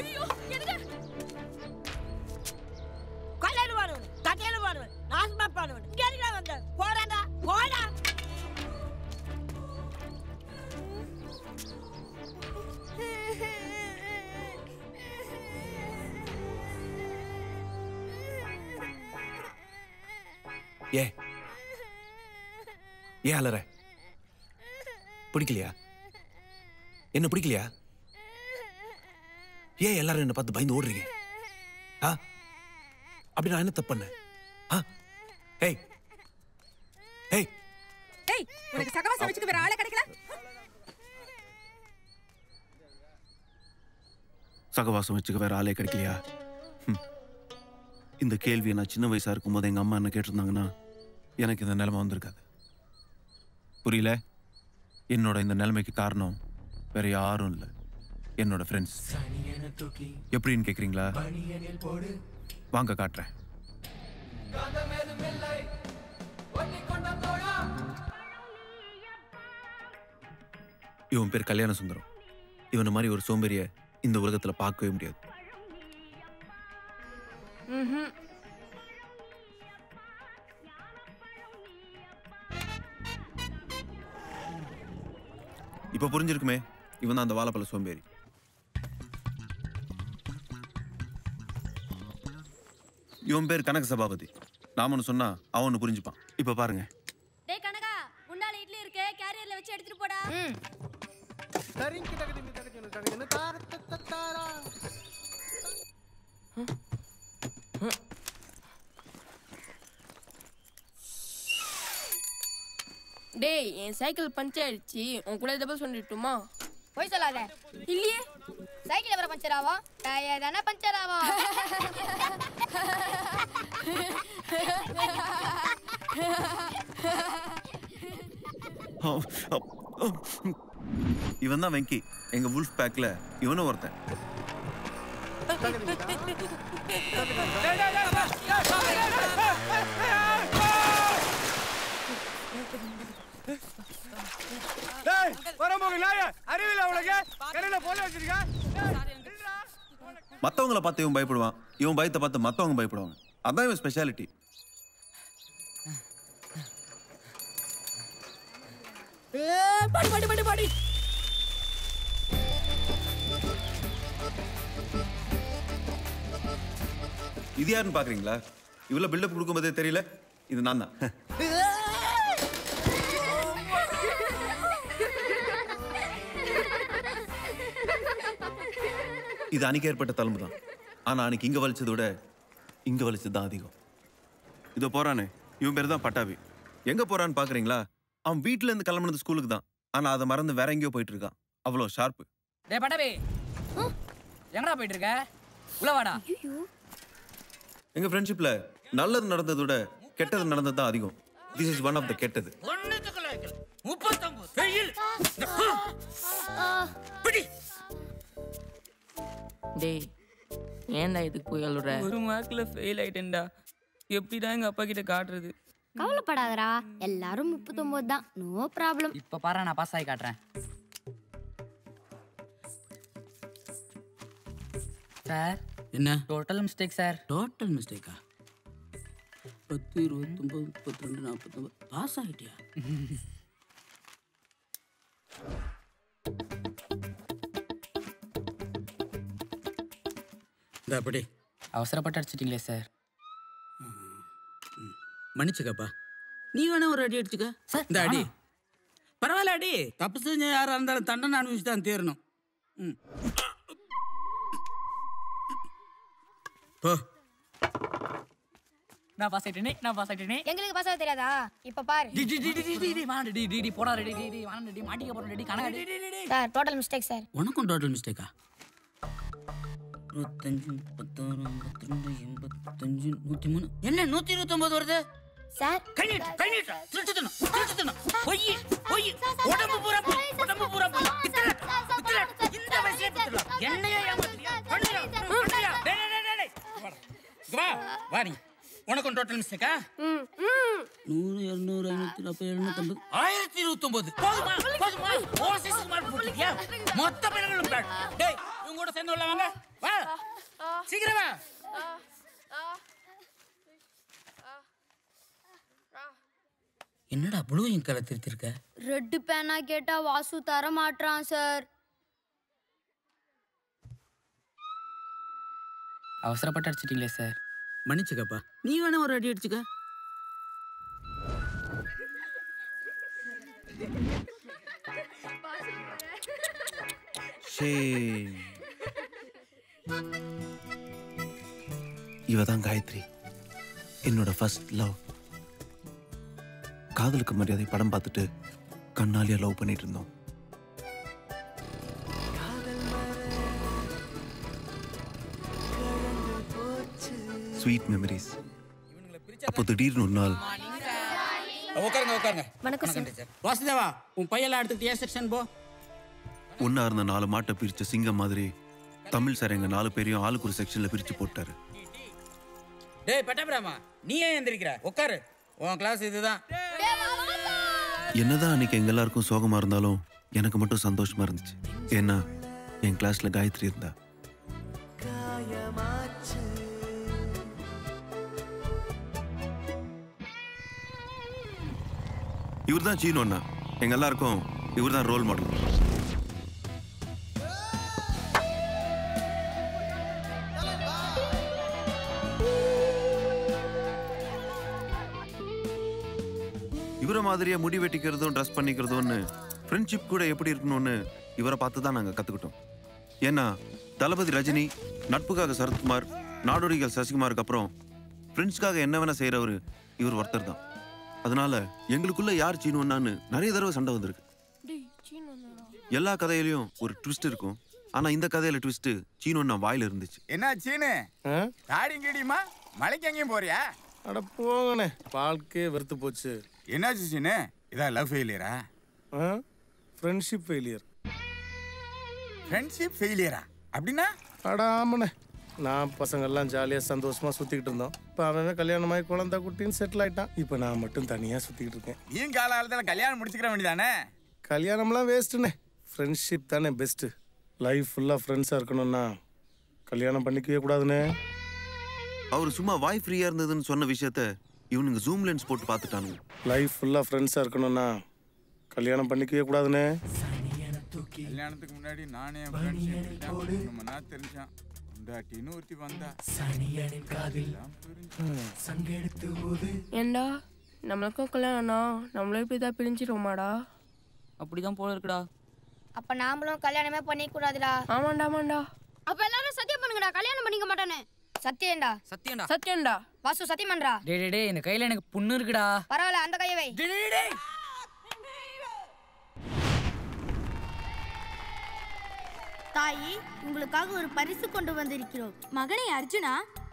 ஐயோ எதுக்கு கொலையில வாடுவேன், கட்டையில வாடுவேன், நாசமா பாடுவேன். இங்க எதுக்குடா வந்த? போடாடா போடா. ஏன் ஏன் அலற? பிடிக்கலையா? என்ன பிடிக்கலையா? ஏன் எல்லாரும் என்ன பார்த்து பயந்து ஓடுறீங்க? அப்படி நான் என்ன தப்பு பண்ணேன்? சகவாசம் வச்சுக்க வேற ஆளே கிடைக்கலையா? இந்த கேள்வியை நான் சின்ன வயசா இருக்கும் போது எங்க அம்மா என்ன கேட்டிருந்தாங்கன்னா எனக்கு இந்த நிலைமை வந்திருக்காது. புரியல? என்னோட இந்த நிலைமைக்கு காரணம் வேற யாரும் இல்லை, என்னோட ஃப்ரெண்ட்ஸ். எப்படின்னு கேக்குறீங்களா? வாங்க காட்டுறேன். இவன் பேர் கல்யாண சுந்தரம். இவனை மாதிரி ஒரு சோம்பேறிய இந்த உலகத்துல பார்க்கவே முடியாது. இப்ப புரிஞ்சிருக்குமே, இவன் தான் அந்த வாழைப்பழ சோம்பேறி. இவன் பேர் கனக சபாபதி. நாம ஒன்னு சொன்னா அவனு புரிஞ்சுப்பான். இப்ப பாருங்க. டேய் கனகா, முன்னால இட்லி இருக்கே, கேரியர்ல வச்சு எடுத்துட்டு போடா. சரிங்க டகடி டகடி டகடி தார தத்தாரா. டேய், என் சைக்கிள் பஞ்சர் ஆயிடுச்சு, உன் கூட டபுள் சொல்லிட்டுமா? போய் சொல்லாத. இல்லையே, சைக்கிள் எவர பஞ்சர் ஆவா? டயர் தான பஞ்சர் ஆவா. இவன் தான் வெங்கி. எங்க வுல்ஃப் பேக்ல இவனும் ஒருத்தன். டேய் வரமோங்க நாயே, அறிவில உலகே கரேல போல வச்சிருக்க. மத்தவங்கள பார்த்து இவன் பயப்படுவான், இவன் பயத்தை பார்த்து மத்தவங்க பயப்படுவாங்க. அதான் இவன் ஸ்பெஷாலிட்டி. ஏய் படி படி படி படி. இது யாருன்னு பாக்குறீங்களா? இவ்வளவு பில்டப் கொடுக்கும்போதே தெரியல, இது நான் தான். இது அன்னைக்கு ஏற்பட்ட தழும்பு தான். ஆனால் அன்னைக்கு இங்கே வலிச்சதை விட இங்கே வலிச்சது தான் அதிகம். இதோ போகிறானே, இவன் பேர் தான் பட்டாபி. எங்கே போகிறான்னு பார்க்குறீங்களா? அவன் வீட்டிலேருந்து கிளம்புனது ஸ்கூலுக்கு தான், ஆனால் அதை மறந்து வேற எங்கேயோ போயிட்டு இருக்கான். அவ்வளோ ஷார்ப்பு. டே பட்டாபி, எங்கடா போயிட்டு இருக்க? உள்ள வாடா. எங்கள் ஃப்ரெண்ட்ஷிப்பில் நல்லது நடந்ததை விட கெட்டது நடந்தது தான் அதிகம். This is one of the கெட்டது. டேய் ஏன்டா இதுக்கு போய் அழுற? ஒரு மார்க்ல ஃபெயில் ஆயிட்டேன்டா, எப்படிடா எங்க அப்பா கிட்ட காட்டுறது? கவலைப்படாதடா, எல்லாரும் 39 தான், நோ ப்ராப்ளம். இப்ப பாரு, நான் பாஸ் ஆகி காட்டுறேன். சார் என்ன டோட்டல் மிஸ்டேக்? சார் டோட்டல் மிஸ்டேக்கா? 10 29 32 49 பாஸ் ஆயிட்டியா? அப்படி அவசரப்பட்டு அடிச்சிட்டீங்களே சார், மன்னிச்சுக்கப்பா. நீ வேணா ஒரு அடி அடிச்சுக்க சார். இந்த அடி பரவாயில்ல, அடி தப்பு செஞ்ச யாராக இருந்தாலும் தண்டனை அனுபவிச்சு தான் தீரணும். நான் பாஸ் ஆயிட்டேனே, நான் பாஸ் ஆயிட்டேனே. எங்களுக்கு பாஸ் ஆக தெரியாதா? இப்ப பாரு, டி டி டி டி டி வாணடி டி டி போடா, டி டி டி வாணடி மாட்டிக்க போற, டி கனக டி டி. Sir total mistake sir. உனக்கும் டோட்டல் மிஸ்டேக்கா? 25 16 32 85 என்ன 129 வருது சார்? கண்ணிட் கண்ணிட் திருச்சதுன திருச்சதுன போய் போய் உடம்பு பூரா போய் பித்தல இந்த வயசுல பித்தல என்னைய ஏமாத்தியா? கண்ணியா கண்ணியா? டேய் டேய் டேய் வா வா, நீ உனக்கு டோட்டல் மிஸ்டேக்கா? 100 200 550 1029 போதுமா போதுமா. ஓசிஸ் மார்க் போட்டுக்கியா? மொத்த பேர்களும் பேட். டேய், கூட சேர்ந்து உள்ளவங்க வா சீக்கிரமா. என்னடா ப்ளூ இங்க் கலர் திருத்திருக்க? ரெட் பேனா கேட்டா வாசு தர மாட்டான் சார். அவசரப்பட்டு அடிச்சிட்டீங்களே சார், மன்னிச்சுக்கப்பா. நீ வேணா ஒரு அடி அடிச்சுக்க. இவதான் காயத்ரி, என்னோட ஃபர்ஸ்ட் லவ். காதலுக்கு மரியாதை படம் பார்த்துட்டு கண்ணாலியா லவ் பண்ணிட்டு இருந்தோம். Sweet memories. அப்போ திடீர்னு ஒரு நாள் வாசுதேவா உன் பையெல்லாம் எடுத்துக்கிட்டு ஏ செக்ஷன் போ. ஒன்னா இருந்த 4 மாட்டை பிரிச்ச சிங்கம் மாதிரி தமிழ் சார் எங்க 4 பேரையும் ஆளுக்கு ஒரு செக்ஷன்ல பிரிச்சு போட்டாரு. டேய் பட்டபிராமா, நீ ஏன் எந்திரிக்கிற? உட்காரு. உன் கிளாஸ் இதுதான். என்னதான் அன்னைக்கு எங்க எல்லாருக்கும் சோகமா இருந்தாலும் எனக்கு மட்டும் சந்தோஷமா இருந்துச்சு. ஏன்னா என் கிளாஸ்ல காயத்ரி இருந்தா. இவர் தான் சீனு அண்ணா, எங்க எல்லாருக்கும் இவர் தான் ரோல் மாடல். இவரை மாதிரியே முடி வெட்டிக்கிறதும் ட்ரெஸ் பண்ணிக்கிறதும்னு ஃப்ரெண்ட்ஷிப் கூட எப்படி இருக்கணும்னு இவரை பார்த்து தான் நாங்கள் கற்றுக்கிட்டோம். ஏன்னா தளபதி ரஜினி, நட்புக்காக சரத்குமார், நாடோடிகள் சசிகுமாருக்கு அப்புறம் ஃப்ரெண்ட்ஸ்க்காக என்ன வேணால் செய்கிறவர் இவர் ஒருத்தர் தான். அதனால எங்களுக்குள்ளே யார் சீனு அண்ணான்னு நிறைய தடவை சண்டை வந்திருக்கு. எல்லா கதையிலையும் ஒரு ட்விஸ்ட் இருக்கும். ஆனால் இந்த கதையில் ட்விஸ்ட்டு சீனு அண்ணா வாயில் இருந்துச்சு. என்ன சீனு தாடிங்கடிமா மலைக்கு எங்கேயும் போறியா? அட போங்கண்ணே, வாழ்க்கையே வெறுத்து போச்சு. என்னாச்சு சீனு? இதான் லவ் ஃபெயிலியரா? Friendship failure. ஃப்ரெண்ட்ஷிப் ஃபெயிலியரா அப்படின்னா? அடாமண்ணே, நான் பசங்கள்லாம் ஜாலியாக சந்தோஷமாக சுற்றிக்கிட்டு இருந்தோம். இப்போ அவன் கல்யாணமாகி குழந்தை குட்டின்னு செட்டில் ஆகிட்டான். இப்போ நான் மட்டும் தனியாக சுற்றிக்கிட்டு இருக்கேன். ஏன் காலத்தில் கல்யாணம் முடிச்சுக்கிற வேண்டியதானே? கல்யாணம்லாம் வேஸ்ட்டுண்ணே, ஃப்ரெண்ட்ஷிப் தானே பெஸ்ட்டு. லைஃப் ஃபுல்லாக ஃப்ரெண்ட்ஸாக இருக்கணும்னா கல்யாணம் பண்ணிக்கவே கூடாதுண்ணே. அவர் சும்மா வாய் ஃப்ரீயாக இருந்ததுன்னு சொன்ன விஷயத்த இவனுங்க ஜூம் லென்ஸ் போட்டு பார்த்துட்டானுங்க. லைஃப் ஃபுல்லாக ஃப்ரெண்ட்ஸாக இருக்கணும்னா கல்யாணம் பண்ணிக்கவே கூடாதுன்னு. கல்யாணத்துக்கு முன்னாடி நானே தெரிஞ்சான் ஏண்டா நம்மளுக்கும் கல்யாணம், நம்மளும் இப்படிதான் பிரிஞ்சிருவோமாடா? அப்படிதான் போல இருக்குடா. அப்ப நாமளும் கல்யாணமே பண்ணிக்க கூடாதுடா. ஆமாண்டா ஆமாண்டா. அப்ப எல்லாரும் சத்தியம் பண்ணுங்கடா, கல்யாணம் பண்ணிக்க மாட்டானே. சத்தியம்டா சத்தியம்டா சத்தியம்டா. வாசு சத்தியம்ன்றா. டேய் டேய் டேய், இந்த கையில எனக்கு புண்ணு இருக்குடா. பரவாயில்லை, அந்த கையை வை. டேய் டேய் டேய். தாயி, உங்களுக்காக ஒரு பரிசு கொண்டு வந்திருக்கிறோம். மகனே அர்ஜுனா,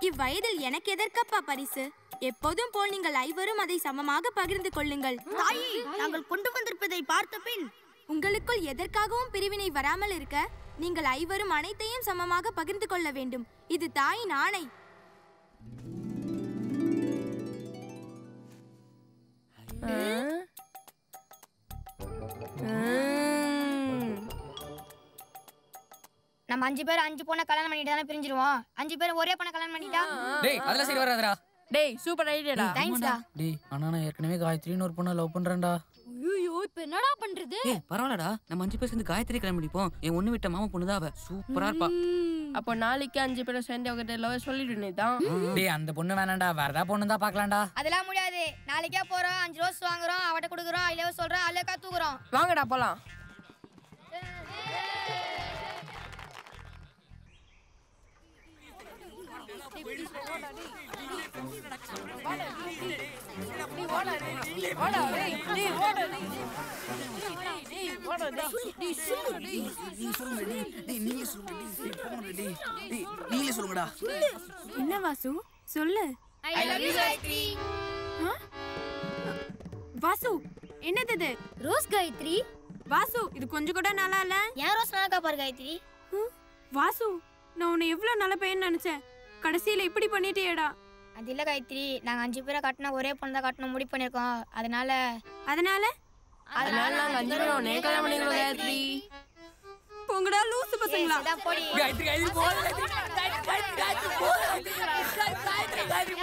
இவ்வயதில் எனக்கு எதற்கப்பா பரிசு? எப்போதும் போல் நீங்கள் ஐவரும் அதை சமமாக பகிர்ந்து கொள்ளுங்கள். தாயி, நாங்கள் கொண்டு வந்திருப்பதை பார்த்த பின் உங்களுக்குள் எதற்காகவும் பிரிவினை வராமல் இருக்க நீங்கள் ஐவரும் அனைத்தையும் சமமாக பகிர்ந்து கொள்ள வேண்டும். இது தாயின் ஆணை. நம்ம 5 பேர் 5 பொண்ண கல்யாணம் பண்ணிட்டு தான பிரிஞ்சிருவோம். 5 பேர் ஒரே பொண்ண கல்யாணம் பண்ணிட்டா டேய் அதல சரி வராதடா. டேய் சூப்பர் ஐடியாடா. தேங்க்ஸ்டா. டேய் அண்ணா நான் ஏற்கனவே காயத்ரின்னு ஒரு பொண்ண லவ் பண்றேன்டா. ஐயோ இப்ப என்னடா பண்றது? ஏய் பரவாலடா, நம்ம 5 பேர் சேர்ந்து காயத்ரி கல்யாணம் பண்ணிப்போம். என் ஒண்ணு விட்ட மாமா பொண்ணு தான் அவ, சூப்பரா இருப்பா. அப்போ நாளைக்கு 5 பேரும் சேர்ந்து அவகிட்ட லவ் சொல்லிடுனேதான். டேய் அந்த பொண்ணு வேணாம்டா, வேறதா பொண்ணு தான் பார்க்கலாம்டா. அதெல்லாம் முடியாது, நாளைக்கே போறோம், 5 ரோஸ் வாங்குறோம், அவட்ட குடுக்குறோம், ஐலவ சொல்றோம், அலக்கா தூக்குறோம். வாங்கடா போலாம். என்ன வாசு சொல்லு? வாசு என்னது இது? ரோஸ் காயத்ரி. வாசு இது கொஞ்சம் கூட நல்லா இல்ல. ஏன் ரோஸ் நல்லா பாரு காயத்ரி? வாசு நான் உன்னை எவ்வளவு நல்ல பையன் நினைச்சேன், கடைசியில இப்படி பண்ணிட்டேடா. அது இல்ல காயத்ரி, நாங்க 5 பேரை கட்டணும், ஒரே பொண்ணு தான் கட்டணும் முடி பண்ணிருக்கோம். அதனால அதனால அதனால நாங்க 5 பேரும் ஒரே கல்யாணம் பண்ணிக்கிறோம் காயத்ரி. போங்கடா லூசு பசங்களா. காயத்ரி காயத்ரி போற காயத்ரி காயத்ரி காயத்ரி.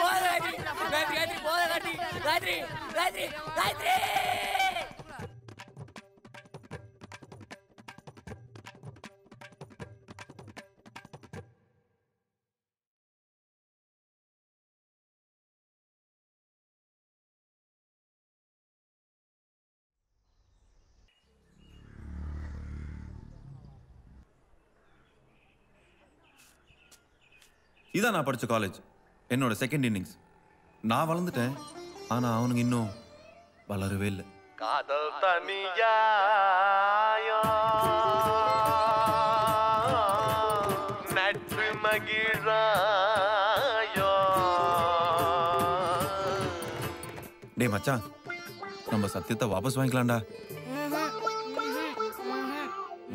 இதான் நான் படித்த காலேஜ், என்னோட செகண்ட் இன்னிங்ஸ். நான் வளர்ந்துட்டேன், ஆனால் அவனுக்கு இன்னும் வளரவே இல்லை. காதல் தனியாயோ நட்பு மகிழாயோ. டேய் மச்சான், நம்ம சத்தியத்தை வாபஸ் வாங்கிக்கலாம்டா.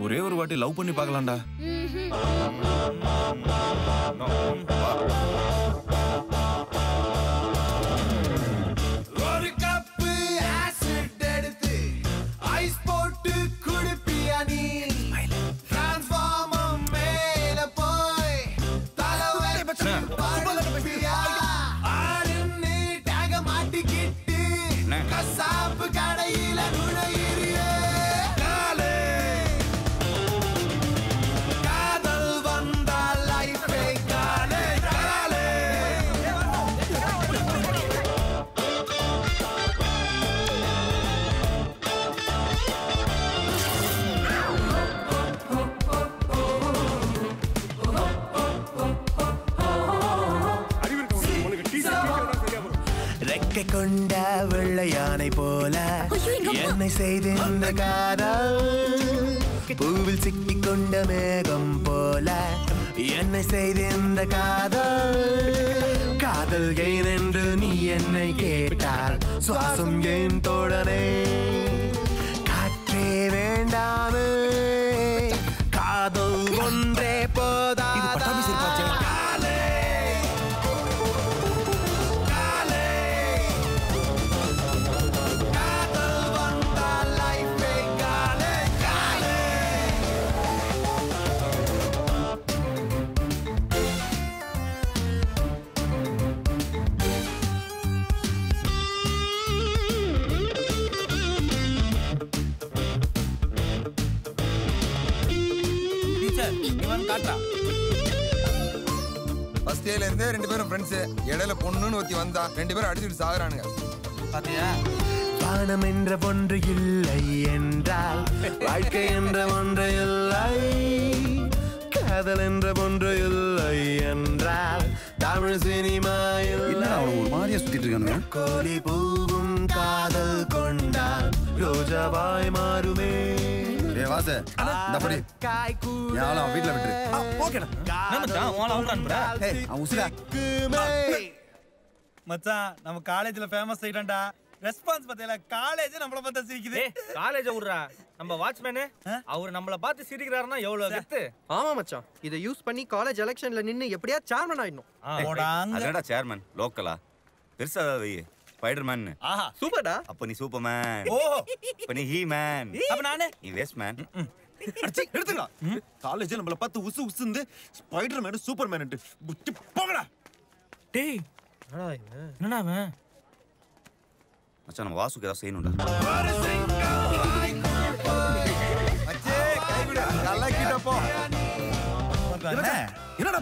ஒரே ஒரு வாட்டி லவ் பண்ணி பார்க்கலாம்டா. ஒரு கப்பு ஆசிட் எடுத்து ஐஸ் போட்டு குடிப்பியா நீ? டிரான்ஸ்ஃபார்மர் மேல போய் தலைவரை பாடுப்பியா? ஆடுன்னு டாக மாட்டிக்கிட்டு கசாப்பு கடையில நுழையிறியே. கொண்ட வெள்ளை யானை போல என்னை செய்து இந்த காதல் பூவில் சிக்கிக் கொண்ட மேகம் போல என்னை செய்து இந்த காதல். காதல் ஏன் என்று நீ என்னை கேட்டால் சுவாசம் ஏன் தோழனே? காற்றே வேண்டாமே, காதல் ஒன்றே போதா? பஸ்தியிலேருந்து ரெண்டு பேரும் ஃப்ரெண்ட்ஸு, இடையில பொண்ணுன்னு ஒத்தி வந்தா ரெண்டு பேரும் அடிச்சுட்டு சாகுறானுங்க. பார்த்தியா? பானம் என்ற ஒன்று இல்லை என்றால் வாழ்க்கை என்ற ஒன்று இல்லை, காதல் என்ற ஒன்று இல்லை என்றால் தமிழ் சினிமா இல்லை. ஒரு மாதிரியா சுத்திட்டு இருக்கானுங்க. கோலி பூவும் காதல் கொண்டால் ரோஜாவாய் மாறுமே. என்னடா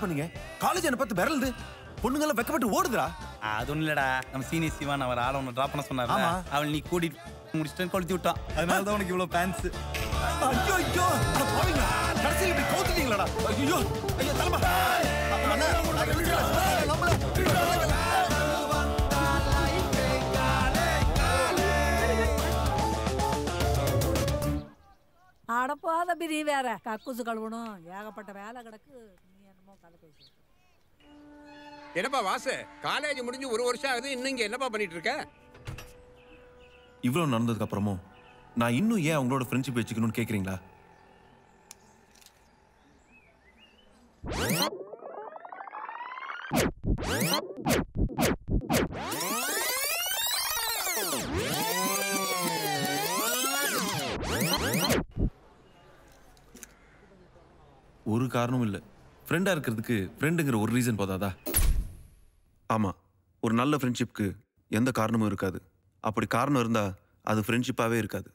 பண்ணீங்க? காலேஜ் என்ன பார்த்து விரலுது, பொண்ணுங்கள வெக்கப்பட்டு ஓடுதுடா. அது ஒண்ணு இல்லடா, நம்ம சீனியர் சிவான் அவர் ஆள ஒண்ணு டிராப் பண்ண சொன்னாரு. அவள் நீ கூடி முடிச்சிட்டு கொளுத்தி விட்டா, அதனால தான் உனக்கு இவ்வளவு ஃபேன்ஸ். ஐயோ ஐயோ, அட போங்க, கடைசில இப்படி கோத்துட்டீங்களாடா. ஐயோ ஐயோ, தலமா அண்ணா நம்மள ஆட போத பிரி வேற கக்கூசு கழுவணும், ஏகப்பட்ட வேலை கிடக்கு. நீ என்னமோ கலக்கு. என்னப்பா வாசு, காலேஜ் முடிஞ்சு ஒரு வருஷம் ஆகுது, இன்னும் இங்கே என்னப்பா பண்ணிட்டு இருக்க? இவ்வளோ நடந்ததுக்கு அப்புறமும் நான் இன்னும் ஏன் அவங்களோட ஃப்ரெண்ட்ஷிப் வச்சுக்கணும்னு கேட்குறீங்களா? ஒரு காரணமும் இல்லை. ஃப்ரெண்டாக இருக்கிறதுக்கு ஃப்ரெண்டுங்கிற ஒரு ரீசன் போதாதா? ஆமாம், ஒரு நல்ல ஃப்ரெண்ட்ஷிப்க்கு எந்த காரணமும் இருக்காது. அப்படி காரணம் இருந்தால் அது ஃப்ரெண்ட்ஷிப்பாகவே இருக்காது.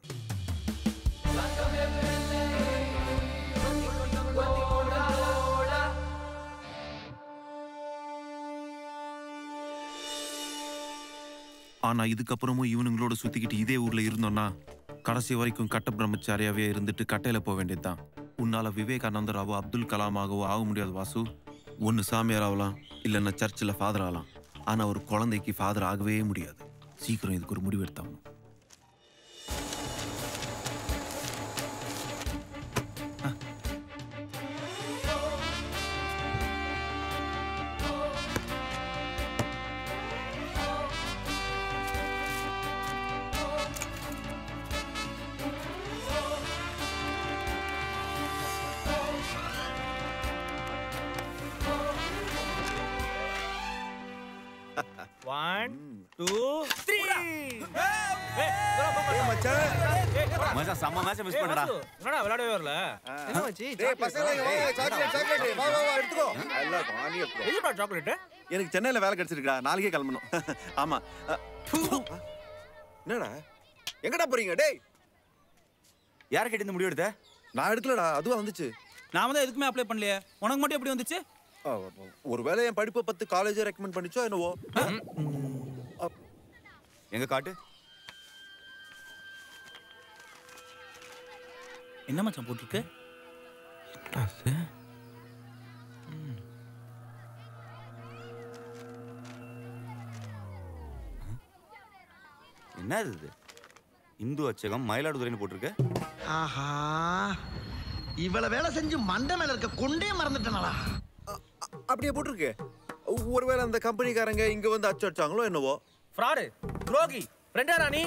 ஆனால் இதுக்கப்புறமும் இவனுங்களோட சுற்றிக்கிட்டு இதே ஊரில் இருந்தோன்னா கடைசி வரைக்கும் கட்ட பிரம்மச்சாரியாகவே இருந்துட்டு கட்டையில் போக வேண்டியது தான். உன்னால் விவேகானந்தராவோ அப்துல் கலாமாகவோ ஆக முடியாது வாசு. ஒன்று சாமியார் ஆகலாம், இல்லைன்னா சர்ச்சில் ஃபாதர் ஆகலாம். ஆனால் ஒரு குழந்தைக்கு ஃபாதர் ஆகவே முடியாது. சீக்கிரம் இதுக்கு ஒரு முடிவு எடுத்தாங்க. எனக்கு சென்னையில வேலை கிடைச்சிருக்கா, நாளைக்கே கிளம்பணும். ஆமா, என்னடா எங்கடா போறீங்க? டேய், யார கேட்டு இந்த முடிவு எடுத்த? நான் எடுக்கலடா, அதுவா வந்துச்சு. நான் வந்து எதுக்குமே அப்ளை பண்ணலையே, உனக்கு மட்டும் எப்படி வந்துச்சு? ஒருவேளை என் படிப்பை பத்தி காலேஜ் ரெக்கமெண்ட் பண்ணிச்சோ என்னவோ. எங்க காட்டு என்ன மச்சான் போட்டுருக்கு? என்ன இது? இந்து அச்சகம் மயிலாடுதுறைன்னு போட்டிருக்கு. ஆஹா, இவ்வளவு வேலை செஞ்சு மண்டை மேல இருக்க கொண்டே மறந்துட்டனால அப்படியே போட்டிருக்கு. ஒருவேளை அந்த கம்பெனிக்காரங்க இங்க வந்து அச்சு அடிச்சாங்களோ என்னவோ. ஃப்ராடு, துரோகி, ரெண்டா ராணி,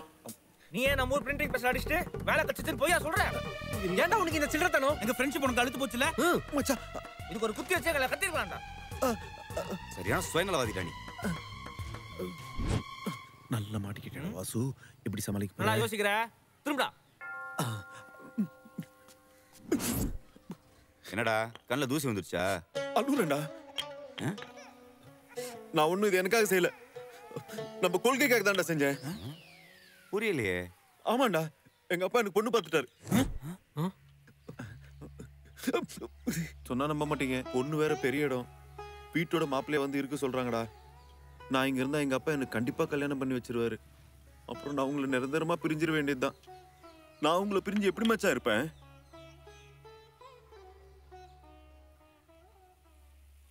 நீ ஏன் நம்ம ஊர் பிரிண்டிங் பிரஸ் அடிச்சிட்டு வேலை கட்சிச்சுன்னு போய் சொல்ற? ஏன்டா உனக்கு இந்த சில்லறத்தனம்? எங்க ஃப்ரெண்ட்ஷிப் உனக்கு அழுத்து போச்சுல மச்சான். இதுக்கு ஒரு குத்தி வச்சே கத்திருக்கலாம்டா. சரியான சுயநலவாதி ராணி. நல்ல மாட்டிக்கிட்டேன் வாசு, எப்படி சமாளிக்க? நல்லா யோசிக்கிற, திரும்படா. என்னடா கண்ணில் தூசி வந்துருச்சா? அழுறேன்டா. நான் ஒன்றும் இது எனக்காக செய்யல, நம்ம கொள்கைக்காக தான்டா செஞ்சேன். புரியலையே. ஆமாண்டா, எங்க அப்பா எனக்கு பொண்ணு பார்த்துட்டாரு. சொன்னா நம்ப மாட்டீங்க, பொண்ணு வேற பெரிய இடம், வீட்டோட மாப்பிள்ளைய வந்து இருக்கு சொல்றாங்கடா. நான் இங்க இருந்தா எங்க அப்பா எனக்கு கண்டிப்பா கல்யாணம் பண்ணி வச்சிருவாரு. அப்புறம் நான் உங்களை நிரந்தரமா பிரிஞ்சிட வேண்டியதுதான். நான் உங்களை பிரிஞ்சு எப்படி மச்சா இருப்பேன்?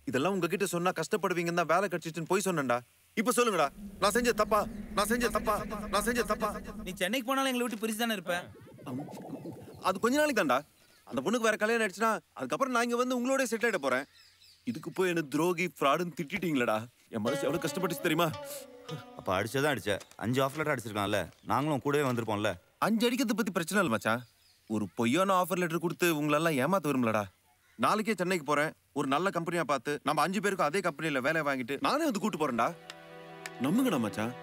இதெல்லாம் உங்ககிட்ட சொன்னா கஷ்டப்படுவீங்கன்னு தான் வேலை கிடைச்சிச்சுன்னு போய் சொன்னேன்டா. இப்ப சொல்லுங்கடா, நான் செஞ்ச தப்பா? நீ சென்னைக்கு போனாலும் எங்களை விட்டு பிரிச்சு தானே இருப்பேன். அது கொஞ்ச நாளைக்கு தான்டா. அந்த பொண்ணுக்கு வேற கல்யாணம் ஆயிடுச்சுன்னா அதுக்கப்புறம் நான் இங்க வந்து உங்களோட செட்டில் ஆயிட போறேன். இதுக்கு போய் என்ன துரோகி ஃப்ராடுன்னு திட்டிட்டீங்களடா. என் மனசு எவ்வளவு கஷ்டப்பட்டுச்சு தெரியுமா? அப்ப அடிச்சதான் அடிச்ச 5 ஆஃப் லெட்டர் அடிச்சிருக்கான்ல, நாங்களும் கூடவே வந்திருப்போம்ல. 5 அடிக்கிறது பத்தி பிரச்சனை இல்லை மச்சான். ஒரு பொய்யான ஆஃபர் லெட்டர் கொடுத்து உங்களெல்லாம் ஏமாத்த விரும்பலடா. நாளைக்கே சென்னைக்கு போறேன், ஒரு நல்ல கம்பெனியா பார்த்து நம்ம 5 பேருக்கும் அதே கம்பெனியில வேலையை வாங்கிட்டு நானே வந்து கூட்டு போறேன்டா. நம்புங்கடா மச்சான்.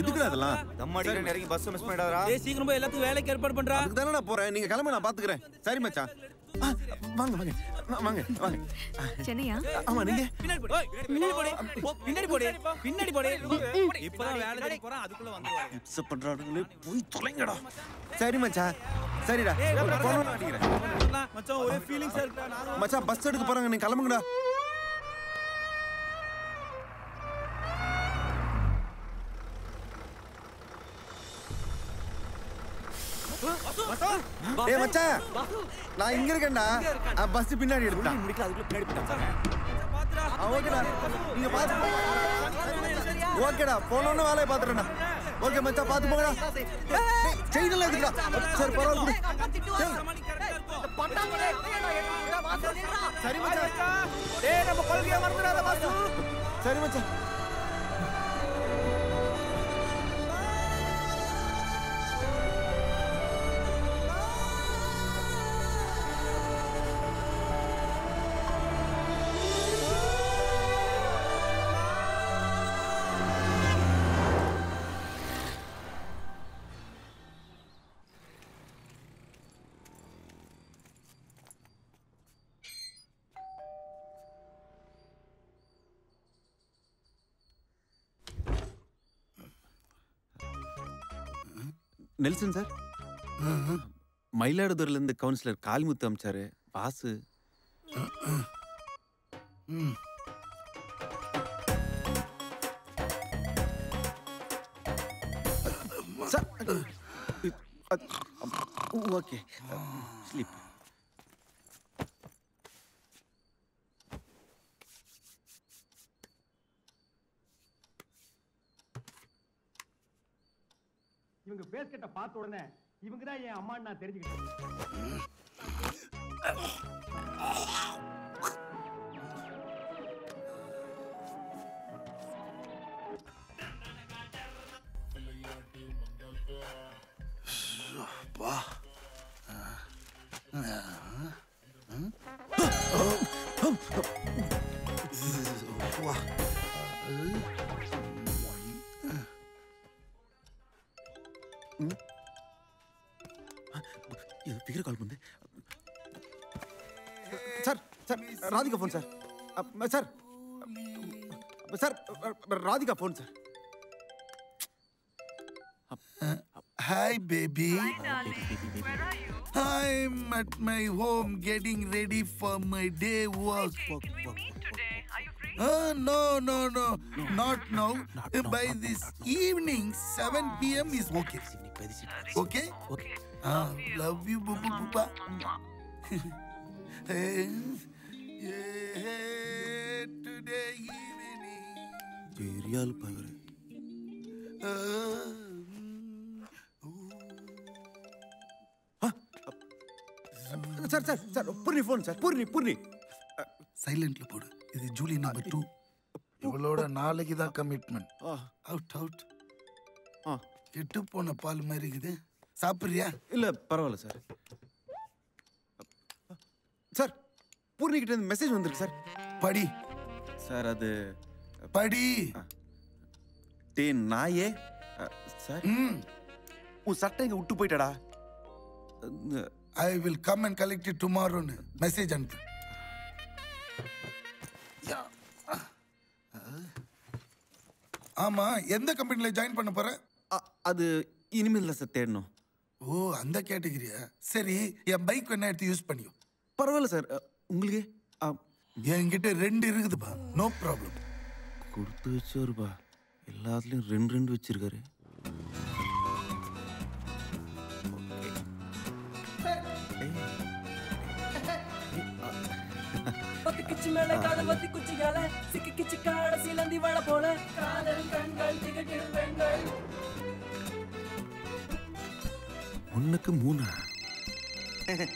எதுக்குடா அதெல்லாம்? சீக்கிரம் போய் எல்லாத்துக்கும் வேலைக்கு ஏற்பாடு பண்றா. அதுதானே நான் போறேன், நீங்க கிளம்ப, நான் பாத்துக்கிறேன். சரி மச்சான், வாங்க வாங்க வாங்க வாங்க. சென்னையா? ஆமா, நீங்க பின்னாடி போடு, பின்னாடி போடு, பின்னாடி போடு. இப்பதான் வேலை தேடி போறேன், அதுக்குள்ள வந்துடுவாங்க. டிப்ஸ் பண்றானுங்களே, போய் தொலைங்கடா. சரி மச்சான், சரிடா, போறேன். அடிக்கிறேன் மச்சான், ஒரே ஃபீலிங்ஸா இருக்குடா. நான் மச்சான் பஸ் எடுக்க போறேன், நீ கிளம்புங்கடா. ஏய் மச்சான், நான் இங்க இருக்கேன்டா, பஸ் பின்னாடி எடுத்துட்டான். ஓகேடா, நீங்க பாத்து. ஓகேடா, போனோன்னு வேலையை பாத்துறேன்டா. ஓகே மச்சான், பாத்து போங்கடா. செயின்ல இருக்குடா. சரி பரவாயில்லை. சரி மச்சான், டேய் நம்ம கொள்கையை மறந்துடாத வாசு. சரி மச்சான். நெல்சன் சார் மயிலாடுதுறையிலிருந்து கவுன்சிலர் காளிமுத்து அமிச்சாரு வாசு. Okay sleep. இவங்க பேஸ்கெட்ட பார்த்த உடனே இவங்க தான் என் அம்மான்னு நான் தெரிஞ்சுக்கிட்டேன். Radhika phone sir. Sir sir Radhika phone sir. Hi baby. Hi darling. Where are you? I'm at my home getting ready for my day work. Hey, can we meet today? Are you free? No. Not now. By this evening 7 PM is okay. Okay? Okay. Love you Bubba. Yeah, today evening. Serial power. Sir, sir, sir. Purni phone, sir. Purni. Silent le podu. Idu Julie number 2. Ivaloda naaliki da commitment. Out. Kettu pona paal mari idu. Saapiriya? Illa paravaala sir. Sir. Poorni கிட்ட இந்த message வந்திருக்கு sir. படி sir, அது படி. டே நாயே sir, உன் சட்டை இங்கே விட்டு போயிட்டடா. I will come and collect it டுமாரோன்னு மெசேஜ் அனுப்பு. ஆமாம், எந்த கம்பெனியில் ஜாயின் பண்ண போகிற? அது இனிமேல் தான் சார் தேடணும். ஓ, அந்த கேட்டகிரியா? சரி, என் பைக் வேணா எடுத்து யூஸ் பண்ணியோ. பரவாயில்ல சார், உங்களுக்கு என்கிட்ட 2 இருக்குதுப்பா. No problem. கொடுத்து வச்சோருப்பா, எல்லாத்துலேயும் 2 வச்சிருக்காரு. உனக்கு 3. சரி,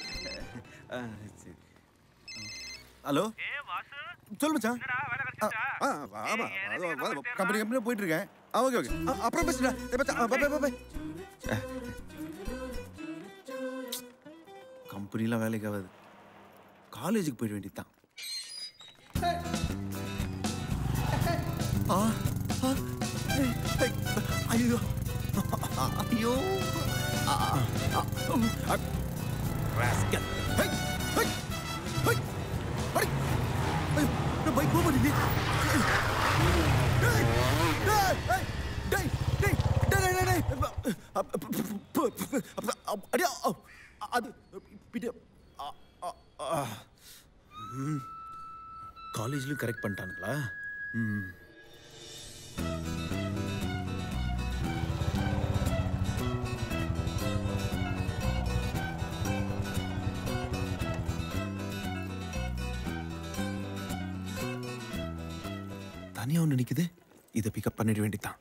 ஹலோ. சொல்லு மச்சான். கம்பெனி போயிட்டு இருக்கேன். ஓகே அப்புறம் பேசுகிறேன். கம்பெனிலாம் வேலைக்கு ஆகாது, காலேஜுக்கு போயிட வேண்டியதுதான். ஐயோ பைக் போக முடியல. அடியா அது காலேஜ்லையும் கரெக்ட் பண்ணிட்டானுங்களா? தனியாக ஒன்று நிற்குது, இதை பிக்கப் பண்ணிட வேண்டித்தான்.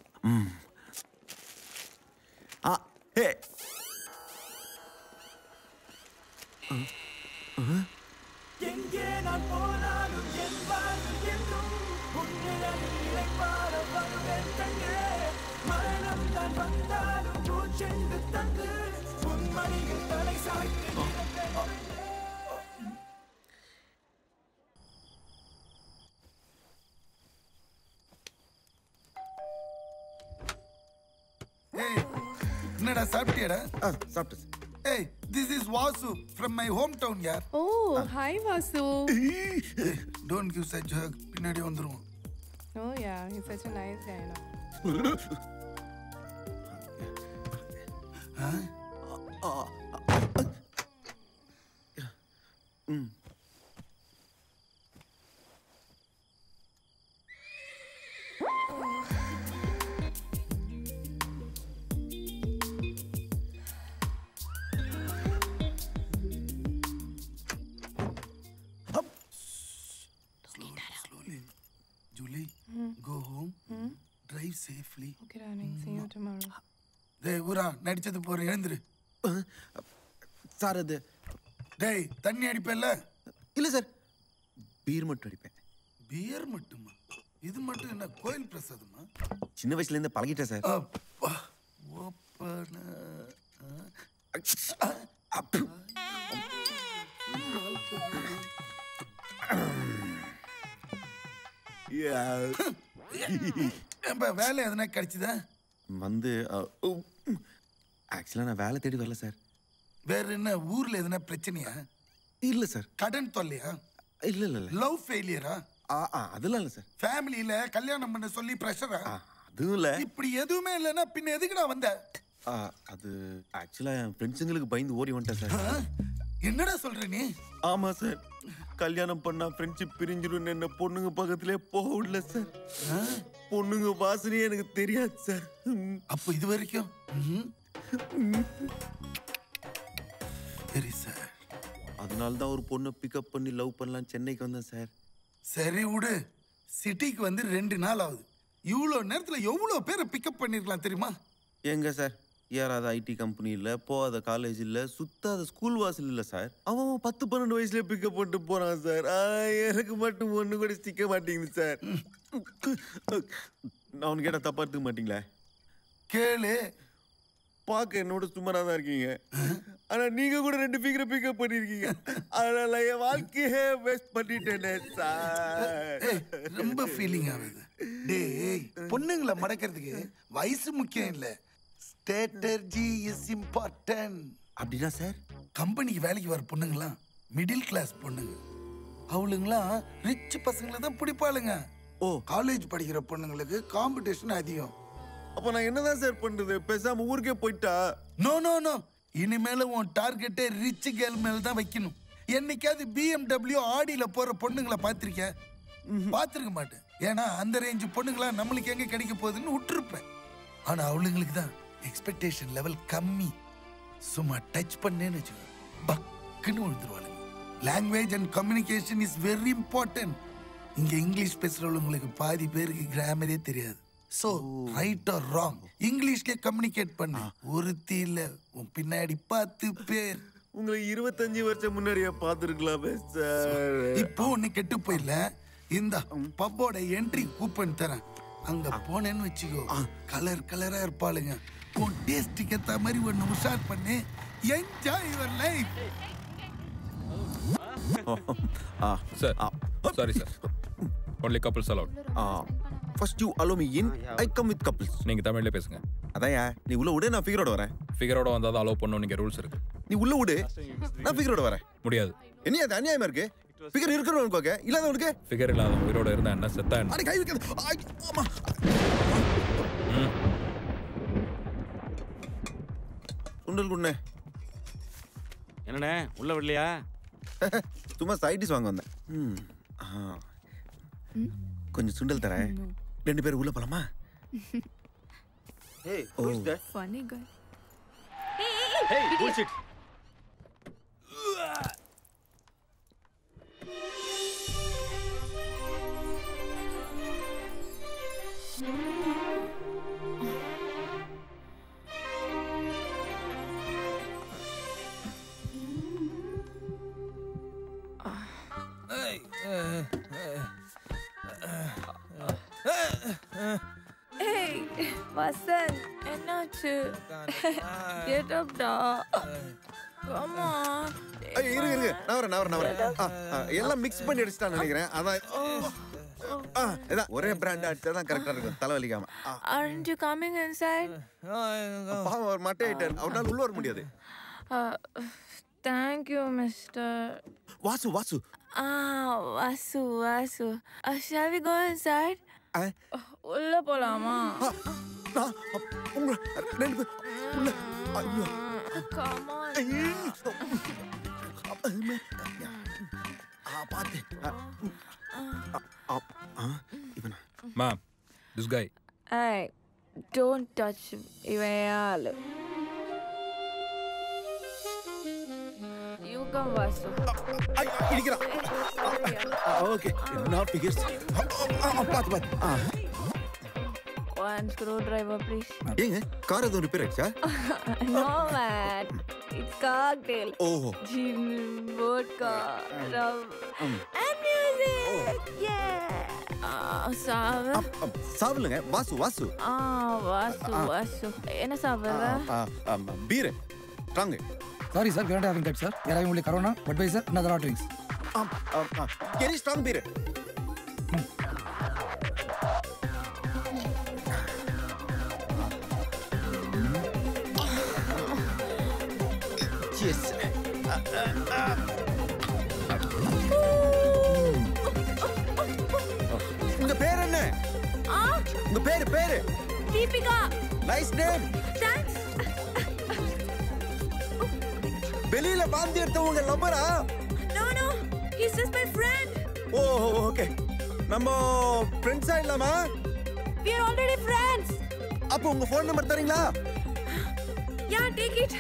என்னடா சாப்பிட்டியடா? சாப்பிட்டேன். ஏய், this is Vasu from my home town யார். Oh, hi Vasu. Don't give such a hug, பின்னாடி வந்துருவோம். Oh yeah, he is such a nice guy. Safely. Okay, darling. See you tomorrow. Hey, Ura, night chathu poor. Yendru. Sarad. Hey, tanni adi pella. Illa sir. Beer mattu adi pella. Beer mattu ma. Idu mattu enna koil prasadam ma. Chinna vayasla indha palagita sir. Opana. Yeah. ஏன்பா வேலை எதுனா கிடைச்சதா? வந்து ஆக்சுவலாக நான் வேலை தேடி வரல சார். வேற என்ன ஊரில் எதுனா பிரச்சனையா? இல்லை சார். கடன் தொல்லையா? இல்லை இல்லை இல்லை. லவ் ஃபெயிலியரா? அதெல்லாம் இல்லை சார். ஃபேமிலியில் கல்யாணம் பண்ண சொல்லி ப்ரெஷரா? அதுவும் இல்லை. இப்படி எதுவுமே இல்லைன்னா பின்ன எதுக்கு நான் வந்தேன்? அது ஆக்சுவலாக என் ஃப்ரெண்ட்ஸுங்களுக்கு பயந்து ஓடி வந்துட்டேன் சார். என்னடா சொல்ற நீ? ஆமா சார், கல்யாணம் பண்ணா ஃப்ரெண்ட்ஷிப் பிரிஞ்சிடும். என்ன பொண்ணுங்க பக்கத்திலே போகல சார். பொண்ணுங்க வாசனையே எனக்கு தெரியாது சார். அப்ப இது வரைக்கும் சரி சார். அதனால்தான் ஒரு பொண்ணை பிக்கப் பண்ணி லவ் பண்ணலாம் சென்னைக்கு வந்தேன் சார். சரி விடு, சிட்டிக்கு வந்து 2 நாள் ஆகுது. இவ்வளோ நேரத்தில் எவ்வளோ பேரை பிக்கப் பண்ணிருக்கலாம் தெரியுமா? எங்க சார், ஏறாத ஐடி கம்பெனி இல்லை, போகாத காலேஜ் இல்லை, சுத்தாத ஸ்கூல் வாசல் இல்லை சார். அவன் 10-12 வயசுல பிக்கப் பண்ணிட்டு போறான் சார். எனக்கு மட்டும் ஒன்று கூட சிக்க மாட்டேங்குது சார். நான் உன் கேட்டால் தப்பா எடுத்துக்க மாட்டீங்களா? கேளு, பார்க்க என்னோட சும்மாராக தான் இருக்கீங்க, ஆனால் நீங்கள் கூட 2 ஃபிகரை பிக்கப் பண்ணியிருக்கீங்க. அதனால் என் வாழ்க்கையே வேஸ்ட் பண்ணிட்டேனே சார். ரொம்ப ஃபீலிங் ஆகுது. டேய், பொண்ணுங்களை மடக்கிறதுக்கு வயசு முக்கியம் இல்லை, ஸ்ட்ராட்டஜி இஸ் இம்பார்ட்டன்ட். அப்படின்னா சார், கம்பெனிக்கு வேலைக்கு வர பொண்ணுங்களாம் மிடில் கிளாஸ் பொண்ணுங்க, அவளுங்களாம் ரிச் பசங்களை தான் பிடிப்பாளுங்க. ஓ, காலேஜ் படிக்கிற பொண்ணுங்களுக்கு காம்படிஷன் அதிகம். அப்போ நான் என்னதான் சார் பண்ணுறது? பேசாம ஊருக்கே போயிட்டா? நோ நோ நோ, இனிமேல உன் டார்கெட்டே ரிச் கேர்ள் மேல தான் வைக்கணும். என்னைக்காவது BMW ஆடியில் போகிற பொண்ணுங்களை பார்த்துருக்கேன்? பார்த்துருக்க மாட்டேன், ஏன்னா அந்த ரேஞ்சு பொண்ணுங்களா நம்மளுக்கு எங்கே கிடைக்க போகுதுன்னு விட்டுருப்பேன். ஆனால் அவளுங்களுக்கு தான் எக்ஸ்பெக்டேஷன் லெவல் கம்மி. சும்மா டச் பண்ணேன்னு வச்சுக்கோ, பக்குன்னு விழுந்துருவாளுங்க. Language and communication is very important. இங்கே இங்கிலீஷ் பேசுகிறவங்களுக்கு பாதி பேருக்கு கிராமரே தெரியாது. ஸோ ரைட் ஆர் ராங், இங்கிலீஷ்லேயே கம்யூனிகேட் பண்ணு. ஒருத்தியில் உன் பின்னாடி 10 பேர் உங்களை 25 வருஷம் முன்னாடியே பார்த்துருக்கலாமே சார். இப்போ ஒன்று கெட்டு போயிடல, இந்த பப்போட என்ட்ரி கூப்பன் தரேன். அங்கே போனேன்னு வச்சுக்கோ, கலர் கலராக இருப்பாளுங்க. உன் டேஸ்ட்டுக்கு ஏற்ற மாதிரி ஒன்று உஷார் பண்ணி enjoy your life. Sir, sorry sir, only couples allowed. First you allow me in, I come with couples. நீங்கள் தமிழ்ல பேசுங்க. அதான்யா, நீ உள்ள விடு, நான் ஃபிகரோட வரேன். ஃபிகரோட வந்தால் தான் அலோவ் பண்ணணும், நீங்கள் ரூல்ஸ் இருக்கு. நீ உள்ள விடு, நான் ஃபிகரோட வரேன். முடியாது. என்ன அது அநியாயமாக இருக்கு? ஃபிகர் இருக்கிறவனுக்கு ஓகே, இல்லாதவனுக்கு? ஃபிகர் இல்லாத உயிரோட இருந்தால் என்ன, செத்தா என்ன? அடி கை வைக்காது. என்னண்ணே உள்ள விடலையா? சும்மா சைடிஸ் வாங்க வந்தேன். கொஞ்சம் சுண்டல் தரேன், 2 பேர் உள்ள போலாமா? Hey, Vasan, என்னாச்சு? Get up da. Come on. இரு, நான் வரேன். எல்லாம் மிக்ஸ் பண்ணி அடிச்சிட்டான்னு நினைக்கிறேன். அதான் ஒரே பிராண்ட் அடிச்சா தான் கரெக்டா இருக்கும், தலைவலிக்காம. Aren't you coming inside? பாவம் ஒரு மட்டை ஐட்டன், அவனால உள்ள வர முடியாது. Thank you, Mr. Vasu. Vasu. Shall we go inside? உள்ள போலாமா? Ayuh. Come on. Mom, this guy. Hey, don't touch him. You come first. Okay, now figures. One screwdriver, please. Hey, car is repair, sir. No, man. It's cocktail. Oh. Gin, vodka, rum, and music. Oh. Yeah. Savar. Savar, Vasu, Vasu. Vasu. Enna savar? Beer. Strong. Sorry, sir. We are not having that, sir. We are having only Corona, Budweiser, and other drinks. Very strong beer. Yes. Your name is what? Your name? Deepika. Nice name. Thanks. Belila bandhi irtha unga lover ah? No. He's just my friend. Oh, okay. Nammo friends aayilama? We are already friends. Appo unga phone number tharingala? Yeah, take it.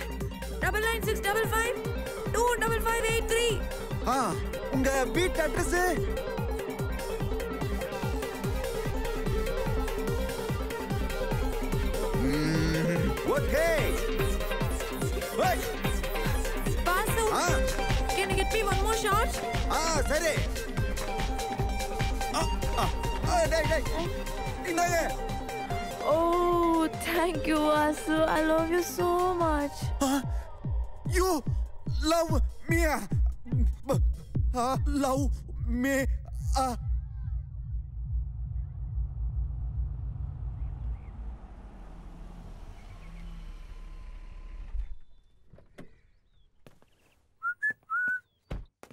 99655 25583. Ah, unga beat address? Okay. Wait. Basu, can you get me one more shot? Sorry. Oh, thank you, Basu. I love you so much. You love me. Love me.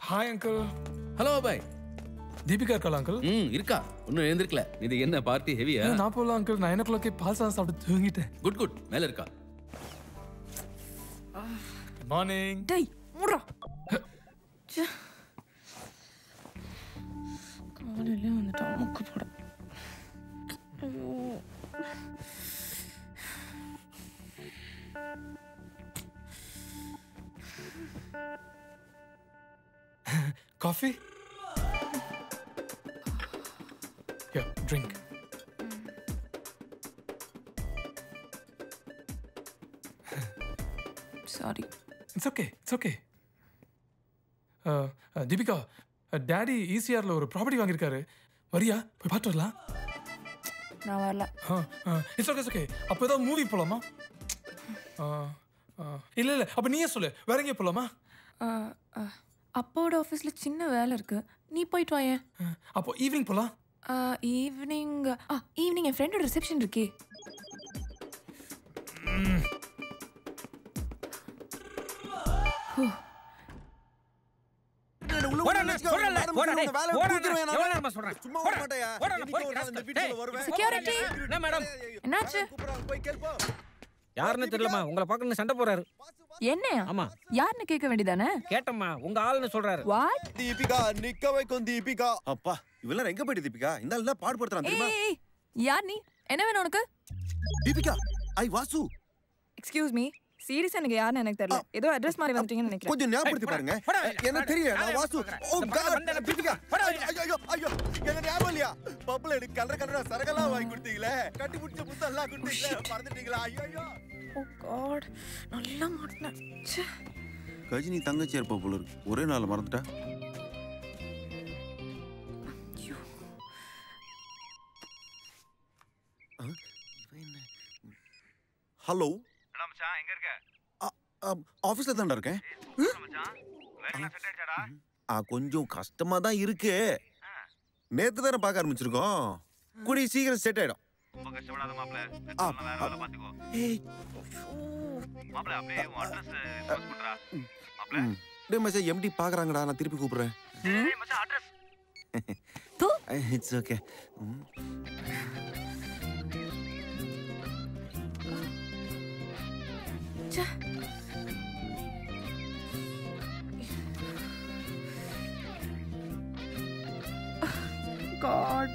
Hi, uncle. Hello, bhai. Deepika call, uncle. Irka. Unnu endirukla. Nidhu enna party heavy ah? Na pola uncle. 9 o'clock pasta saapta thungite. Good. Mela irka. Morning. Dai, mura. Kaalile vandha mukku poda. Coffee? Here, drink. Sorry. It's okay. Deepika, Daddy ECR lo oru property vaangirukkaru. Variya, poi paattu varala? Na varala. It's okay. Appo edha movie polama? Illa, appo neeye sollu. Vera enga polama? அப்போட ஆஃபீஸ்ல சின்ன வேலை இருக்கு, நீ போயிட்டு வாயே. அப்போ evening போலாம். Evening என் ஃப்ரெண்டோட ரிசப்ஷன் இருக்கே. யாருன்னு தெரியலமா, உங்களை பார்க்கணும்னு சண்டை போறாரு. என்ன? ஆமா, யாருன்னு கேட்க வேண்டியதானே? கேட்டம்மா, உங்க ஆளுன்னு சொல்றாரு. வாட்? தீபிகா நிக்க வைக்கும் தீபிகா. அப்பா, இவெல்லாம் எங்க போயிடு தீபிகா? இந்த ஆளு பாடு படுத்துறான் தெரியுமா? ஏய், யார் நீ? என்ன வேணும் உனக்கு? Deepika, I Vasu. Excuse me, சீரியஸா எனக்கு யாருன்னு எனக்கு தெரியல. ஏதோ அட்ரஸ் மாதிரி வந்துட்டீங்கன்னு நினைக்கிறேன். கொஞ்சம் ஞாபகப்படுத்தி பாருங்க. எனக்கு தெரியல, நான் வாசு. ஓ காட், தீபிகா. ஐயோ, என்ன ஞாபகம் இல்லையா? பப்ல எனக்கு கலர சரகெல்லாம் வாங்கி கொடுத்தீங்களே. கட்டி புடிச்ச புத்தம் எல்லாம் கொடுத்தீங்களே. மறந்துட்டீங்களா? ஐயோ. Oh God, நல்லா மாட்டினா. கஜினி தங்கச்சி இருப்பா போல இருக்கு. ஒரே நாள் மறந்துட்டா. ஹலோ. என்ன மச்சான், எங்க இருக்க? ஆபீஸ்ல தான்டா இருக்கேன். மச்சான், வேலைலாம் செட் ஆயிடுச்சாடா? கொஞ்சம் கஷ்டமா தான் இருக்கு. நேத்து தான பார்க்க ஆரம்பிச்சிருக்கோம். கூடி சீக்கிரம் செட் ஆயிடும். ரொம்ப கஷ்டப்படாத மாப்ள, நல்லா வேலை பாத்துக்கோ. ஏய் மாப்ள, அப்படியே அட்ரஸ் ரிவர்ஸ் பண்றா மாப்ள. டேய் மச்சான், எம்டி பாக்குறாங்கடா, நான் திருப்பி கூப்பிடுறேன். டேய் மச்சான், அட்ரஸ் தூ. It's okay. God.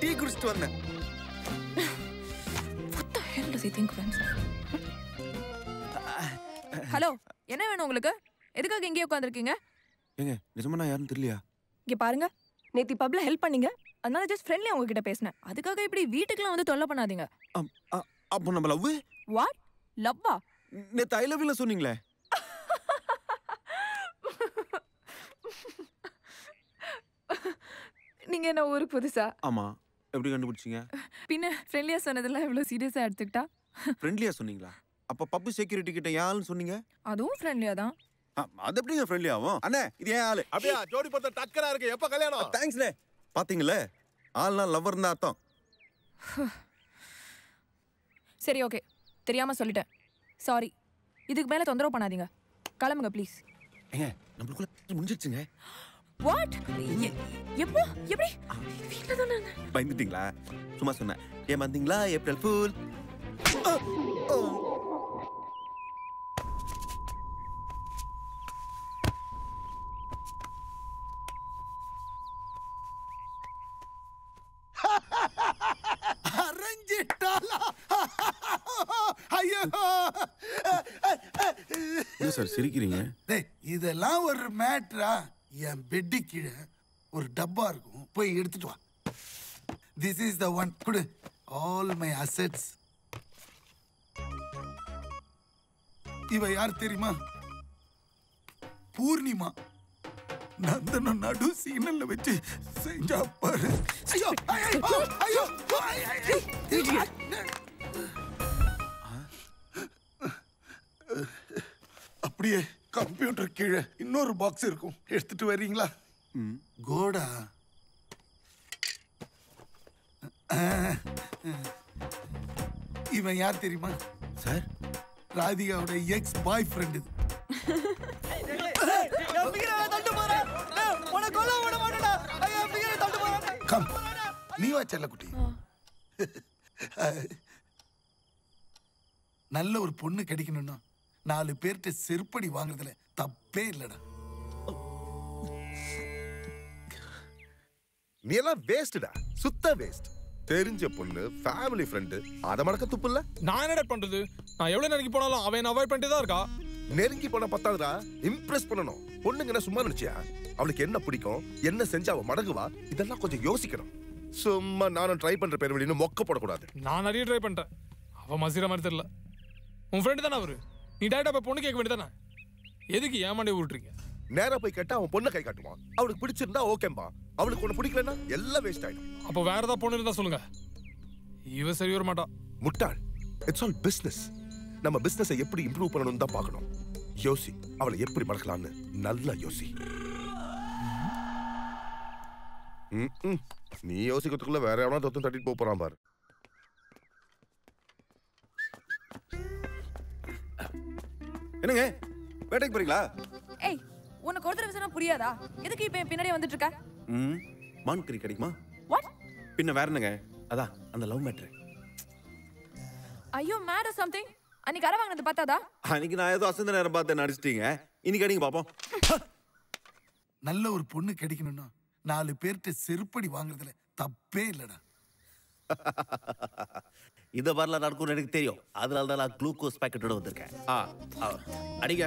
Tea kudichittu vanna. What the hell does he think of himself? Hello. என்ன வேணும் உங்களுக்கு? எதுக்காக இங்கே உட்கார்ந்திருக்கீங்க? ஏங்க, நிஜமா நான் யாரும் தெரியலையா? இங்க பாருங்க, நேத்தி பப்ல ஹெல்ப் பண்ணீங்க, அதனால ஜஸ்ட் ஃப்ரெண்ட்லியா உங்க கிட்ட பேசினேன். அதுக்காக இப்படி வீட்டுக்குலாம் வந்து தொல்லை பண்ணாதீங்க. அப்ப நம்ம லவ்? வாட்? லவ்வா? நேத்து ஐ லவ் யூ சொன்னீங்களே. நீங்க என்ன ஊருக்கு புதுசா? ஆமா. எப்படி கண்டுபிடிச்சீங்க? பின்ன ஃப்ரெண்ட்லியா சொன்னதெல்லாம் இவ்வளவு சீரியஸா எடுத்துக்கிட்டா? ஃப்ரெண்ட்லியா சொன்னீங்களா? அப்ப பப்பு செக்யூரிட்டி கிட்ட யாருன்னு சொன்னீங்க? அதுவும் ஃப்ரெண்ட்லியா தான். அது எப்படிங்க ஃப்ரெண்ட்லியா ஆகும்? அண்ணே, இது ஏன் ஆளு? அப்படியே ஜோடி பார்த்தா டக்கரா இருக்கு. எப்ப கல்யாணம்? தேங்க்ஸ்னே. பாத்தீங்களே, ஆள்னா லவ்வர் தான் அர்த்தம். சரி, ஓகே, தெரியாம சொல்லிட்டேன், சாரி. இதுக்கு மேல தொந்தரவு பண்ணாதீங்க, கிளம்புங்க ப்ளீஸ். ஏங்க, நம்மளுக்குள்ள முடிஞ்சிடுச்சுங்க. வாட்? எப்போ? எப்படி? வீட்ல தான பயந்துட்டீங்களா? சும்மா சொன்னேன். ஏன் வந்தீங்களா? April fool. சிரிக்கிறீங்க? இதெல்லாம் ஒரு மேட்ரா? என் பெட்டி கீழே ஒரு டப்பா இருக்கும், போய் எடுத்துட்டு வா. This is the one. குடு. All my assets. இவ யார் தெரியுமா? பூர்ணிமா. நந்தன நடு சீனல்ல வச்சு செஞ்சா பாரு. ஐயோ ஐயோ ஐயோ. அப்படியே கம்ப்யூட்டர் கீழே இன்னொரு பாக்ஸ் இருக்கும், எடுத்துட்டு வரீங்களா? கோடா. இவன் யார் தெரியுமா சார்? ராதிகாவோட எக்ஸ் பாய் ஃப்ரெண்டு. நீ வா செல்லக்குட்டி, நல்ல ஒரு பொண்ணு கிடைக்கணும்னா 4 பேர்ட்ட செருப்படி வாங்குறதுல தப்பே இல்லடா. நீ எல்லாம் வேஸ்டடா, சுத்த வேஸ்ட். தெரிஞ்ச பொண்ணு, ஃபேமிலி ஃப்ரெண்ட், அத மறக்க துப்பு இல்ல. நான் என்னடா பண்றது? நான் எவ்வளவு நெருங்கி போனாலும் அவன் அவாய்ட் பண்ணிட்டே தான் இருக்கா. நெருங்கி போன பத்தாதுடா, இம்ப்ரெஸ் பண்ணணும். பொண்ணுங்க என்ன சும்மா நினைச்சியா? அவளுக்கு என்ன பிடிக்கும், என்ன செஞ்சா அவ மடங்குவா, இதெல்லாம் கொஞ்சம் யோசிக்கணும். சும்மா நானும் ட்ரை பண்ற பேர் வெளியின்னு மொக்க போடக்கூடாது. நான் நிறைய ட்ரை பண்றேன், அவன் மசிற மாதிரி தெரியல. உன் ஃப்ரெண்டு தானே அவரு, நீ டேரக்டா போய் பொண்ணு கேட்க வேண்டியதானே, எதுக்கு ஏமாண்டே விட்டுறீங்க? நேரா போய் கேட்டா அவன் பொண்ணை கை காட்டுவான். அவளுக்கு பிடிச்சிருந்தா ஓகேம்பா, அவளுக்கு ஒண்ணு பிடிக்கலன்னா எல்லாம் வேஸ்ட் ஆயிடும். அப்போ வேற ஏதாவது பொண்ணு இருந்தா சொல்லுங்க. இவ சரி வர மாட்டா. முட்டாள். It's all business. நம்ம பிசினஸை எப்படி இம்ப்ரூவ் பண்ணணும்னு தான் பார்க்கணும். யோசி, அவளை எப்படி மறக்கலாம்னு நல்லா யோசி. நீ யோசிக்கிறதுக்குள்ள வேற எவனா தொத்தும் தட்டிட்டு போறான் பாரு. என்னங்க, வேட்டைக்கு போறீங்களா? ஏய், உனக்கு ஒரு தடவை புரியாதா? எதுக்கு இப்ப பின்னாடியே வந்துட்டு இருக்க? மான் கறி கிடைக்குமா? வாட்? பின்ன வேற என்னங்க? அதான் அந்த லவ் மேட்டர். ஐயோ மேட் ஆர் சம்திங். அன்னைக்கு அரை வாங்கினது பார்த்தாதா? அன்னைக்கு நான் ஏதோ அசந்த நேரம் பார்த்து நடிச்சிட்டீங்க. இன்னைக்கு அடிங்க பாப்போம். நல்ல ஒரு பொண்ணு கிடைக்கணும்னா 4 பேர்ட்ட செருப்படி வாங்குறதுல தப்பே இல்லடா. இத வரல நடக்கும் எனக்கு தெரியும், அதனால தான் நான் குளுக்கோஸ் பாக்கெட்டோட வந்திருக்கேன். அடிங்க.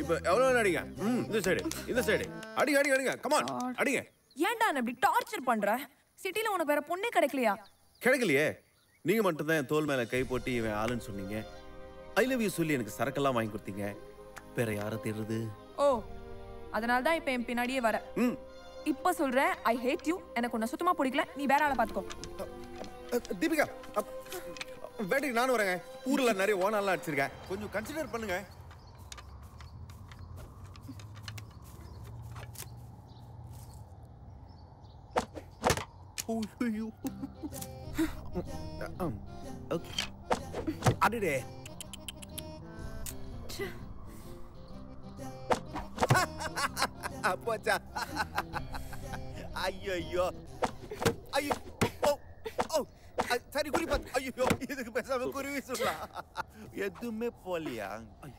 இப்போ எவ்வளவு அடிங்க? இந்த சைடு, இந்த சைடு. அடிங்க அடிங்க அடிங்க. கம் ஆன், அடிங்க. ஏன்டா நான் இப்படி டார்ச்சர் பண்ற? சிட்டில உனக்கு வேற பொண்ணே கிடைக்கலையா? கிடைக்கலையே. நீங்க மட்டும் தான் தோல் மேல கை போட்டு இவன் ஆளுன்னு சொன்னீங்க. ஐ லவ் யூ சொல்லி எனக்கு சரக்கெல்லாம் வாங்கி கொடுத்தீங்க. வேற யாரை தேடுறது? ஓ, அதனால தான் இப்போ என் பின்னாடியே வர. இப்ப சொல்றேன், ஐ ஹேட் யூ. எனக்கு உன்ன சுத்தமா பிடிக்கல. நீ வேற ஆளை பாத்துக்கோ. தீபிகா, வேட்டைக்கு நானும் வரேங்க. ஊர்ல நிறைய ஓனாலாம் அடிச்சிருக்கேன், கொஞ்சம் கன்சிடர் பண்ணுங்க. ஐயோ ஓகே அடடே போச்சா ஐயோ ஐயோ ஐயோ சரி குறி பார்த்து ஐயோ இதுக்கு பேசாம குருவி சொல்லலாம் எதுவுமே போலியா ஐயோ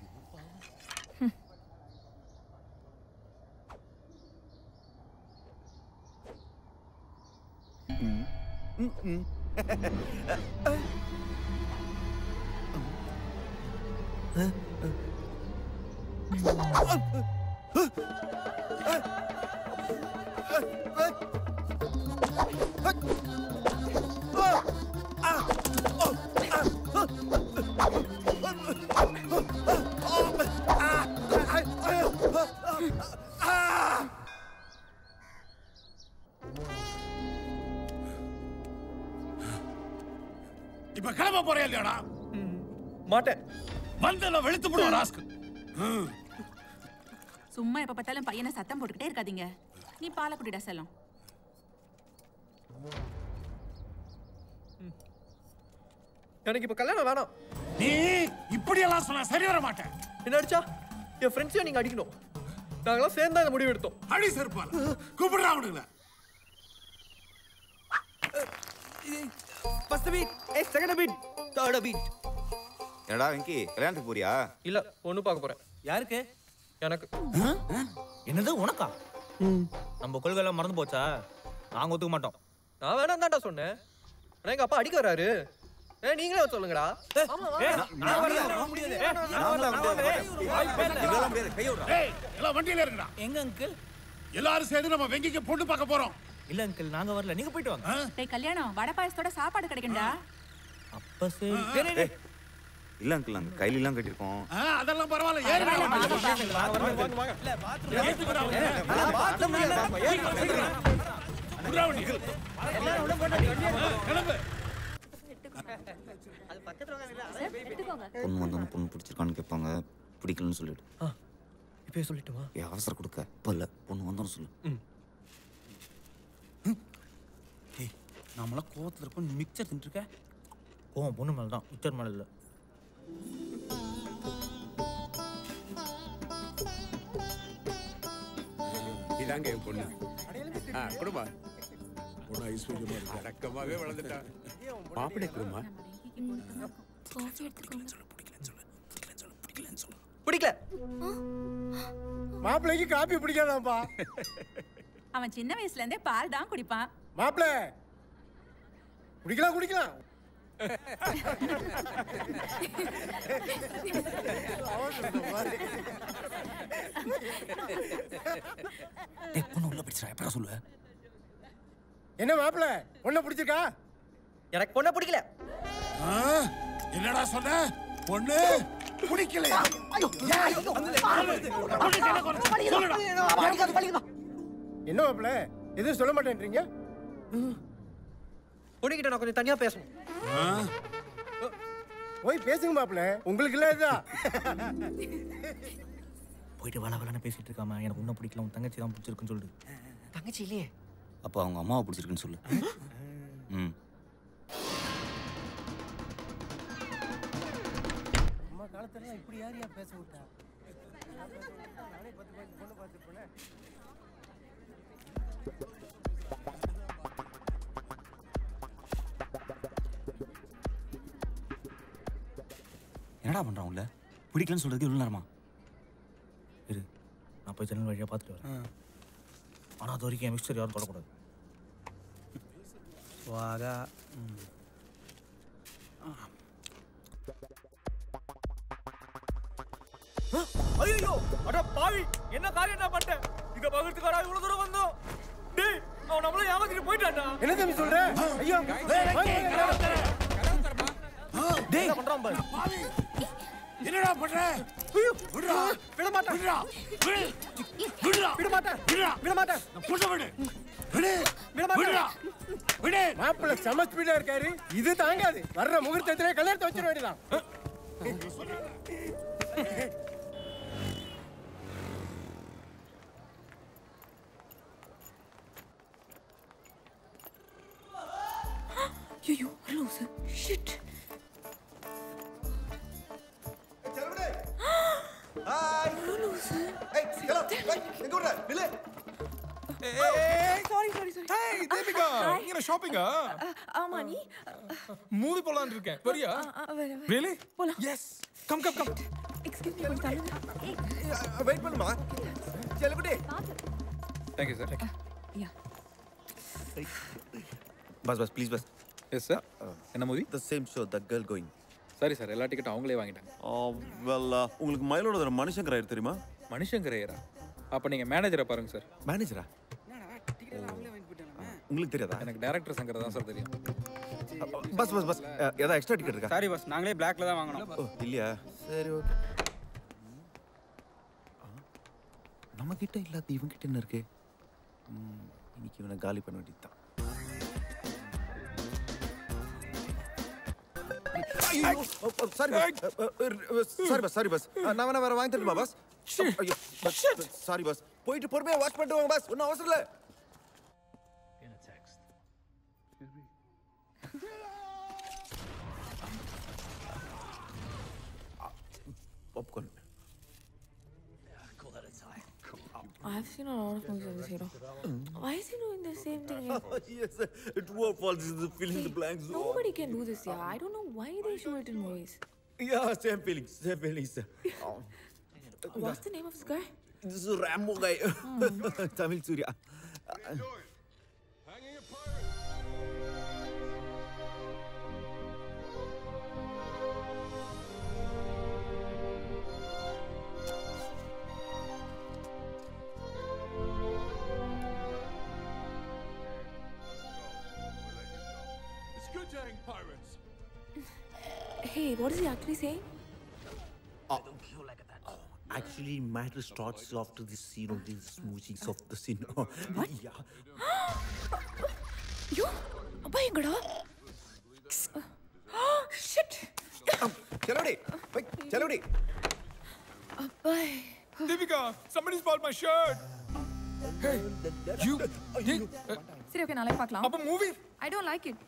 இப்ப கிளம்ப போறே இல்லையாடா மாட்டேன் வந்தல வெளுத்து போடுவா ராஸ்கல் சும்மா எப்ப பார்த்தாலும் பையனை சத்தம் போட்டுக்கிட்டே இருக்காதீங்க நீ பாலை குடிடா செல்லம் எனக்கு இப்ப கல்யாணம் வேணாம் நீ இப்படி எல்லாம் சொன்னா சரி வர மாட்டேன் என்ன அடிச்சா என் ஃப்ரெண்ட்ஸையும் நீங்க அடிக்கணும் நாங்களாம் சேர்ந்தா இந்த முடிவு எடுத்தோம் அடி செருப்பால கூப்பிடுறா அவனுங்கள First beat, second beat, third beat. என்னடா வெங்கி கல்யாணத்துக்கு போறியா? இல்ல ஒண்ணு பார்க்க போறேன். யாருக்கு? எனக்கு. என்னது உனக்கா? நம்ம கொள்கை எல்லாம் மறந்து போச்சா? நாங்க ஒத்துக்க மாட்டோம். நான் வேணாம் தான்டா சொன்னேன். ஆனா எங்க அப்பா அடிக்க வராரு. ஏ நீங்களே சொல்லுங்கடா. நான் வரல முடியாது. இதெல்லாம் பேரு கையோட. ஏய் எல்லாம் வண்டியில இருக்குடா. எங்க அங்கிள்? எல்லாரும் சேர்ந்து நம்ம வெங்கிக்கு பொண்ணு பார்க்க போறோம். இல்ல அங்கிள் நாங்க வரல நீங்க போய்ட்டு வாங்க டேய் கல்யாணம் வடை பாயசத்தோட சாப்பாடு கிடைக்கும்டா அப்ப சரி டேய் இல்ல அங்கிள் அந்த கையில எல்லாம் கட்டி இருக்கோம் அதெல்லாம் பரவாயில்லை ஏறுங்க வாங்க இல்ல பாத்ரூம் பாத்ரூம் ஏறுங்க குடராவணி எல்லாரும் உள்ள போடா கிளம்பு அது பக்கத்துல வாங்க அதே எடுத்துக்கோங்க பொண்ணு பொண்ணு பிடிச்சிருக்கான்னு கேட்பாங்க பிடிக்கலன்னு சொல்லிடு இப்பவே சொல்லிட்டுமா ஏ அவசர கொடுக்க பல்ல பொண்ணு வந்தன்னு சொல்லு நம்மளா கோவத்தில் இருக்கும் நீ மிக்சர் தின்ட்டுருக்க கோவம் பொண்ணு மேலே தான் மிக்சர் மேலே இல்லை இதாங்க என் பொண்ணு குடும்பா பொண்ணு ஐஸ்வர்யமா இருக்கு அடக்கமாகவே வளர்ந்துட்டா பாப்பிடை குடும்பா பிடிக்கலன்னு சொல்லு பிடிக்கலன்னு சொல்லு பிடிக்கலன்னு சொல்லு பிடிக்கலன்னு சொல்லு பிடிக்கல மாப்பிள்ளைக்கு காப்பி பிடிக்காதாப்பா அவன் சின்ன வயசுல இருந்தே பால் தான் குடிப்பான் மாப்பிள்ளை குடிக்கலாம் குடிக்கலாம் என்ன மாப்பிள்ள பொண்ணு பிடிச்சிருக்கா எனக்கு பொண்ணு பிடிக்கல என்னடா சொன்ன பொண்ணு பிடிக்கல என்ன மாப்பிள்ள எதுவும் சொல்ல மாட்டேன்றீங்க பொண்ணுகிட்ட நான் கொஞ்சம் தனியா பேசணும் போய் பேசுங்க மாப்பிள்ள உங்களுக்கு இல்ல இதுதான் போயிட்டு வள வளன்னு பேசிட்டு இருக்காம எனக்கு உன்ன பிடிக்கல உன் தங்கச்சி தான் பிடிச்சிருக்குன்னு சொல்லு தங்கச்சி இல்லையே அப்போ அவங்க அம்மாவை பிடிச்சிருக்குன்னு சொல்லு ம் அம்மா காலத்துல இப்படி யாரையா பேச விட்டா நானே 10 பேர் பொண்ணு பார்த்துட்டு போனேன் என்னடா பண்றான் உள்ள பிடிக்கலன்னு சொல்றதுக்கு இவ்வளவு நேரமா இரு நான் போய் ஜன்னல் வழியா பார்த்துட்டு வரேன் ஆனால் அது வரைக்கும் என் மிக்சர் யாரும் தொடக்கூடாது வாகா ஐயோ அட பாவி என்ன காரியம் நான் பண்ணிட்டேன் இதை பகிர்ந்துக்காரா இவ்வளவு தூரம் வந்தோம் டேய் அவன் நம்மள யாவத்திட்டு போயிட்டான்டா என்ன தம்பி சொல்ற ஐயோ டேய் என்ன பண்றான் பாவி என்னடா பண்ற விடுடா விட மாட்டேன் விடுடா விடுடா விட மாட்டேன் விடுடா விட மாட்டேன் நான் புள்ள விடு விடு விட மாட்டேன் விடுடா விடு மாப்பிள்ளை சம ஸ்பீடா இருக்காரு இது தாங்காது வர்ற முகூர்த்தத்திலே கல்யாணத்தை வச்சிர வேண்டியதான் ஐயோ லூசு ஷிட். செல்லுடே ஹாய் லூசு. ஏய் செல்ல ஏய் எங்க ஓடுற நில்லு. ஏய் சாரி ஹேய் தேவிகா நீங்க ஷாப்பிங்கா? ஆமா நீ மூவி போலாம்னு இருக்கேன் வரியா? really yes come excuse me கொஞ்சம் wait பண்ணுமா செல்லுடே. thank you sir yeah bas please bas yes sir enna movie the same show the girl going sorry sir ella ticket avangale vaangitaanga well ungalku mayiloda oru manishangar ayir theriyuma manishangar ayira appo neenga manager paarunga sir manager ah enna ticket ella avangale vaangi pottaanga ungalku theriyada enak director sangar da sir theriyum bas edha extra ticket iruka sorry bas naangale black la da vaanganom illaya seri okay namakitta illa ivangitta enna iruke iniki ivana gaali panna vettidha ஐயோ sorry bus நான் வர வாங்கி தரமா bus ஐயோ sorry bus போயிடு பொறுமையா watch பண்ணிட்டு வாங்க bus ஒண்ணு அவசர இல்ல in a text excuse me popcorn call that a time I have seen a lot of movies over here. Why is he doing the same thing here? Yes, it was false in the fill in the blanks. Nobody can do this here. I don't know why they show it in movies. Yeah, same feelings. What's the name of this guy? This is Rambo guy. Tamil Surya. Hanging a pirate. Pirates. Hey, what is he actually saying? I don't feel like that. Actually, matter starts after the scene of the smooching of the scene. What? You? Abba engada? Shit. Chalodi. Abba. Deepika, somebody's pulled my shirt. Hey, you. Sir, okay, nalai paakalam. Appo movie? I don't like it.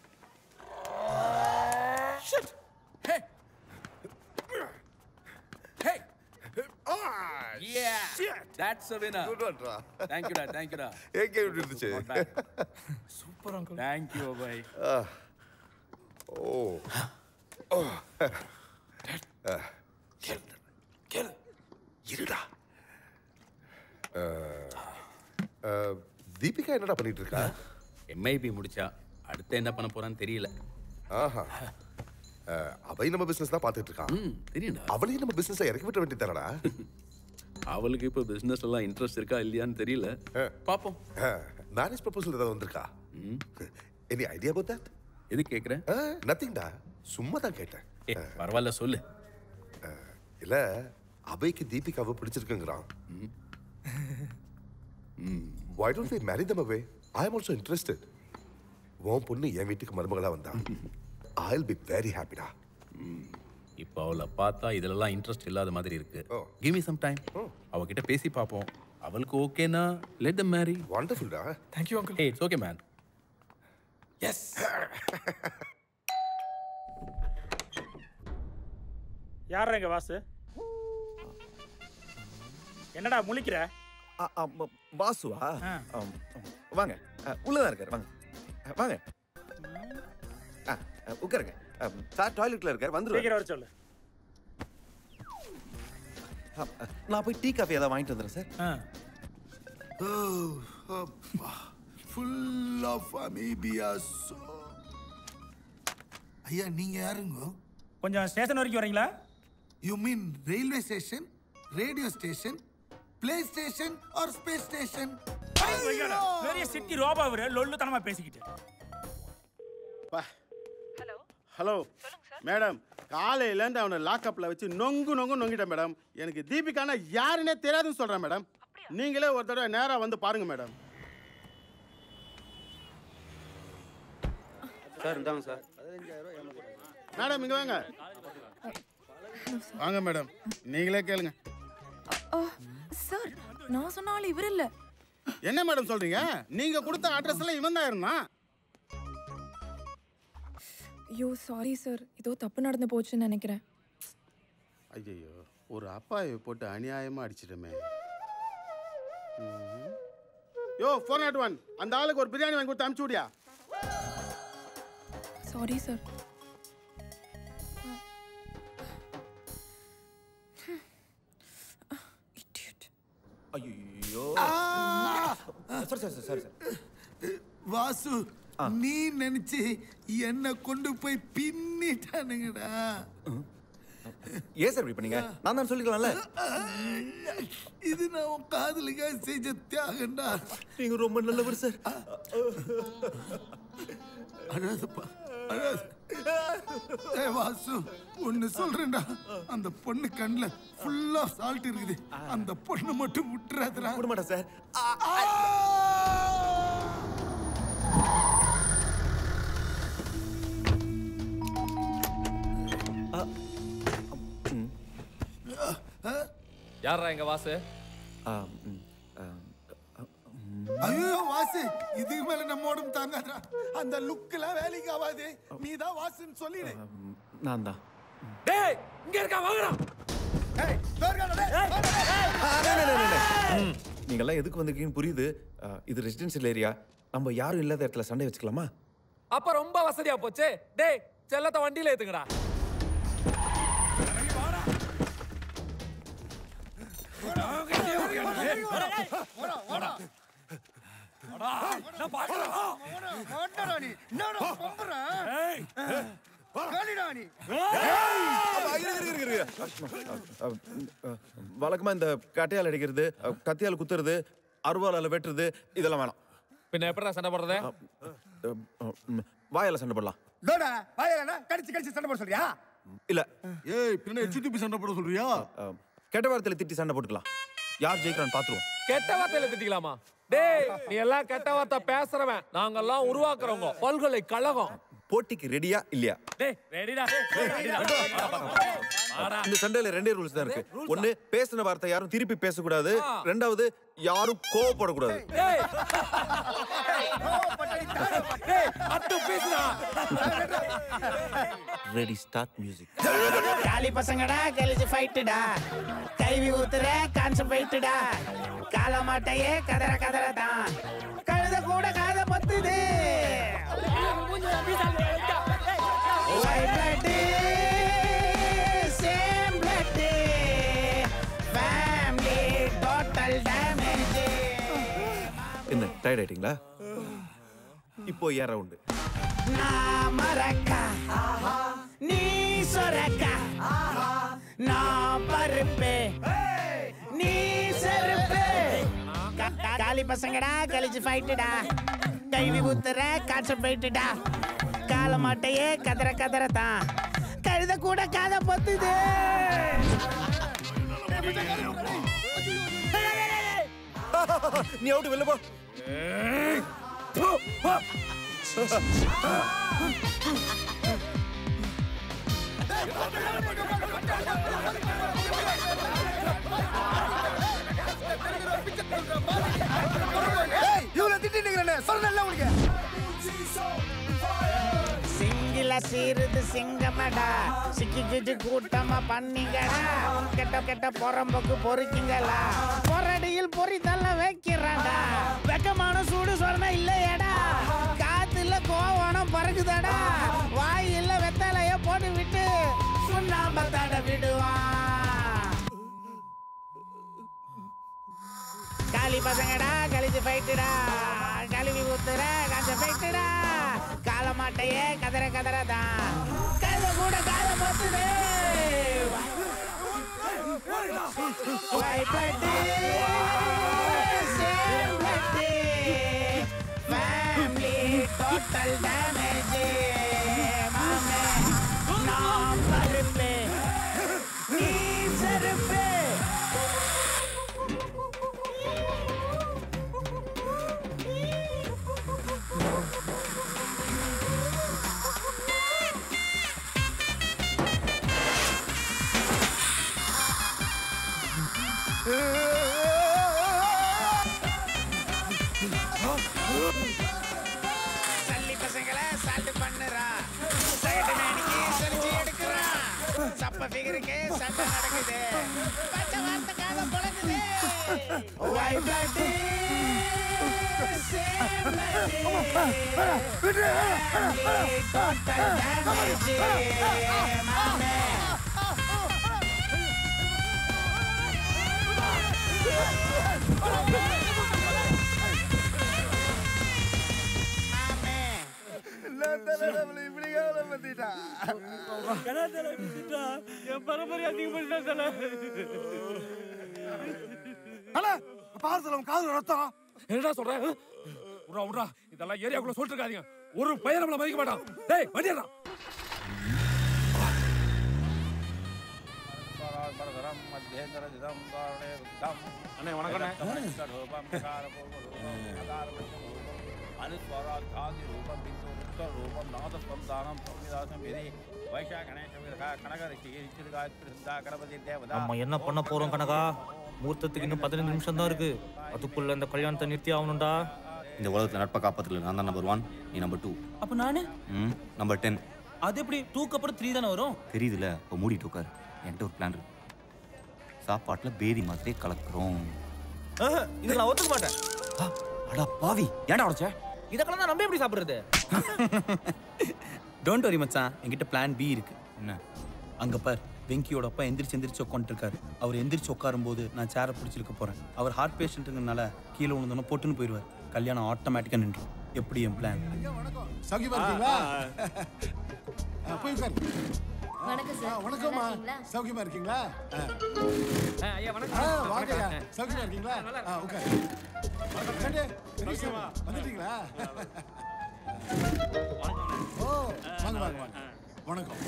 Shit! Hey! Ah! Yeah! Shit! That's a winner. Good one, Ra. Thank you, Ra. Ek game irundhuchu. Super uncle. Thank you, bhai. Oh. Kill. Irida. Deepika enna pannittu iruka? MIB mudicha. Adutha enna panna poran theriyala. ஆஹா அவளை நம்ம business தான் பாத்துட்டு இருக்கா. தெரியும்டா அவளை நம்ம பிசினஸை இறக்கி விட வேண்டியது தானடா. அவளுக்கு இப்ப பிசினஸ் எல்லாம் இன்ட்ரஸ்ட் இருக்கா இல்லையான்னு தெரியல. பாப்போம். மேரேஜ் ப்ரொபோசல் ஏதாவது வந்திருக்கா? Any idea about that? எது கேக்குற? நதிங்டா சும்மா தான் கேட்டேன். பரவாயில்ல சொல்லு. இல்ல அபைக்கு தீபிகாவை பிடிச்சிருக்குங்கறான். Why don't we marry them away? I am also interested. உன் பொண்ணு என் வீட்டுக்கு மருமகளா வந்தான். I'll be very happy da. இப்போ அவளை பார்த்தா இதெல்லாம் இன்ட்ரெஸ்ட் இல்லாத மாதிரி இருக்கு. Give me some time. அவகிட்ட பேசி பாப்போம். அவளுக்கு ஓகேனா let them marry. Wonderful da. Thank you uncle. Hey, it's okay man. Yes. யாரா இங்க வாசு? என்னடா முழிக்கிற? வாசுவா? வாங்க. உள்ள தான் இருக்காரு வாங்க. வாங்க உட்காருங்க சார் டாய்லெட்ல இருக்காரு வந்துருவாரு சொல்லு நான் போய் டீ காஃபி ஏதாவது வாங்கிட்டு வந்துடுறேன் சார் ஃபுல் ஆஃப் அமீபியா சோ ஐயா நீங்க யாருங்க கொஞ்சம் ஸ்டேஷன் வரைக்கும் வரீங்களா you mean railway station radio station play station or space station ஐயா பெரிய சிட்டி ரோபா அவரே லொல்லு தனமா பேசிக்கிட்டு பா ஹலோ ஹலோ சொல்லுங்க சார் மேடம் காலையில இருந்து அவன லாக் அப்ல வச்சு நொங்கிட்டேன் மேடம் எனக்கு தீபிகானா யாருனே தெரியாதுன்னு சொல்றேன் மேடம் நீங்களே ஒரு தடவை நேரா வந்து பாருங்க மேடம் சார் இந்தாங்க சார் 15000 மேடம் இங்க வாங்க வாங்க மேடம் நீங்களே கேளுங்க சார் நான் சொன்னால இவர் இல்ல என்ன மேடம் சொல்றீங்க நீங்க கொடுத்த அட்ரஸ்ல இவன் தான் இருந்தான் ஐயோ சாரி சார், ஏதோ தப்பு நடந்து போச்சுன்னு நினைக்கிறேன். ஐயோ, ஒரு அப்பாவை போட்டு அநியாயமாக அடிச்சிட்டோமே. யோ 401, அந்த ஆளுக்கு ஒரு பிரியாணி வாங்கி கொடுத்து அனுப்பிச்சு விடியா. Sorry sir. இடியட். ஐயோ. Sir sir sir sir. Vasu, நீ நினைச்சி என்ன கொண்டு போய் பின்னிட்டானுங்கடா. ஏன் சார் இப்படி பண்ணீங்க? நான் தான் சொல்லிக்கலாம்ல. இது நான் உன் காதலுக்காக செஞ்ச தியாகண்டா. நீங்க ரொம்ப நல்லவர் சார். அழாதப்பா அழாத. ஏ வாசு, ஒன்னு சொல்றேன்டா, அந்த பொண்ணு கண்ணுல ஃபுல்லா சால்ட் இருக்குது. அந்த பொண்ணு மட்டும் விட்டுறாதுடா. விட மாட்டேன் சார். யாரா எங்க வாசு? ஐயோ வாசு, இதுக்கு மேல நம்ம உடம்பு தாங்காதா. அந்த லுக்கெல்லாம் வேலைக்கு ஆகாது. நீ தான் வாசுன்னு சொல்லிடு. நான் தான். டேய் இங்க இருக்கா வாங்கடா. டேய் தோர்காடா. டேய் நீங்க எல்லாம் எதுக்கு வந்திருக்கீங்கன்னு புரியுது. இது ரெசிடென்ஷியல் ஏரியா, நம்ம யாரும் இல்லாத இடத்துல சண்டை வச்சுக்கலாமா? அப்ப ரொம்ப வசதியா போச்சு. டேய் செல்லத்தை வண்டியில ஏத்துங்கடா. வழக்கமா இந்த கட்டையால் அடிக்கிறது, கத்தியால் குத்துறது, அருவாளால வெட்டுறது, இதெல்லாம் வேணாம். பின்ன எப்படி சண்டை போடுறது? வாயால சண்டை போடலாம். கடிச்சு கடிச்சு சண்டை போட சொல்றியா? இல்ல ஏய் பின்ன எச்சு சண்டை போட சொல்றியா? கெட்ட வார்த்தையில திட்டி சண்டை போட்டுக்கலாம். யார் ஜெயிக்கிறான்னு பாத்துருவோம். கெட்ட வார்த்தையில திட்டிக்கலாமா? டேய் நீ எல்லாம் கெட்ட வார்த்தை பேசுறவன், நாங்க எல்லாம் உருவாக்குறவங்க, பல்கலை கழகம். போட்டிக்கு ரெடியா இல்லையா? டேய் ரெடிடா. இந்த சண்டையில ரெண்டே ரூல்ஸ் தான் இருக்கு. ஒண்ணு, பேசின வார்த்தை யாரும் திருப்பி பேசக்கூடாது. ரெண்டாவது, யாரும் கோவப்படக்கூடாது. Ready start music. காலி பசங்கடா கெலிச்சு ஃபைட்டுடா. கைவி ஊத்துற கான்செப்ட்டா. காலமாட்டையே கதற கதறதா. கழுத கூட காத பத்துது. Same blood family total damage. என்ன டயர்ட் ஆயிட்டீங்களா? இப்போ ஏன் ரவுண்டு? நான் மரக்கா நீ சொரக்கா, நான் பருப்பே நீ செருப்பே. காலி பசங்கடா கழிச்சு ஃபைட்டுடா. கைவி ஊத்துற காய்ச்ச போயிட்டுடா. காலமாட்டையே கதற கதறதான். கழுத கூட காதை பொத்துது. நீ அவுட்டு, வெளில போ. சிங்கில சீருது சிங்கமடா. சிக்கிக்கிட்டு கூட்டமா பண்ணீங்கடா. கெட்ட கெட்ட பொறம்புக்கு பொறிக்கிங்களா. பொறடியில் பொறி தள்ள வைக்கிறாடா. வெக்கமான சூடு சொன்னா இல்லையடா. காத்துல கோவணம் பறக்குதாடா. வாயில வெத்தலைய போட்டு விட்டு சுண்ணாம்ப தட விடுவா. காலி பசங்கடா கழிச்சு போயிட்டுடா. கழுவி ஊத்துற காசை போயிட்டுடா. காலமாட்டையே கதற கதறதான். கழுத கூட கால போத்துது. Family total damage. மாமே நான் பருப்பே நீ செருப்பே. சல்லி பசங்களை சால்ட் பண்ணுறா. அப்ப பிகருக்கு சண்டை நடக்குது, பச்சை வார்த்தை கால பொழங்குது. என்ன சொல்றேன், இதெல்லாம் ஏரியாக்குள்ள சொல்லிட்டு இருக்காதீங்க. ஒரு பையன் நம்மள மதிக்க மாட்டான். டேய் மதியடா. அண்ணே வணக்கம். என்ன பண்ண போறோம் கனகா? முகூர்த்தத்துக்கு இன்னும் 15 நிமிஷம் தான் இருக்கு. அதுக்குள்ள இந்த கல்யாணத்தை நிறுத்தி ஆகணும்டா. இந்த உலகத்துல நட்பை காப்பாத்துல நான் தான் நம்பர் 1, நீ நம்பர் 2. அப்ப நானு நம்பர் 10. அது எப்படி 2க்கு அப்புறம் 3 தானே வரும்? தெரியுதுல. இப்போ மூடிட்டு உட்காரு, என்கிட்ட ஒரு பிளான் இருக்கு. சாப்பாட்டுல பேதி மாத்திரை கலக்குறோம். இதை நான் ஒத்துக்க மாட்டேன். அடா பாவி, ஏன்டா உடைச்ச? இதெல்லாம் நான் நம்ப எப்படி சாப்பிடுறது? டோன்ட் வரி மச்சான், என்கிட்ட பிளான் பி இருக்கு. என்ன? அங்க பார், வெங்கியோட அப்பா எந்திரிச்சு உட்காந்துருக்காரு. அவர் எந்திரிச்சு உட்காரும் போது நான் சேரை பிடிச்சிருக்க போறேன். அவர் ஹார்ட் பேஷண்ட்டுங்கிறனால கீழே விழுந்தோன்னா போட்டுன்னு போயிடுவார். கல்யாணம் ஆட்டோமேட்டிக்கா நின்று. எப்படி என் பிளான்? சௌக்கியமா இருக்கீங்களா? வந்துட்டீங்களா? வணக்கம்.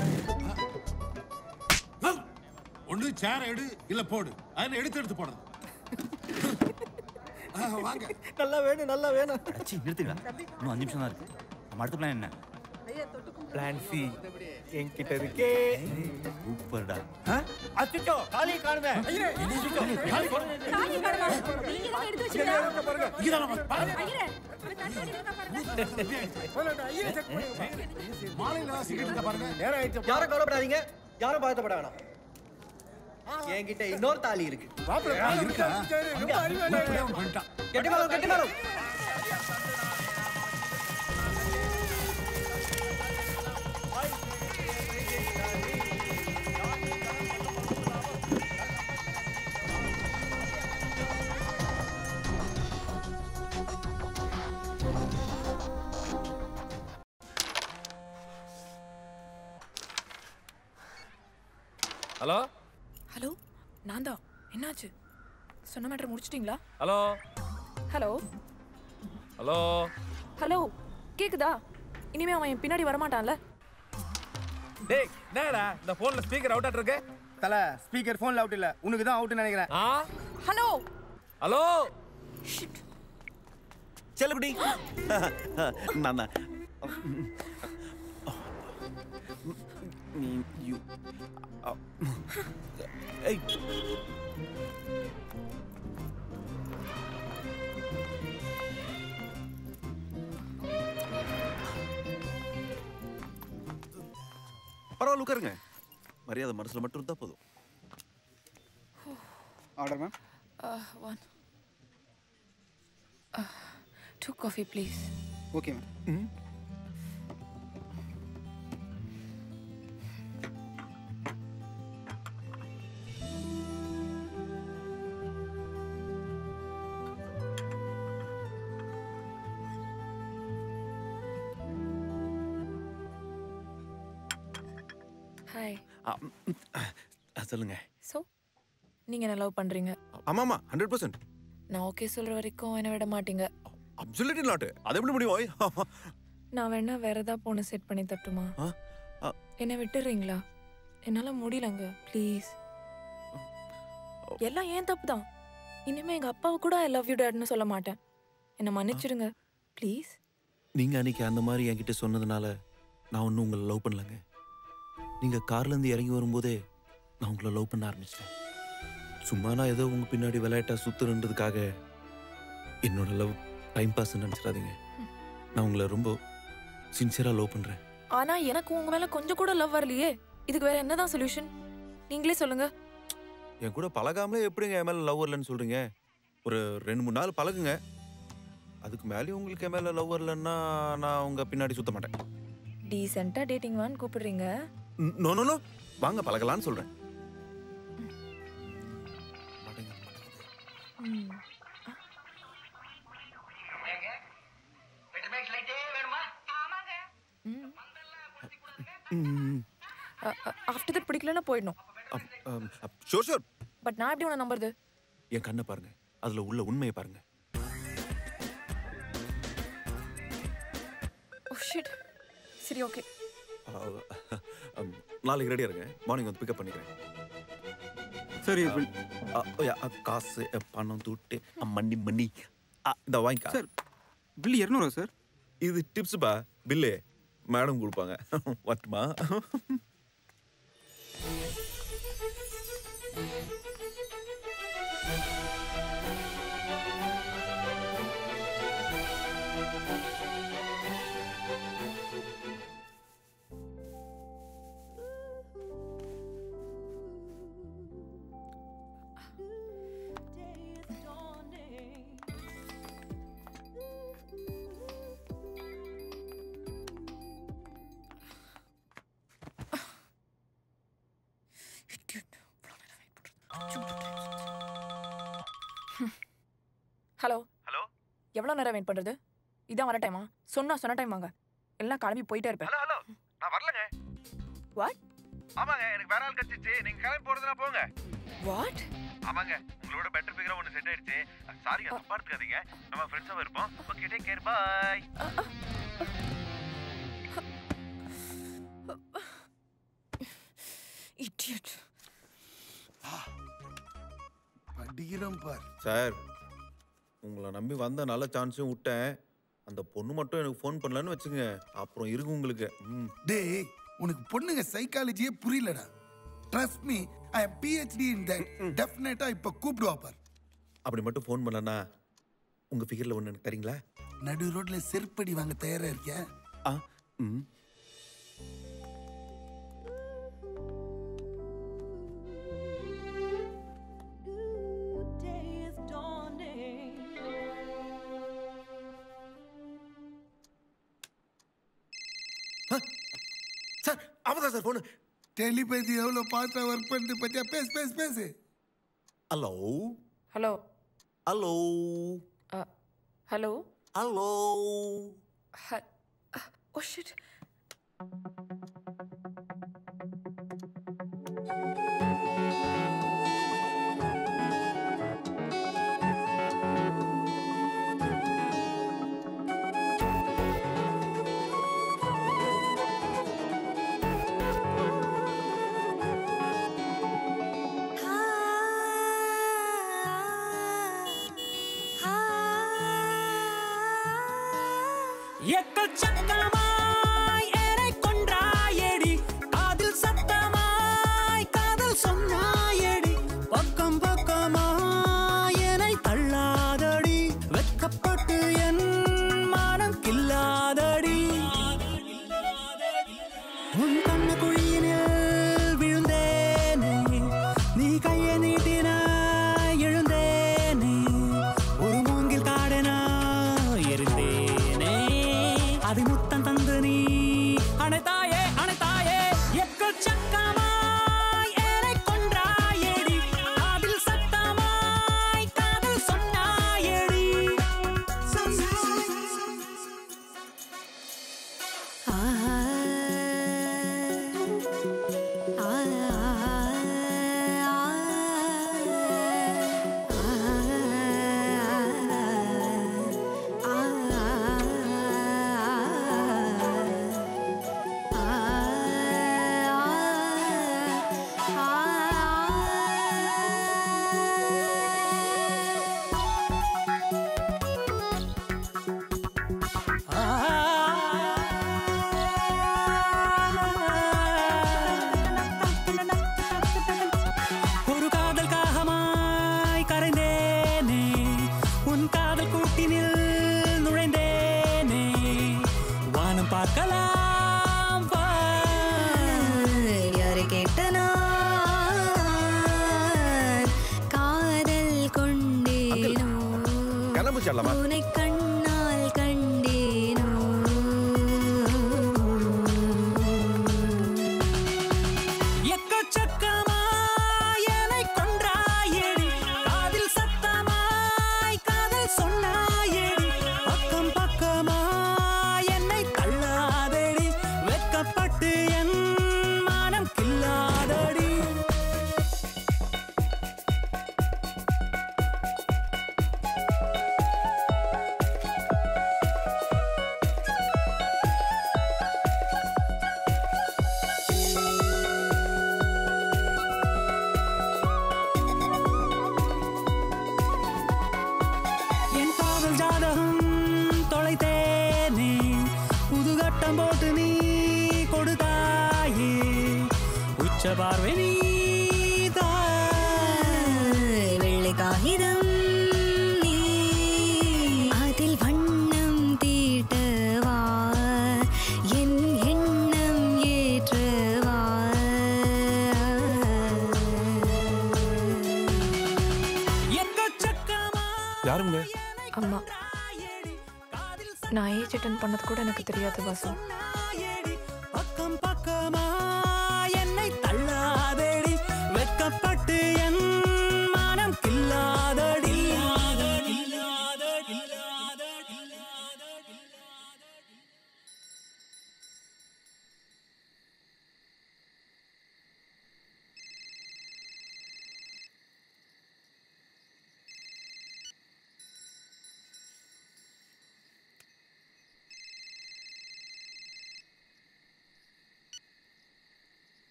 ஒண்ணு சேர எடு, இல்ல போடு. அதுல எடுத்து போடுது. வாங்க. நல்லா வேணும். நிறுத்துங்களா? இன்னும் 5 நிமிஷம் தான் இருக்கு. நம்ம அடுத்த பிளான் என்ன? பிளான் சி என்கிட்ட இருக்கே. சூப்பர்டா. அச்சோ காலி காணுமே. ஐயே காலி காணுமா? நீங்க தான் எடுத்து வச்சீங்க. இங்க தான் பாருங்க. ஐயே ஒரு தண்ணி எடுத்து பாருங்க. போலடா ஐயே செக் பண்ணுங்க. மாலையில சிக்கிட்டு பாருங்க. நேரா ஐட்டம். யாரை கவலைப்படாதீங்க, யாரை பயப்பட வேணாம். என்கிட்ட இன்னொரு தாலி இருக்கு. பாப்பற தாலி இருக்கா? ரொம்ப அறிவானே. கெட்டி மாரோ. ஹலோ ஹலோ நான் தான். என்னாச்சு? சொன்ன மேட்டர் முடிச்சிட்டீங்களா? ஹலோ ஹலோ ஹலோ ஹலோ கேக்குதா? இனிமே அவன் என் பின்னாடி வரமாட்டான்ல. டேய் என்னடா இந்த போன்ல ஸ்பீக்கர் அவுட் ஆட்டிருக்கு? தல ஸ்பீக்கர் போன்ல அவுட் இல்ல, உனக்கு தான் அவுட்னு நினைக்கிறேன். ஹலோ ஹலோ ஷிட் செல்லுடி. நான் mean you hey பரவாயில்ல உட்காருங்க. மரியாதை மனசுல மட்டும் இருந்தா போதும். Order ma'am. 1 2 coffee please. Okay ma'am. சொல்லுங்க. சோ நீங்க என்ன லவ் பண்றீங்க? ஆமாமா 100%. நான் ஓகே சொல்ற வரைக்கும் என்ன விட மாட்டீங்க? Absolutely not. அது எப்படி முடியும்? நான் வேணா வேற ஏதாவது போன் செட் பண்ணி தட்டுமா? என்ன விட்டுறீங்களா? என்னால முடியலங்க ப்ளீஸ். எல்லாம் ஏன் தப்பு தான். இனிமே எங்க அப்பாவை கூட ஐ லவ் யூ டாட்னு சொல்ல மாட்டேன். என்ன மன்னிச்சிடுங்க ப்ளீஸ். நீங்க அன்னைக்கு அந்த மாதிரி என்கிட்ட சொன்னதுனால நான் ஒன்னும் உங்களை லவ் பண்ணலங்க. நீங்க கார்ல இருந்து இறங்கி வரும்போதே நான் உங்களை லவ் பண்ண ஆரம்பிச்சிட்டேன். சும்மா நான் ஏதோ உங்க பின்னாடி விளையாட்டா சுத்துறதுக்காக என்னோட லவ் டைம் பாஸ் நினைச்சிடாதீங்க. நான் உங்களை ரொம்ப சின்சியரா லவ் பண்றேன். ஆனா எனக்கு உங்க மேல கொஞ்சம் கூட லவ் வரலையே. இதுக்கு வேற என்னதான் சொல்யூஷன்? நீங்களே சொல்லுங்க. என் கூட பழகாமலே எப்படிங்க என் மேலே லவ் வரலன்னு சொல்கிறீங்க? ஒரு 2-3 நாள் பழகுங்க, அதுக்கு மேலேயும் உங்களுக்கு என் மேலே லவ் வரலன்னா நான் உங்கள் பின்னாடி சுற்ற மாட்டேன். டீசெண்டாக டேட்டிங் வான்னு கூப்பிடுறீங்க. நோ நோ நோ, வாங்க பழகலான்னு சொல்கிறேன். ஆஃப்டர் தட் பிடிக்கலன்னா போயிடணும். Sure sure. பட் நான் எப்படி உன நம்புறது? என் கண்ணை பாருங்க, அதில் உள்ள உண்மையை பாருங்க. Oh shit. சரி ஓகே, நாளைக்கு ரெடியாக இருங்க, மார்னிங் வந்து பிக்கப் பண்ணிக்கிறேன். சரி காசு பணம் தூட்டு மண்ணி மண்ணி இந்த வாங்கிக்கா. Sir bill 200 sir. இது டிப்ஸுப்பா, பில்லு மேடம் கொடுப்பாங்க. வரட்டுமா? ஹலோ ஹலோ, எவ்வளோ நேரம் வெயிட் பண்ணுறது? இதான் வர டைமா? சொன்ன டைம் வாங்க, எல்லாம் கிளம்பி போயிட்டே இருப்பேன். ஹலோ ஹலோ, நான் வரலங்க. வாட்? ஆமாங்க, எனக்கு வேற ஆள் கட்டிச்சு, நீங்கள் கிளம்பி போகிறதுனா போங்க. வாட்? ஆமாங்க, உங்களோட பெட்டர் ஃபிகராக ஒன்று செட் ஆயிடுச்சு. சாரி, அதை பார்த்துக்காதீங்க, நம்ம ஃப்ரெண்ட்ஸாக இருப்போம். Okay, take care, bye. Idiot. படிக்கிறோம் பார். சார், உங்களை நம்பி வந்த நல்ல சான்ஸும் விட்டேன். அந்த பொண்ணு மட்டும் எனக்கு ஃபோன் பண்ணலன்னு வச்சுங்க, அப்புறம் இருக்கு உங்களுக்கு. டேய், உனக்கு பொண்ணுங்க சைக்காலஜியே புரியலடா. Trust me, I have PhD in that. டெஃபினட்டா இப்போ கூப்பிடுவா பார். அப்படி மட்டும் ஃபோன் பண்ணலனா உங்கள் ஃபிகரில் ஒன்று எனக்கு தரீங்களா? நடு ரோட்ல செருப்படி வாங்க தயாராக இருக்கியா? ஆ ம். சார் அவதான் சார் போனு. டெலிபதி எவ்வளோ பாட்டா ஒர்க் பண்ணிட்டு பற்றியா? பேசு பேசு பேசு. Hello hello hello hello hello. Oh shit. சக்கரமாய் ஏனை கொன்றாயடி, காதில் சத்தமாய் காதல் சொன்னாயடி, பக்கம் பக்கமாய் ஏனை தள்ளாதடி, வெக்கப்பட்டு என் மானம் கில்லாதடி, உன் கண்ண குழியினில் விழுந்தேனே, நீ கையை நீட்டினா எழுந்தேனே, ஒரு மூங்கில் காடனா இருந்தேன். அது முத்தம் தந்த செல்லமா? அம்மா, நான் ஏஜ் அட்டன் பண்ணது கூட எனக்கு தெரியாது வாசு.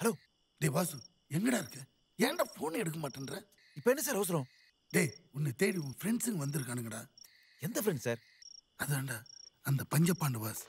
ஹலோ டே வாசு, எங்கடா இருக்கு? ஏன்டா ஃபோன் எடுக்க மாட்டேன்ற? இப்போ என்ன சார் அவசரம்? டே, உன்னை தேடி உன் ஃப்ரெண்ட்ஸுங்க வந்திருக்கானுங்கடா. எந்த ஃப்ரெண்ட் சார்? அதான்டா அந்த பஞ்சபாண்டு வாஸ்.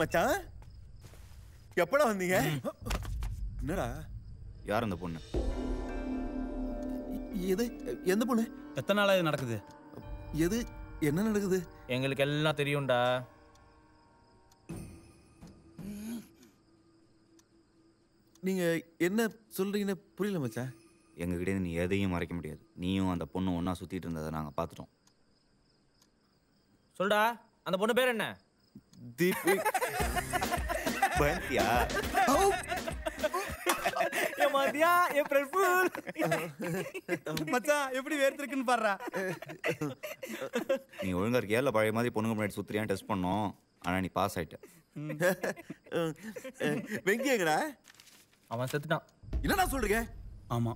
மச்சான், எப்படா வந்தீங்க? என்னடா? யார் அந்த பொண்ணு? எது? எந்த பொண்ணு? எத்தனை நாளா இது நடக்குது? எது? என்ன நடக்குது? எங்களுக்கு எல்லாம் தெரியும்டா. நீங்க என்ன சொல்றீங்கன்னு புரியல மச்சான். எங்ககிட்ட நீ எதையும் மறைக்க முடியாது. நீயும் அந்த பொண்ணு ஒன்னா சுத்திட்டு இருந்ததை நாங்க பாத்துட்டோம். சொல்டா, அந்த பொண்ணு பேர் என்ன? அவன் செத்துட்டான். இல்லடா சொல்றீங்க? ஆமா,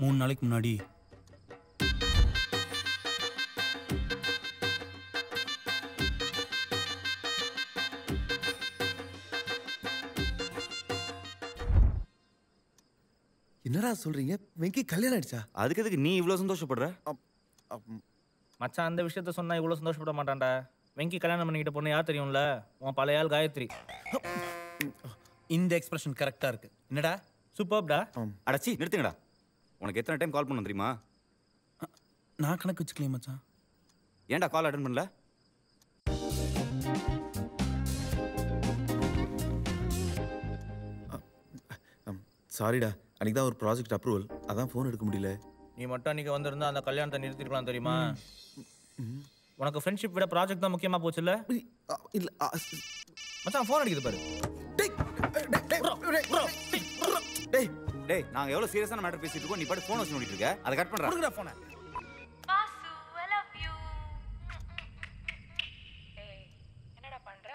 3 நாளைக்கு முன்னாடி. என்னடா சொல்றீங்க? வெங்கி கல்யாணம் ஆயிடுச்சா? அதுக்கு எதுக்கு நீ இவ்வளோ சந்தோஷப்படுற? மச்சான், அந்த விஷயத்த சொன்னா இவ்வளோ சந்தோஷப்பட மாட்டான்டா. வெங்கி கல்யாணம் பண்ணிக்கிட்ட பொண்ணு யார் தெரியும்ல? உன் பழைய ஆள் காயத்ரி. இந்த எக்ஸ்பிரஷன் கரெக்டா இருக்கு. என்னடா சூப்பர்டா. அடச்சி நிறுத்துங்கடா. உனக்கு எத்தனை டைம் கால் பண்ண தெரியுமா? நான் கணக்கு வச்சுக்கலையே மச்சான். ஏன்டா கால் அட்டன் பண்ணல? சாரிடா, அன்னைக்கு தான் ஒரு ப்ராஜெக்ட் அப்ரூவல், அதான் ஃபோன் எடுக்க முடியல. நீ மட்டும் அன்றைக்கி வந்திருந்தா அந்த கல்யாணத்தை நிறுத்திருக்கலாம் தெரியுமா? உனக்கு ஃப்ரெண்ட்ஷிப் விட ப்ராஜெக்ட் தான் முக்கியமாக போச்சு. இல்லை இல்லை மச்சான், ஃபோன் அடிக்குது பாரு. டேய் டேய், நாங்கள் எவ்வளோ சீரியஸான மேட்டர் பேசிட்டு இருக்கோம், நீ பாட்டு ஃபோன் வச்சு நோண்டிட்டு இருக்க. அதை கட் பண்ணுறா ஃபோனை. என்னடா பண்ணுற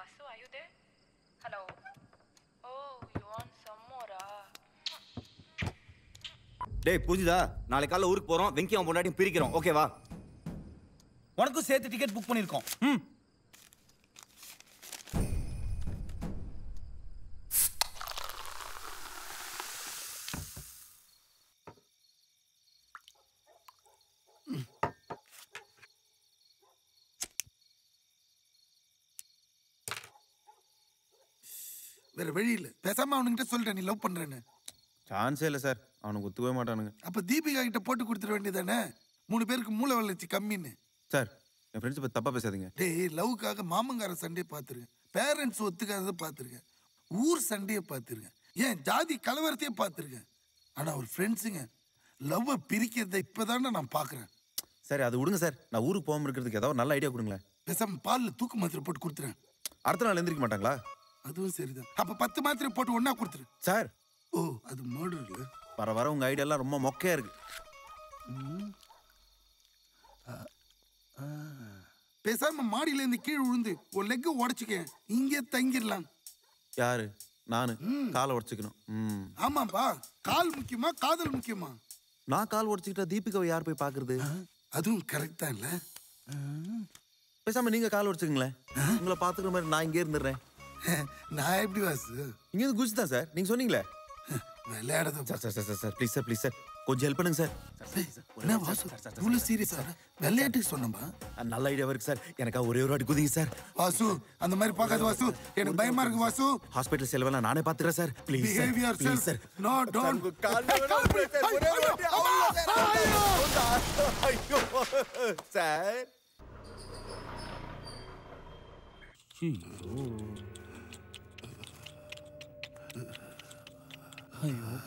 வாசு? ஆயுதே ஹலோ. டேய் பூஜிதா, நாளை காலைல ஊருக்கு போறோம். வெங்கி அவன் பொண்டாட்டியும் பிரிக்கிறோம், ஓகேவா? உனக்கும் சேர்த்து டிக்கெட் புக் பண்ணிருக்கோம். வேற வழி இல்லை. பேசாம அவனுங்கிட்ட சொல்லிட்டேன் நீ லவ் பண்றேன்னு. சான்ஸே இல்லை சார், அவனுக்கு ஒத்துவே மாட்டானுங்க. அப்போ தீபிகா கிட்ட போட்டு கொடுத்துட வேண்டியதானே, 3 பேருக்கு மூளை வளர்ச்சி கம்மின்னு. சார் என் ஃப்ரெண்ட்ஸ் இப்போ தப்பாக பேசாதீங்க. டேய் லவ்க்காக மாமங்கார சண்டையை பார்த்துருக்கேன், பேரண்ட்ஸ் ஒத்துக்காததை பார்த்துருக்கேன், ஊர் சண்டையை பார்த்துருக்கேன், ஏன் ஜாதி கலவரத்தையே பார்த்துருக்கேன். ஆனால் அவர் ஃப்ரெண்ட்ஸுங்க லவ்வை பிரிக்கிறத இப்போ தானே நான் பார்க்குறேன். சரி அது விடுங்க சார், நான் ஊருக்கு போகாமல் இருக்கிறதுக்கு ஏதாவது நல்ல ஐடியா கொடுங்களேன். பேசாம பாலில் தூக்கு மாத்திரை போட்டு கொடுத்துறேன். அடுத்த நாள் எழுந்திருக்க மாட்டாங்களா? அதுவும் சரிதான். அப்போ 10 மாத்திரை போட்டு ஒன்றா கொடுத்துரு சார். ஓ அது மர்டர் இல்லை. வர வர உங்கள் ஐடியாலாம் ரொம்ப மொக்கையாக இருக்கு. பேசாம மாடியிலேருந்து கீழே விழுந்து ஒரு லெக்கை உடச்சிக்க, இங்கே தங்கிடலாம். யாரு? நானு காலை உடச்சிக்கணும். ஆமாப்பா, கால் முக்கியமா காதல் முக்கியமா? நான் கால் உடச்சிக்கிட்டா தீபிகாவை யார் போய் பார்க்குறது? அதுவும் கரெக்ட் தான். இல்லை பேசாமல் நீங்கள் கால் உடச்சிக்கங்களேன், உங்களை பார்த்துக்கிற மாதிரி நான் இங்கே இருந்துடுறேன். நான் எப்படி வாசு இங்கேருந்து குச்சி தான் சார், நீங்கள் சொன்னீங்களே விளையாடுது. Sir sir sir sir please sir, please sir கொஞ்சம் ஹெல்ப் பண்ணுங்க சார். என்ன வாசு இவ்வளோ சீரியஸ் சார்? விளையாட்டுக்கு சொன்னோம்பா. நல்ல ஐடியாவாக இருக்குது சார், எனக்காக ஒரே ஒரு வாட்டி குதிங்க சார். வாசு அந்த மாதிரி பார்க்காது வாசு, எனக்கு பயமாக இருக்குது வாசு. ஹாஸ்பிட்டல் செலவெல்லாம் நானே பார்த்துக்கிறேன் sir, please please sir. No don't sir. ஐயோ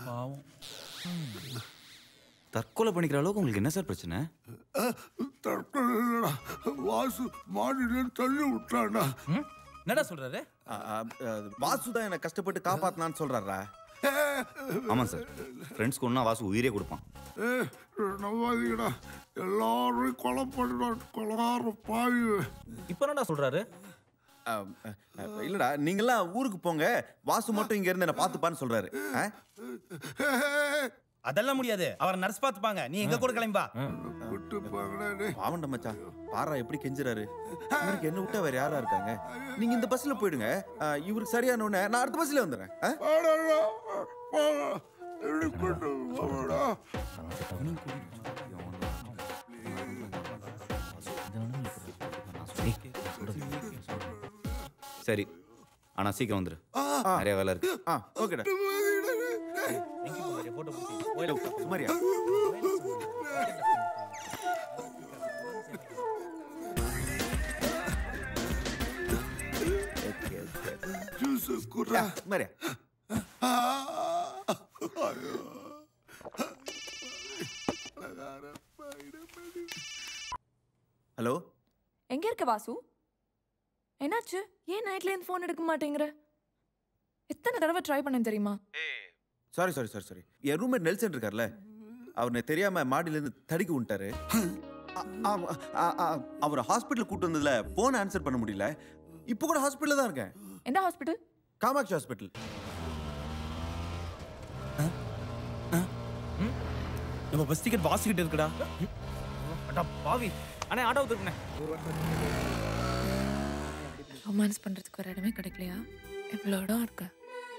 பாவம், தற்கொலை பண்ணிக்கிற அளவுக்கு உங்களுக்கு என்ன சார் பிரச்சனை? தற்கொலை வாசு மாடியில தள்ளி விட்டானா? என்னடா சொல்றாரு? வாசு தான் என்னை கஷ்டப்பட்டு காப்பாத்தினான்னு சொல்றாரா? ஆமாம் சார், ஃப்ரெண்ட்ஸ்க்கு ஒன்றா வாசு உயிரே கொடுப்பான். ஏ நம்பாதீங்கடா, எல்லாரும் கொலை பண்ணுறான் கொலகார பாவி. இப்போ என்னடா சொல்றாரு? இல்லடா நீங்கெல்லாம் ஊருக்கு போங்க, வாசு மட்டும் இங்க இருந்து என்ன பாத்துப்பான்னு சொல்றாரு. அதெல்லாம் முடியாது, அவர் நர்ஸ் பாத்துப்பாங்க, நீ எங்க கூட கிளம்பா. பாவண்ட மச்சான் பாரா எப்படி கெஞ்சுறாரு. இவருக்கு என்ன விட்டா வேற யாரா இருக்காங்க? நீங்க இந்த பஸ்ல போயிடுங்க, இவருக்கு சரியான உடனே நான் அடுத்த பஸ்ல வந்துடுறேன். சரி ஆனா சீக்கிரம் வந்துரு, நிறைய வேலை இருக்கு. ஓகேடா சுமாரியா. ஹலோ எங்க இருக்க வாசு? என்னாச்சு? ஏன் நைட்ல இருந்து போன் எடுக்க மாட்டேங்கிற? எத்தனை தடவை ட்ரை பண்ணேன் தெரியுமா? Sorry sorry sorry sorry. என் ரூம்மேட் நெல்சன் இருக்கார்ல, அவனை தெரியாம மாடியில இருந்து தடுக்கி விட்டாரு. அவர் ஹாஸ்பிட்டல் கூட்டு வந்ததுல போன் ஆன்சர் பண்ண முடியல. இப்போ கூட ஹாஸ்பிட்டல் தான் இருக்கேன். எந்த ஹாஸ்பிட்டல்? காமாட்சி ஹாஸ்பிட்டல். நம்ம பஸ் டிக்கெட் வாசிக்கிட்டு இருக்குடா. அடா பாவி, அண்ணே ஆட்டோ எடுத்துக்கண்ணே. ரொமான்ஸ் பண்றதுக்கு ஒரு இடமே கிடைக்கலையா? எவ்வளோ இடம் இருக்கு,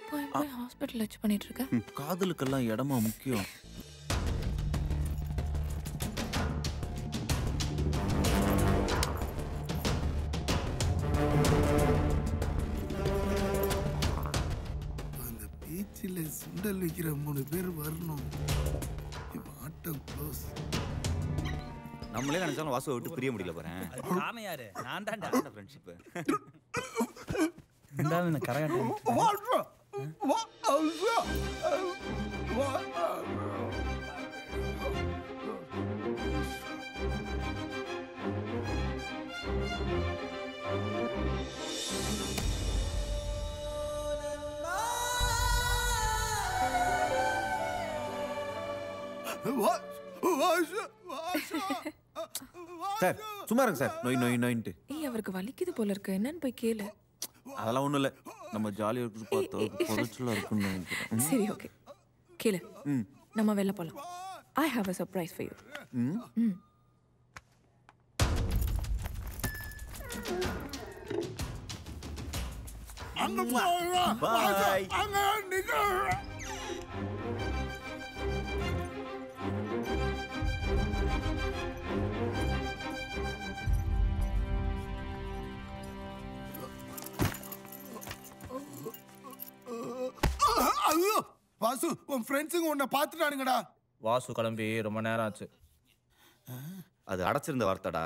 போய் போய் ஹாஸ்பிட்டல் வச்சு பண்ணிட்டு இருக்க. காதலுக்கெல்லாம் இடமா முக்கியம். அந்த பீச்சில் சுண்டல் விற்கிற 3 பேர் வரணும். இப்போ ஆட்டம் க்ளோஸ். நம்மளே நினைச்சாலும் வாசுவை விட்டு பிரிய முடியல பாரு. நாம யாரு? நான் தான் டாக்டர் ஃப்ரெண்ட்ஷிப். இந்தாவே நான் கரகாட்ட. வா வா வா. வா வாஷா. சார் சும்மா இருங்க சார். நோய் நோய் நோயின்ட்டு ஏய் அவருக்கு வலிக்குது போல இருக்கு, என்னன்னு போய் கேளு. அதெல்லாம் ஒன்றும் இல்லை, நம்ம ஜாலியாக இருக்குன்னு பார்த்தோம், பொருச்சலாக இருக்குன்னு நினைக்கிறேன். சரி ஓகே கேளு, நம்ம வெளில போகலாம். I have a surprise for you. ம் அங்க போலாம். பை அங்க நிக்க. உன் ஃப்ரெண்ட்ஸுங்க உன்னை பார்த்துட்டானுங்கடா. வாசு கிளம்பி ரொம்ப நேரம் ஆச்சு. அது அடைச்சிருந்த வார்த்தைடா,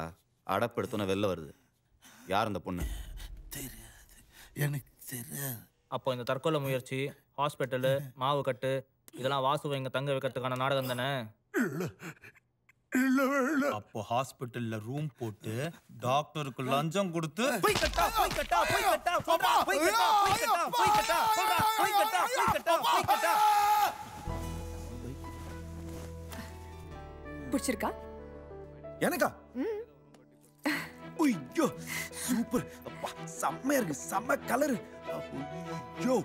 அடப்படுத்தோன்னா வெளில வருது. யார் அந்த பொண்ணு தெரியாது, எனக்கு தெரியாது. அப்போ இந்த தற்கொலை முயற்சி, ஹாஸ்பிட்டலு, மாவு கட்டு, இதெல்லாம் வாசுவை இங்கே தங்க வைக்கிறதுக்கான நாடகம் தானே? அப்போ ஹாஸ்பிட்டல்ல ரூம் போட்டு டாக்டருக்கு லஞ்சம் கொடுத்து பிடிச்சிருக்கா எனக்கா? ஐயோ சூப்பர், செம்மையா இருக்கு, செம்ம கலரு. ஐயோ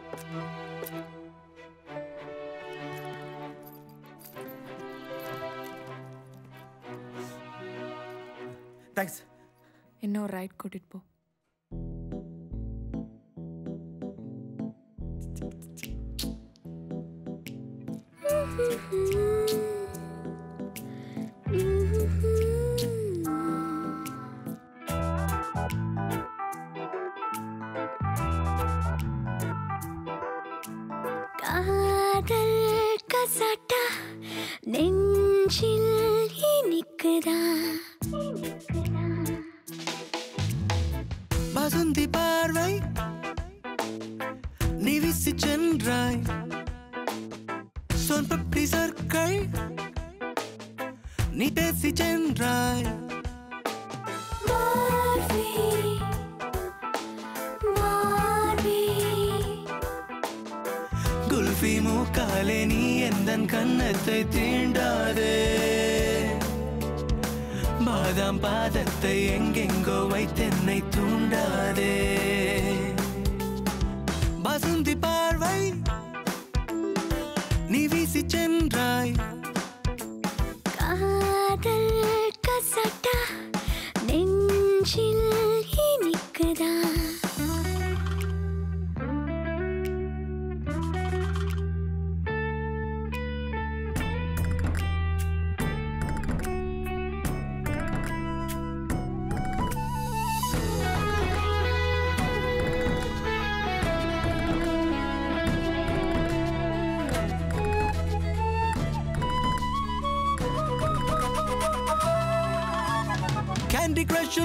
தேங்க்ஸ். இன்னொரு ரைட் கூட்டிட்டு போ. காதல் கசட்டா நெஞ்சில் இனிக்குதா வசந்தி பார்வை நிவிசி சென்றாய் சொன் பப்பி சற்கள் நீ பேசி சென்றாய் காலே நீ எந்தன் கண்ணத்தை தீண்டாதே பாதாம் பாதத்தை எங்கெங்கோ வைத்தென்னை தூண்டாதே வசந்தி பார்வை நீ வீசி சென்றாய் காதல் கசட்டா நெஞ்சில் இனிக்குதா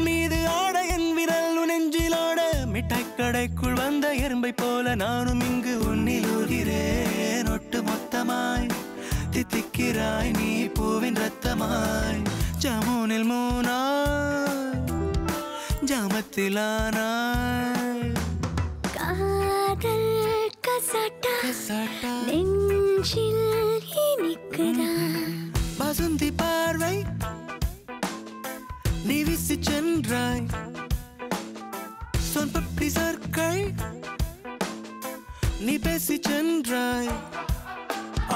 மீது ஆட என் விரல் நெஞ்சிலோட மிட்டாய் கடைக்குள் வந்த எறும்பை போல நானும் இங்கு உன்னில் ஊகிறேன். ஒட்டு மொத்தமாய் தித்திக்கிறாய் நீ பூவின் ரத்தமாய் ஜமுனில் மூனாய் ஜமத்திலானாய் காதல் கசட்டா நெஞ்சில் இனிக்குதா வசந்தி பார்வை நீ வீசி சென்றாய் சொன் பப்பி சற்கள் நீ பேசி சென்றாய்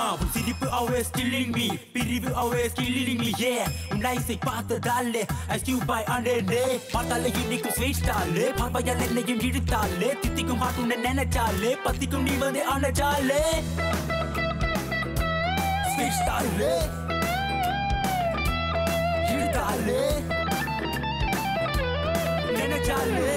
உன் சிரிப்பு always killing me பிரிவு always killing me yeah உன் நைசை பார்த்ததாலே I still buy under day பார்த்தாலே இன்னைக்கும் ஸ்வீட்ஸ்டாலே பார்வையால் என்னையும் இழுத்தாலே தித்திக்கும் பார்த்துன்னு நினைச்சாலே பத்திக்கும் நீ வந்து அணைச்சாலே ஸ்வீட்ஸ்டாலே இழுத்தாலே நினைச்சாலே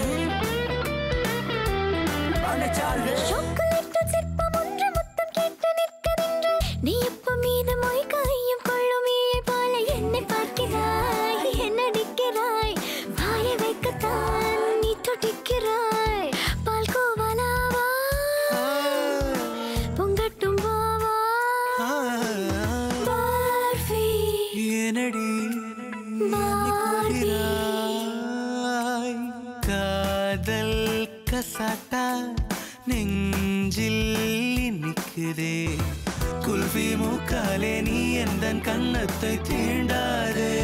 அணைச்சாலே சாக்லேட்டு சிற்பம் ஒன்று முத்தம் கேட்டு நிற்கதென்று நீ எப்போ மீது மொய் காயும் கொள்ளுமையை போல என்னை பார்க்கிறாய் என்ன அடிக்கிறாய் வாயை வைக்கத்தான் நீ தொட்டிக்கிறாய் பால்கோவலாவா பொங்கட்டும் வாவா பார்ஃபி என்னடி கசாட்டா நெஞ்சில் நிற்குதே குல்ஃபி மூக்காலே நீ எந்தன் கண்ணத்தை தீண்டாதே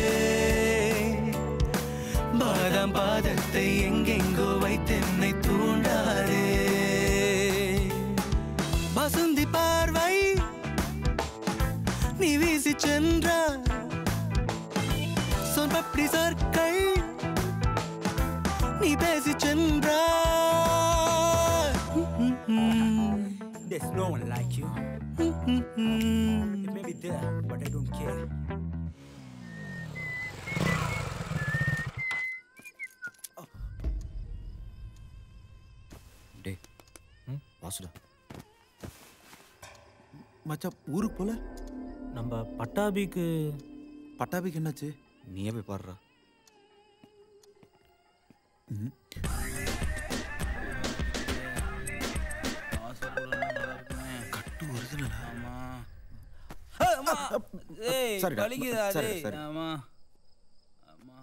பாதாம் பாதத்தை எங்கெங்கோ வைத்தென்னை தூண்டாதே வசந்தி பார்வை நீ வீசி சென்றா சொன் பப்பி சற்கள் நீ பேசி சென்றா There's no one like you. It may be there, but I don't care. Hey, Vasuda. My மச்சான் ஊருக்கு போல நம்ம பட்டாபிக்கு என்னாச்சு? நீயே போய் பாடுறா. கட்டு ஒரிஜினலா? ஆமா.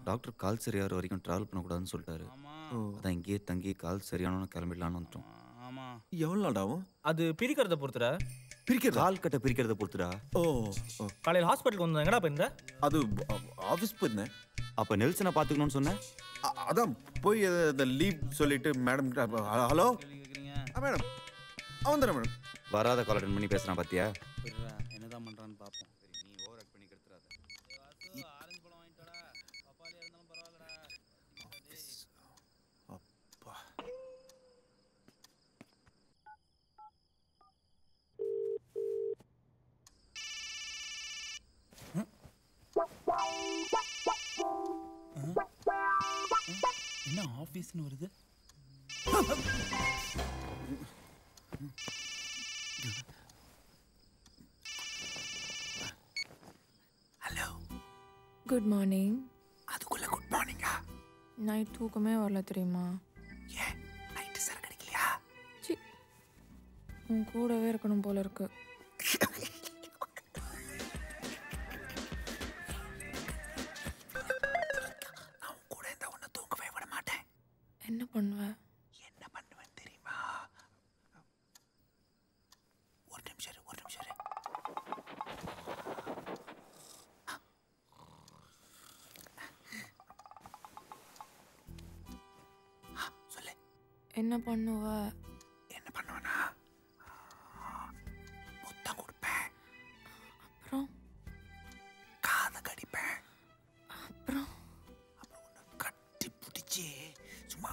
டாக்டர் கால் சரியாகிற வரைக்கும் டிராவல் பண்ணக்கூடாதுன்னு சொல்லிட்டாரு. அதான் இங்கேயே தங்கி கால் சரியான கிளம்பிடலான்னு வந்துட்டோம். எவ்வளோ நாள் ஆகும்? அது பிரிக்கிறத பொறுத்துடா. கால் கட்டை பிரிக்கிறத பொறுத்துடா. ஓ, காலையில் ஹாஸ்பிட்டலுக்கு வந்து எங்கடா போயிருந்தேன்? அது ஆஃபீஸ் போயிருந்தேன். அப்போ நெல்சனை பார்த்துக்கணும்னு சொன்னேன். அதான் போய் அந்த லீவ் சொல்லிட்டு மேடம். ஹலோ மேடம், அவன் தரேன் மேடம். வராத கால் அட்டன் பண்ணி பேசுகிறான் பார்த்தியா? என்னதான் பண்ணுறான்னு பார்ப்போம். என்ன ஆபீஸ்னு வருது? Hello, good morning. அதுக்குள்ள குட் மார்னிங்கா? நைட் தூக்கமே வரல தெரியுமா? ஏன் நைட்டு சார் கிடைக்கலையா? சி, உன் கூடவே இருக்கணும் போல இருக்கு. என்ன பண்ணுவேன் தெரியுமா? ஒரு நிமிஷம் ஒரு நிமிஷம். சொல்லு, என்ன பண்ணுவ? என்ன பண்ணுவனா? முத்தம் கொடுப்பேன். அப்புறம் காதை கடிப்பேன். அப்புறம் கட்டி பிடிச்சி சும்மா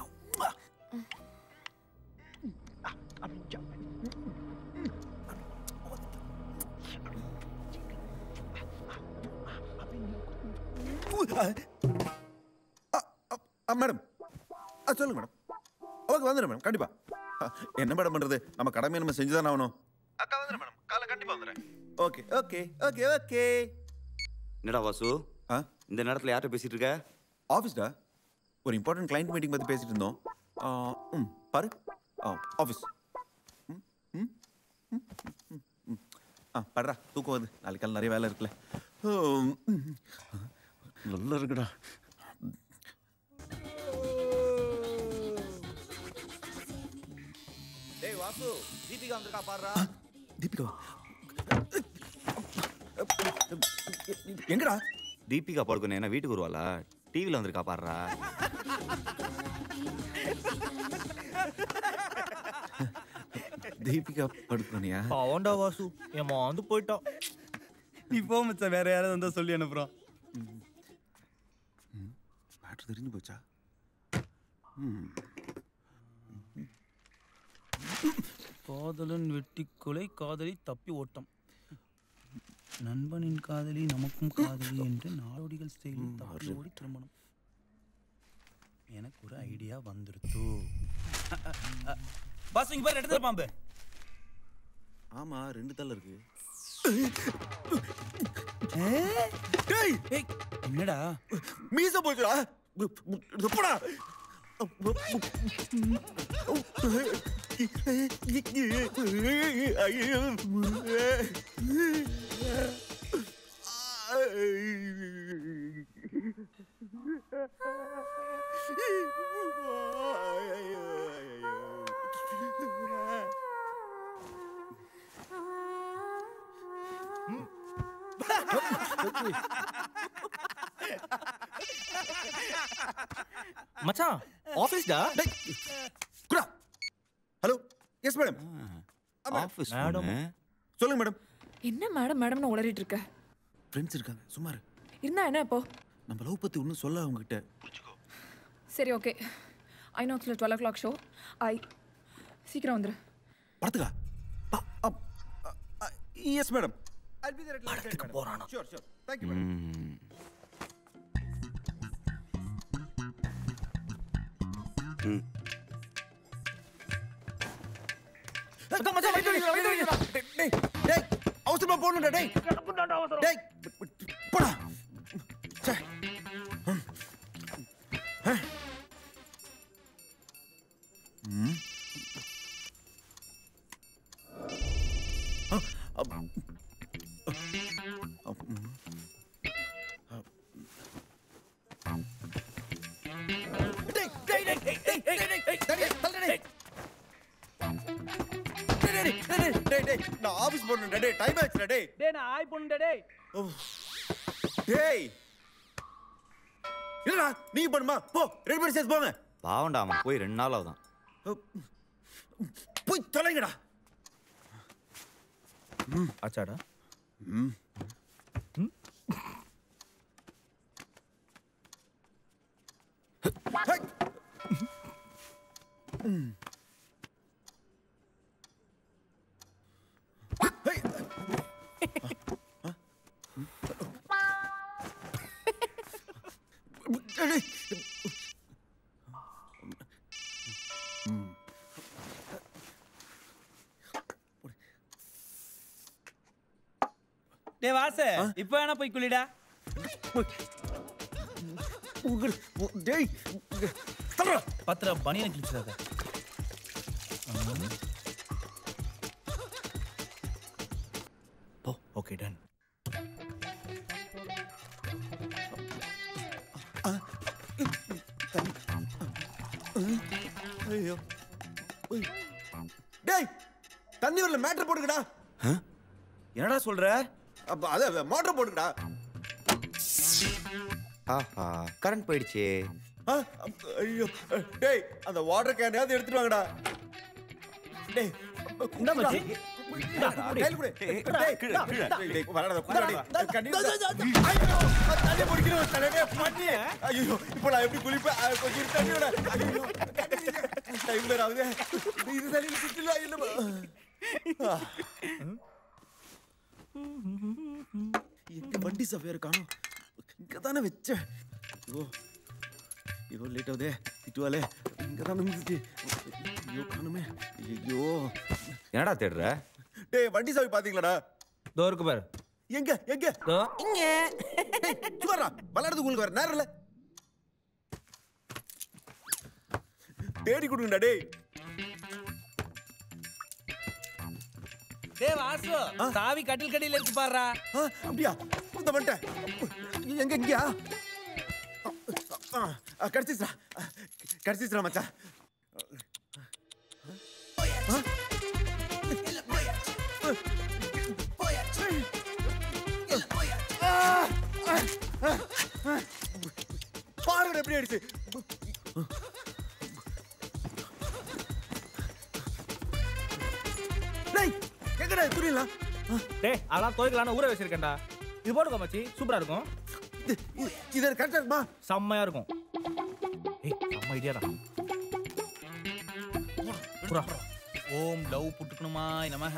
மேடம் சொல்லுங்க மேடம். ஓகே, வந்துடுறேன் மேடம். கண்டிப்பா. என்ன மேடம் பண்றது? நம்ம கடமையை நம்ம செஞ்சுதானே ஆகணும். அக்கா வந்துடுறேன் மேடம். காலை கண்டிப்பா வந்துடுறேன். Okay okay okay okay. என்னடா வாசு இந்த நேரத்தில் யார்கிட்ட பேசிட்டு இருக்க? ஆஃபீஸ்டா, ஒரு இம்பார்ட்டன்ட் கிளைண்ட் மீட்டிங் பற்றி பேசிட்டு இருந்தோம். பாரு ஆஃபீஸ். படுறா, தூக்கம் வருது. நாளைக்கால் நிறைய வேலை இருக்குல்ல. நல்லா இருக்குடா. டேய் வாசு, தீபிகா வந்திருக்கா பாடுறா. தீபிகா எங்கடா? தீபிகா படுக்கணும் என்ன வீட்டுக்கு வருவாளா? டிவியில் வந்திருக்கா பாடுறா. தீபிகா படுக்கணியா? ஆண்டா வாசு, ஏமா வந்து போயிட்டான். நீ போ மச்சான், வேற யாராவது வந்தா சொல்லி அனுப்புறோம். பேட்டர் தெரிஞ்சு போச்சா? காதலன் வெட்டி கொலை, காதலி தப்பி ஓட்டம், நண்பனின் காதலி நமக்கும் காதலி என்று நாடோடிகள் ஸ்டைலில் தாரோடி திருமணம். எனக்கு ஒரு ஐடியா வந்துருச்சு. பாஸ் இங்க பாரு, எடுத்துற பாம்பு. ஆமா, ரெண்டு தலை இருக்கு. டேய் என்னடா மீச போச்சுடா? போடா மச்சான் ஆபீஸ்டா? குரா. Hello, yes madam. Office madam. சொல்லுங்க மேடம். என்ன மேடம் மேடம்னு உளறிட்டு இருக்க? ஃப்ரெண்ட்ஸ் இருக்காங்க, சும்மா இரு. இருந்தா என்ன இப்போ? நம்ம லவ் பத்தி ஒன்றும் சொல்ல அவங்க கிட்ட. புரிஞ்சுக்கோ. சரி ஓகே. ஐநாக்ஸ்ல 12 o'clock show. சீக்கிரம் வந்துரு. படுத்துக்கா. Yes madam. I'll be there at 11:30 போறானா? Sure sure. Thank you madam. மச்சான் மச்சான், வெயிட் வெயிட் வெயிட். டேய் டேய், அவசரமா போணும்டா. டேய் டேய் போடா. நான் ஆபீஸ் போறேன்டா. டேய் டைம் ஆச்சுடா. டேய் டேய் நான் ஆய் போறேன்டா. டேய் டேய் இல்லடா நீ பண்ணுமா போ. ரெடி பண்ணி சேஸ் போங்க. பாவம்டா அவன் போய் 2 நாள் ஆவுதான். போய் தலைங்கடா. அச்சாடா. டே வாச இப்ப வேணா போய் குளிடா. டேய் பத்ரா பனியன் கிழிச்சாத. Okay, done. டேய் தண்ணி வரல மேட்டர் போடுங்கடா. என்னடா சொல்ற? அப்ப அத மோட்டர் போடுங்கடா. ஆஹா கரண்ட் போயிடுச்சு. ஐயோ டேய் அந்த வாட்டர் கேன் ஏதாவது எடுத்துட்டு வாங்கடா. டேய் குண்டா மச்சி வண்டி சஃபேர் காணும். இங்கதானே வச்ச. ஏதோ லேட் ஆகுதே. திட்டுவாலே இங்கதான் இருந்துச்சு. ஐயோ காணுமே. ஐயோ என்னடா தேடுற? டேய் வண்டி சாவி பாத்தீங்களாடா? தோ இருக்கு பாரு. எங்க எங்க? தோ இங்க. டேய் சும்மாடா. வளரது உங்களுக்கு வர நேரல. தேடி குடுங்கடா. டேய் டேய் வாசு சாவி கட்டில் கடியில இருக்கு பாறா. அப்படியே இந்த வண்ட எங்க எங்கயா? கடிச்சிரா கடிச்சிரா மச்சான். பாரு எப்படி ஆயிடுச்சு. எங்கடா புரியல. டேய் அதெல்லாம் தோய்க்கலான்னு ஊற வச்சிருக்கேன்டா. இது போட்டுக்கோ மச்சி சூப்பரா இருக்கும். இது கரெக்டா இருக்குமா? செம்மையா இருக்கும். ஏய் செம்ம ஐடியாடா. புரா ஓம் லவ் புட்டுக்கணுமா நமஹ.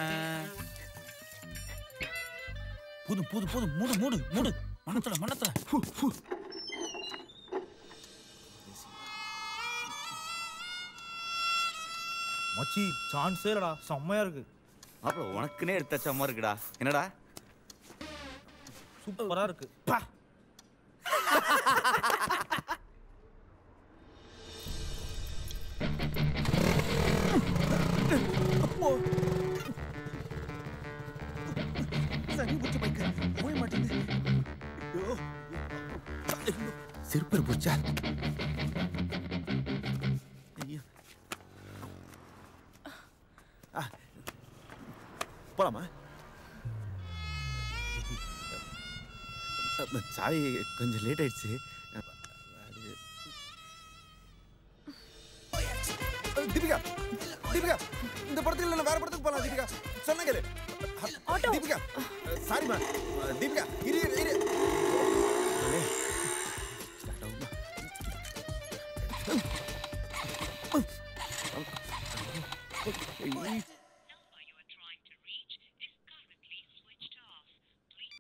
புது புது புது மூடு மூடு மூடு மனத்துல மனத்துல. மச்சி சான்ஸே இல்லடா. செம்மையா இருக்கு. அப்புறம் உனக்குன்னே எடுத்த செம்மா இருக்குடா. என்னடா சூப்பரா இருக்கு. செருப்பர் பூச்சா போலாமா? சாரி கொஞ்சம் லேட் ஆயிடுச்சு. தீபிகா தீபிகா இந்த படத்துக்கு இல்ல வேற படத்துக்கு போலாம். தீபிகா சொன்னீங்களே. தீபிகா சாரிமா. தீபிகா இரு இரு. The number you are trying to reach is currently switched off. Please.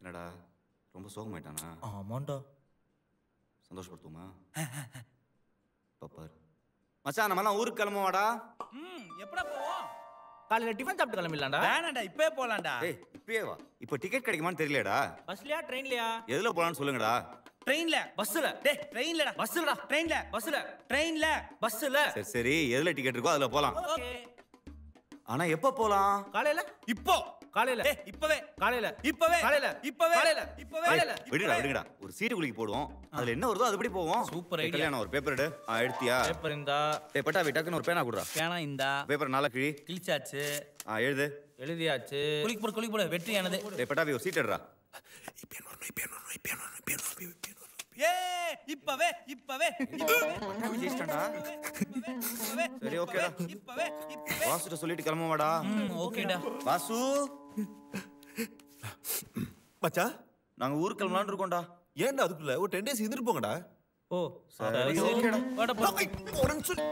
என்னடா ரொம்ப சோகமாயிட்டானா? ஆமாண்டா. சந்தோஷப்படுத்துமா? பாப்பர் மச்சான் நம்மலாம் ஊருக்கு கிளம்புவாடா. எப்படா போவோம்? காலையில டிஃபன் சாப்பிட்டு கிளம்பிடலாம்டா. வேணாம்டா இப்பவே போலாம்டா. ஏய் இப்பவே வா. இப்போ டிக்கெட் கிடைக்குமான்னு தெரியலடா. பஸ்லயா ட்ரெயின்லயா? எதுல போலாம்னு சொல்லுங்கடா. ட்ரெயின்ல பஸ்ல. டேய் ட்ரெயின்லடா பஸ்லடா. ட்ரெயின்ல பஸ்ல. ட்ரெயின்ல பஸ்ல. சரி சரி எதுல டிக்கெட் இருக்கோ அதுல போலாம். ஓகே. ஆனா எப்போ போலாம்? காலையில. இப்போ காலையில. டேய் இப்பவே. காலையில. இப்பவே. காலையில. இப்பவே. காலையில. இப்பவே. காலையில. விடுடா விடுடா. ஒரு சீட்டு குளிக்கு போடுவோம். அதுல என்ன வருதோ அதுபடி போவோம். Super idea. கல்யாண ஒரு பேப்பர் எடு. எடுத்தியா? பேப்பர் இந்தா. டேய் பட்டா விட்டக்கன ஒரு பேனா குடுடா. பேனா இந்தா. பேப்பர் நாளா கிழி. கிழிச்சாச்சு. எழுது. எழுதியாச்சு. குளிக்கு போடு வெற்றி ஆனது. டேய் பட்டாவி ஒரு சீட் எடுடா. இப்பவே இப்பவே சரி ஓகேடா. வாசுட்ட சொல்லிட்டு கிளம்புவாடா. ஓகேடா. வாசு மச்சா நாங்க ஊருக்கு கிளம்பலான்னு இருக்கோம்டா. ஏன்டா அதுக்குள்ள ஒரு 10 டேஸ் இருந்துட்டு போங்கடா. ஓ சரி ஓகேடா. வாடா போய் போறேன்னு சொல்லு.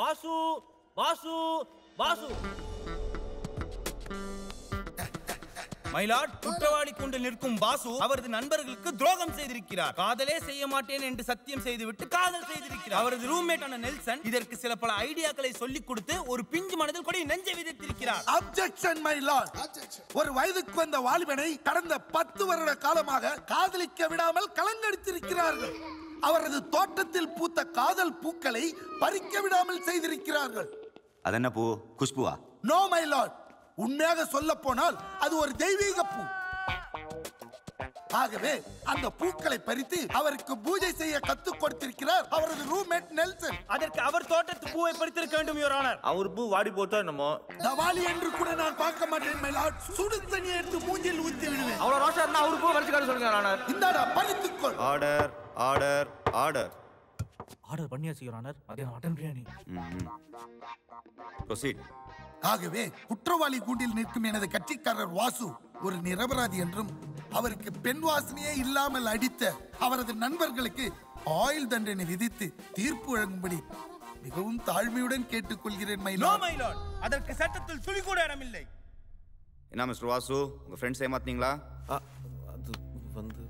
வாசு வாசு வாசு. மயிலாட் குற்றவாளி கூண்டில் நிற்கும் வாசு அவரது நண்பர்களுக்கு துரோகம் செய்திருக்கிறார். காதலே செய்ய மாட்டேன் என்று சத்தியம் செய்துவிட்டு காதல் செய்திருக்கிறார். அவரது ரூம்மேட்டான நெல்சன் இதற்கு சில பல ஐடியாக்களை சொல்லிக் கொடுத்து ஒரு பிஞ்சு மனதில் கொடி நெஞ்சை விதைத்திருக்கிறார். அப்ஜெக்ஷன் மயிலாட். ஒரு வயதுக்கு வந்த வாலிபனை கடந்த 10 வருட காலமாக காதலிக்க விடாமல் கலங்கடித்திருக்கிறார்கள். அவரது தோட்டத்தில் பூத்த காதல் பூக்களை பறிக்க விடாமல் செய்திருக்கிறார்கள். அது என்ன பூ? குஷ்புவா? நோ மை லார்ட், உண்மையாக சொல்ல போனால் அது ஒரு தெய்வீக பூ. ஆகவே அந்த பூக்களை பறித்து அவருக்கு பூஜை செய்ய கத்து கொடுத்திருக்கிறார் அவரது ரூம்மேட் நெல்சன். அதற்கு அவர் தோட்டத்து பூவை பறித்திருக்க வேண்டும் யுவர் ஆனர். அவர் பூ வாடி போச்சா என்னமோ. தவாலி என்று கூட நான் பார்க்க மாட்டேன் மை லார்ட். சுடு தண்ணி எடுத்து மூஞ்சில் ஊத்தி விடுவேன். அவ்வளவு ரோஷா இருந்தா அவர் பூ பறிச்சு காட்ட சொல்லுங்க யுவர் ஆனர். இந்தாடா பறித்துக்கொள். ஆர்டர் ஆர்டர் ஆர்டர் ஆர்டர் பண்ணியாச்சு யுவர் ஆனர். மதியம் மட்டன் பிரியாணி. ப்ரோசீட். ஆகவே குற்றவாளி கூண்டில் நிற்கும் எனது கட்சிக்காரர் வாசு ஒரு நிரபராதி என்றும் அவருக்கு பெண் வாசனையே இல்லாமல் அடித்த அவரது நண்பர்களுக்கு ஆயுள் தண்டனை விதித்து தீர்ப்பு வழங்கும்படி மிகவும் தாழ்மையுடன் கேட்டுக்கொள்கிறேன் my lord. No my lord, அதற்கு சட்டத்தில் துளி கூட இடமில்லை. என்ன மிஸ்டர் வாசு, உங்க ஃப்ரெண்ட்ஸ் ஏமாத்துனீங்களா? அது வந்து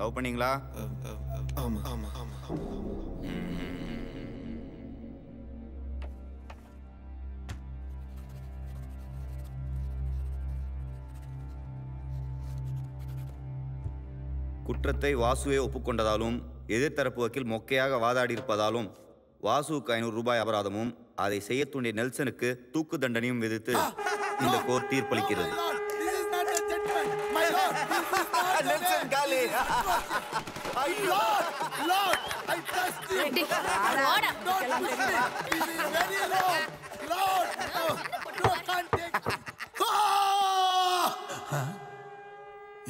லவ் பண்ணீங்களா? ஆமா ஆமா ஆமா. குற்றத்தை வாசுவை ஒப்புக்கொண்டதாலும் எதிர்த்தரப்பு வக்கீல் மொக்கையாக வாதாடியிருப்பதாலும் வாசுவுக்கு 500 ரூபாய் அபராதமும் அதை செய்ய தூண்டிய நெல்சனுக்கு தூக்கு தண்டனையும் விதித்து இந்த கோர்ட் தீர்ப்பளிக்கிறது.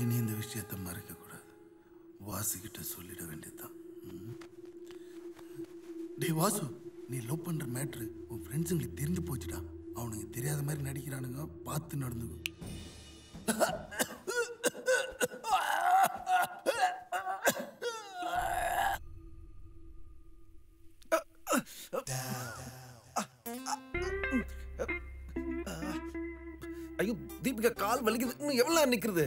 இனி இந்த விஷயத்தை மறைக்க வாசுகிட்ட சொல்லிட வேண்டியதான். டே வாசு, நீ லவ் பண்ற மேட்ரு உன் ஃப்ரெண்ட்ஸுங்களுக்கு தெரிஞ்சு போச்சுடா. அவனுக்கு தெரியாத மாதிரி நடிக்கிறானுங்க, பார்த்து நடந்துக்கும். ஐயோ தீபிகா கால் வலிக்குது. இன்னும் எவ்வளவு நேரம் நிக்கிறது?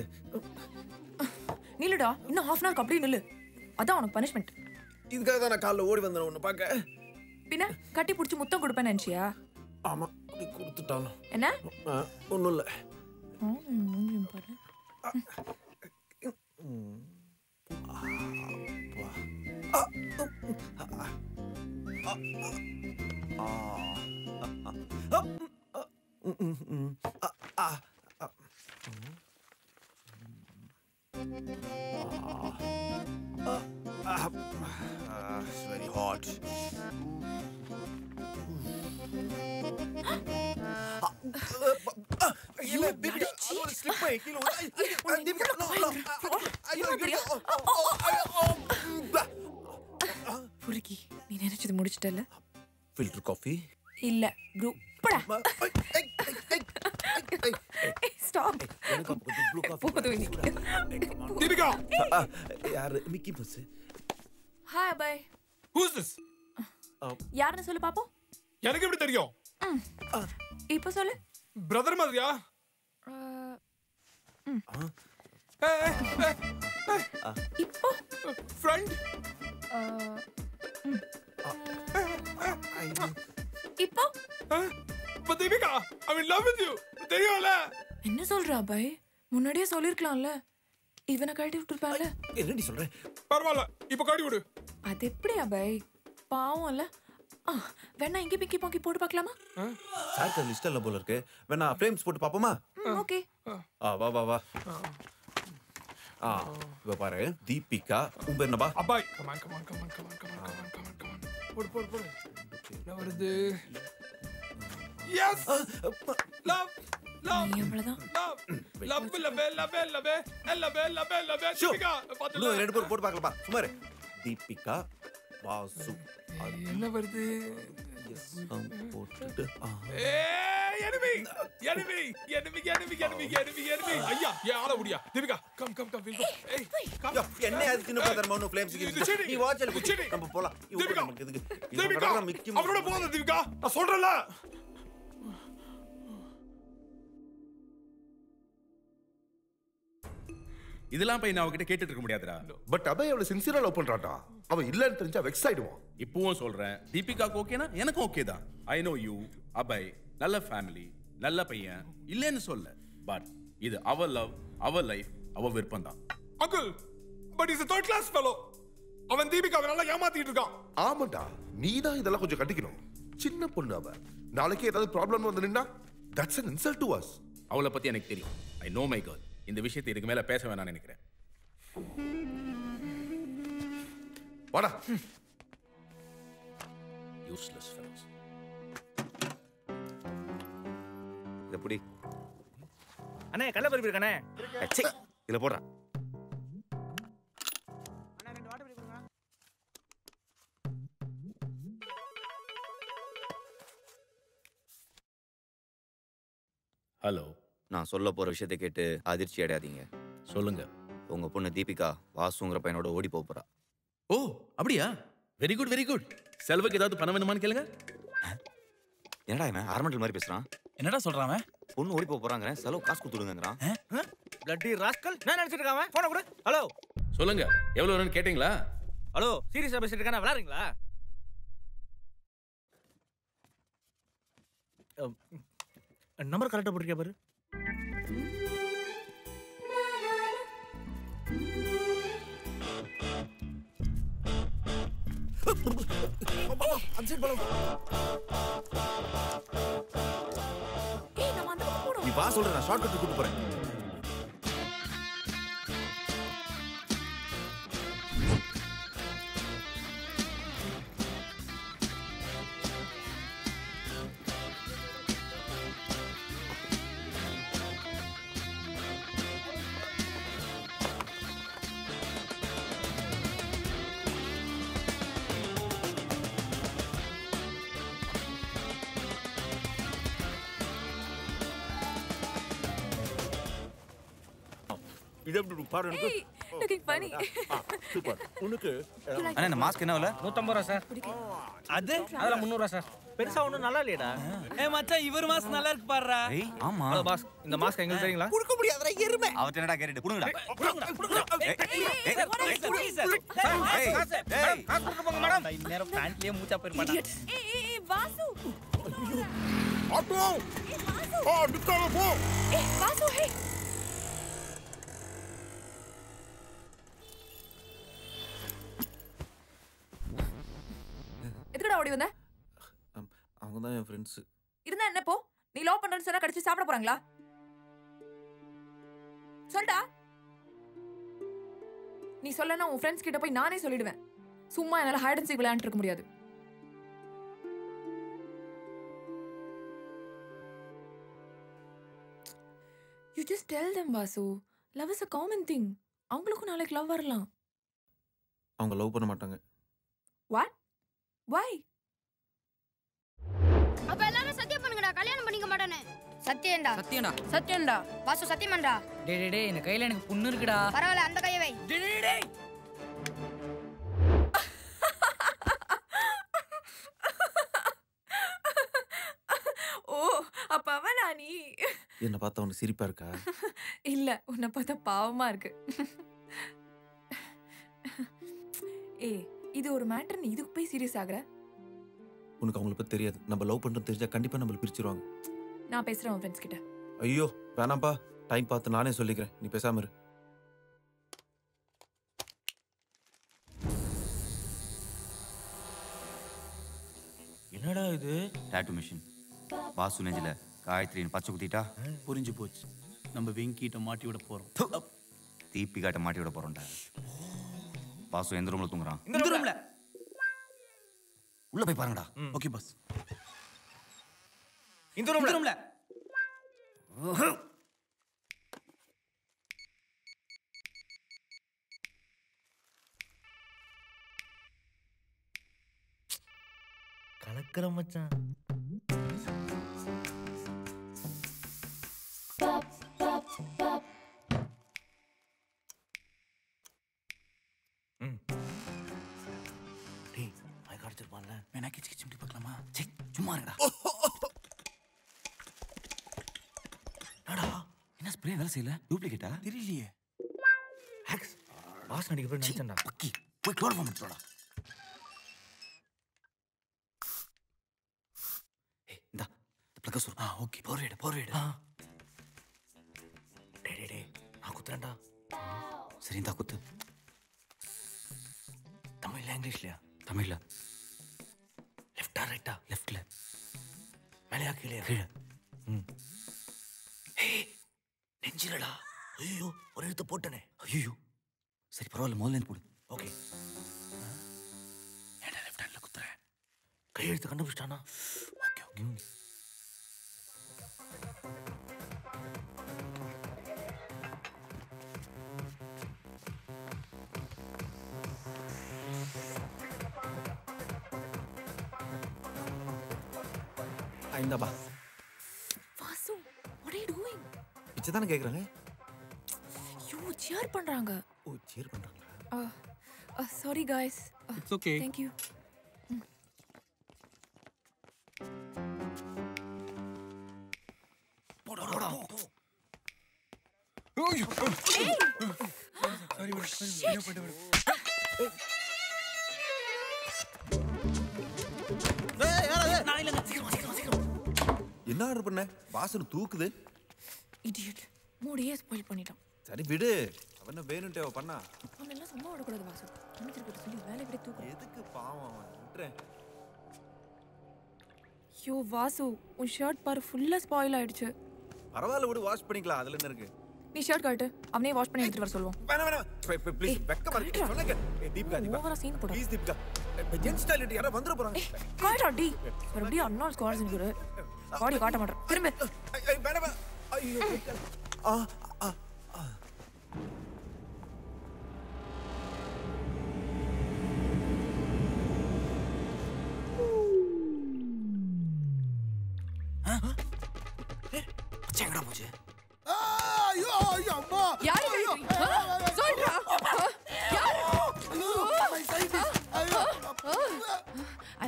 நில்லுடா, இன்னும் ஹாஃப் அன் ஹவர் அப்படியே நில்லு. அதான் உனக்கு பனிஷ்மெண்ட். இதுக்காக தான் நான் காலைல ஓடி வந்தேன் உன்னை பார்க்க. பின்ன கட்டி பிடிச்சி முத்தம் கொடுப்பேன்னு நினைச்சியா? ஆமா நீ கொடுத்துட்டாலும் என்ன ஒன்றும் இல்லை. பாரு it's very hot. You are big. You are slippery. You are. And Deepika, no. I. Puriki, நீ நினைச்சது முடிச்சிட்டல? Filter coffee? இல்ல, brew. படா. Stop. போதும் இன்னைக்கு. Deepika. यार मिकी बस. Hi bye. Who's this? யாருன்னு சொல்லு பாப்போம். எனக்கு எப்படி தெரியும்? இப்ப சொல்லு பிரதர் மாதிரியா? இப்போ ஃப்ரெண்ட் இப்போ but Devika I am in love with you தெரியும்ல. என்ன சொல்றா பை? முன்னாடியே சொல்லிருக்கலாம்ல. இவனை காட்டி விட்டுருப்பாங்கல்ல. என்னடி சொல்ற? பரவாயில்ல இப்போ காட்டி விடு. அது எப்படியா பை? பாவம்ல. வேணா இங்கே பிக்கி பாக்கி போட்டு பார்க்கலாமா? சார் க லிஸ்ட் எல்லாம் போல இருக்கு. வேணா ஃப்ரேம்ஸ் போட்டு பாப்போமா? ஓகே. வா வா வா. இவ பாரு தீபிகா உங்க என்னபா? அப்பாய் come on come on come on come on come on come on come on come on. போடு போடு போடு. என்ன வருது? Yes! Love! Love! Love! Love! Love! Love! Love! Love! Love! Love! Deepika! No, ரெண்டு போட்டு போட்டு பார்க்கலாமா? சும்மா இரு. தீபிகா வாசு. என்ன வருது? எஸ் கம் போட்டு. ஏய் enemy! Enemy! Enemy! Enemy! Enemy! Enemy! Enemy! ஐயா, ஏ ஆள முடியா. Deepika, come come come will go. ஏய், come. என்ன அதுக்குன்னு பதர் மௌன flames கிச்சு. நீ வாட்சல குச்சி. நம்ம போலாம். தீபிகா, தீபிகா. அவரோட போறது தீபிகா. நான் சொல்றல. இதெல்லாம் போய் நான் அவகிட்ட கேட்டுட்டு இருக்க முடியாதுடா. பட் அபய் அவளை சின்சியரா லவ் பண்றாடா. அவ இல்லன்னு தெரிஞ்சா வெக்ஸ் ஆயிடுவான். இப்பவும் சொல்றேன், தீபிகாக்கு ஓகேனா எனக்கு ஓகே தான். ஐ நோ யூ அபய், நல்ல ஃபேமிலி, நல்ல பையன், இல்லன்னு சொல்ல. பட் இது அவ லவ், அவ லைஃப், அவ விருப்பம் தான். Uncle but is a third class fellow. அவன் தீபிகாவை நல்லா ஏமாத்திட்டு இருக்கான். ஆமாடா, நீ தான் இதெல்லாம் கொஞ்சம் கட்டிக்கணும். சின்ன பொண்ணு அவ. நாளைக்கு ஏதாவது ப்ராப்ளம் வந்து நின்னா that's an insult to us. அவளை பத்தி எனக்கு தெரியும். I know my girl. இந்த விஷயத்தை இதுக்கு மேல பேச வேணாம்னு நினைக்கிறேன். வாடா. Useless fellows. இதபடி. அண்ணே கள்ள பருப்பு இருக்கானே. சீ, இத போடுறா. அண்ணா ரெண்டு வாட்டர் பிடி கொடுங்க. ஹலோ. நான் சொல்ல போற விஷயத்தை கேட்டு அதிர்ச்சி அடையாதீங்க. சொல்லுங்க. உங்க பொண்ணு தீபிகா வாசுங்கிற பையனோட ஓடி போறா. ஓ அப்படியா? Very good very good. செல்வக்கு ஏதாவது பணம் வேணுமான்னு கேளுங்க. என்னடா இவன் ஆர்மெண்டல் மாதிரி பேசுறான்? என்னடா சொல்றான்? பொண்ணு ஓடி போறாங்க, செலவு காசு கொடுத்துடுங்கிறான். Bloody rascal. நான் நினைச்சிட்டு இருக்கான். போன கூட. ஹலோ சொல்லுங்க, எவ்வளவு வேணும்னு கேட்டீங்களா? ஹலோ சீரியஸா பேசிட்டு இருக்கானே, விளையாடுறீங்களா? நம்பர் கரெக்டா போட்டிருக்கியா பாரு. நீ வா சொல்ற, நான் ஷார்ட் கட் கூப்பிட்டு போறேன். Hey, looking funny. Super. உனக்கு அண்ணா இந்த மாஸ்க் என்ன விலை? 150 ரூபாய் சார். அது அதல 300 ரூபாய் சார். பெருசா ஒண்ணு நல்லா இல்லடா. ஏய் மச்சான், இவர் மாஸ்க் நல்லா இருக்கு பாறா. ஏய் ஆமா. மாஸ்க் இந்த மாஸ்க் எங்க தெரியுங்களா? குடுக்க முடியாதுடா எருமை. அவட்ட என்னடா கேரட் குடுங்கடா. ஏய் சார். ஏய் காசு கொடுங்க போங்க மேடம். இந்த நேர பேண்ட்லயே மூச்சா போய் மாட்டான். ஏய் ஏய் வாசு. ஆட்டோ. ஏய் வாசு. ஆ நிக்காத போ. ஏய் வாசு ஹே. ஓடி வந்த அவங்க தான் என் फ्रेंड्स. இருந்தா என்ன போ? நீ லவ் பண்றன்னு சொன்னா கடிச்சு சாப்பிட போறாங்களா? சொல்லடா. நீ சொல்லனா உன் फ्रेंड्स கிட்ட போய் நானே சொல்லிடுவேன். சும்மா என்னால ஹைட் அண்ட் சீக் விளையாண்டு இருக்க முடியாது. You just tell them Vasu, love is a common thing. அவங்களுக்கு நாளைக்கு லவ் வரலாம். அவங்க லவ் பண்ண மாட்டாங்க. What? Why? அப்ப எல்லாரும் சத்தியம் பண்ணுங்கடா, கல்யாணம் பண்ணிக்க மாட்டானே. சத்தியம்டா சத்தியம்டா சத்தியம்டா வாசு சத்தியம்டா. டேய் டேய் டேய், இந்த கையில எனக்கு புண்ணு இருக்குடா. பரவாயில்லை, அந்த கையை வை. டேய் டேய் டேய். என்ன பார்த்தா உனக்கு சிரிப்பா இருக்கா? இல்ல, உன்னை பார்த்தா பாவமா இருக்கு. ஏ, இது ஒரு மேட்டர், நீ இதுக்கு போய் சீரியஸ் ஆகுற? உனக்கு அவங்கள பத்தி தெரியாது. நம்ம லவ் பண்றது தெரிஞ்சா கண்டிப்பா நம்மள பிரிச்சிருவாங்க. நான் பேசுறேன் உன் ஃப்ரெண்ட்ஸ் கிட்ட. ஐயோ வேணாம்பா, டைம் பார்த்து நானே சொல்லிக்கிறேன், நீ பேசாம இரு. என்னடா இது டாட்டூ மிஷின்? வாசு நெஞ்சில காயத்ரின்னு பச்சை குத்திட்டா புரிஞ்சு போச்சு. நம்ம வெங்கிட்ட மாட்டி விட போறோம், தீபிகாட்ட மாட்டி விட போறோம்டா. வாசு எந்த ரூம்ல தூங்குறான்? இந்த ரூம்ல. உள்ள போய் பாருங்கடா. Okay boss. இந்த ரூம்ல. கலக்கற மச்சான். இங்கிலீஷ்லயா தமிழ்ல? லெஃப்டா ரைட்டா? லெஃப்ட்ல. மேலயா கீழே? கீழே. நெஞ்சிலடா. ஐயோ ஒரு எழுத்து போட்டனே. ஐயோ சரி பரவாயில்ல, முதல்ல போடு. ஓகே. ஏடா லெஃப்ட் ஹேண்ட்ல குத்துறேன். கையெழுத்து கண்டுபிடிச்சிட்டானா? Okay okay. இந்தப்பா. Vasu, what are you doing? பிச்சை தான கேக்குறாங்க. யூ சேர் பண்றாங்க. ஓ சேர் பண்றாங்களா? sorry guys. It's okay. Thank you. போடா போடா. ஐயோ. sorry bro. வீடியோ போட்டு விடு. என்ன ஆர்டர் பண்ண? வாசனை தூக்குது. இடியட், மூடியே ஸ்பாயில் பண்ணிட்டான். சரி விடு, அவன வேணும்டே அவ பண்ணா. அவன் எல்லாம் சும்மா ஓட கூடாது வாசு. என்ன திருப்பி சொல்லி வேலை விட தூக்கு. எதுக்கு பாவம் அவன் விட்றேன். யோ வாசு, உன் ஷர்ட் பார் ஃபுல்லா ஸ்பாயில் ஆயிடுச்சு. பரவாயில்லை விடு, வாஷ் பண்ணிக்கலாம், அதுல என்ன இருக்கு. நீ ஷர்ட் காட்டு, அவனே வாஷ் பண்ணி எடுத்துட்டு வர சொல்வோம். வேணா வேணா ப்ளீஸ், வெக்க மாட்டே சொல்லுங்க. தீபிகா ஓவரா சீன் போடு. ப்ளீஸ் தீபிகா, ஜென்ஸ் ஸ்டைல் யாரா வந்தற போறாங்க. காடா டி அப்படியே அண்ணா ஸ்கோர்ஸ் இருக்கு. பாடி காட்ட மாட்டேன், திரும்ப வேணா வேணா. ஐயோ ஆ ஆ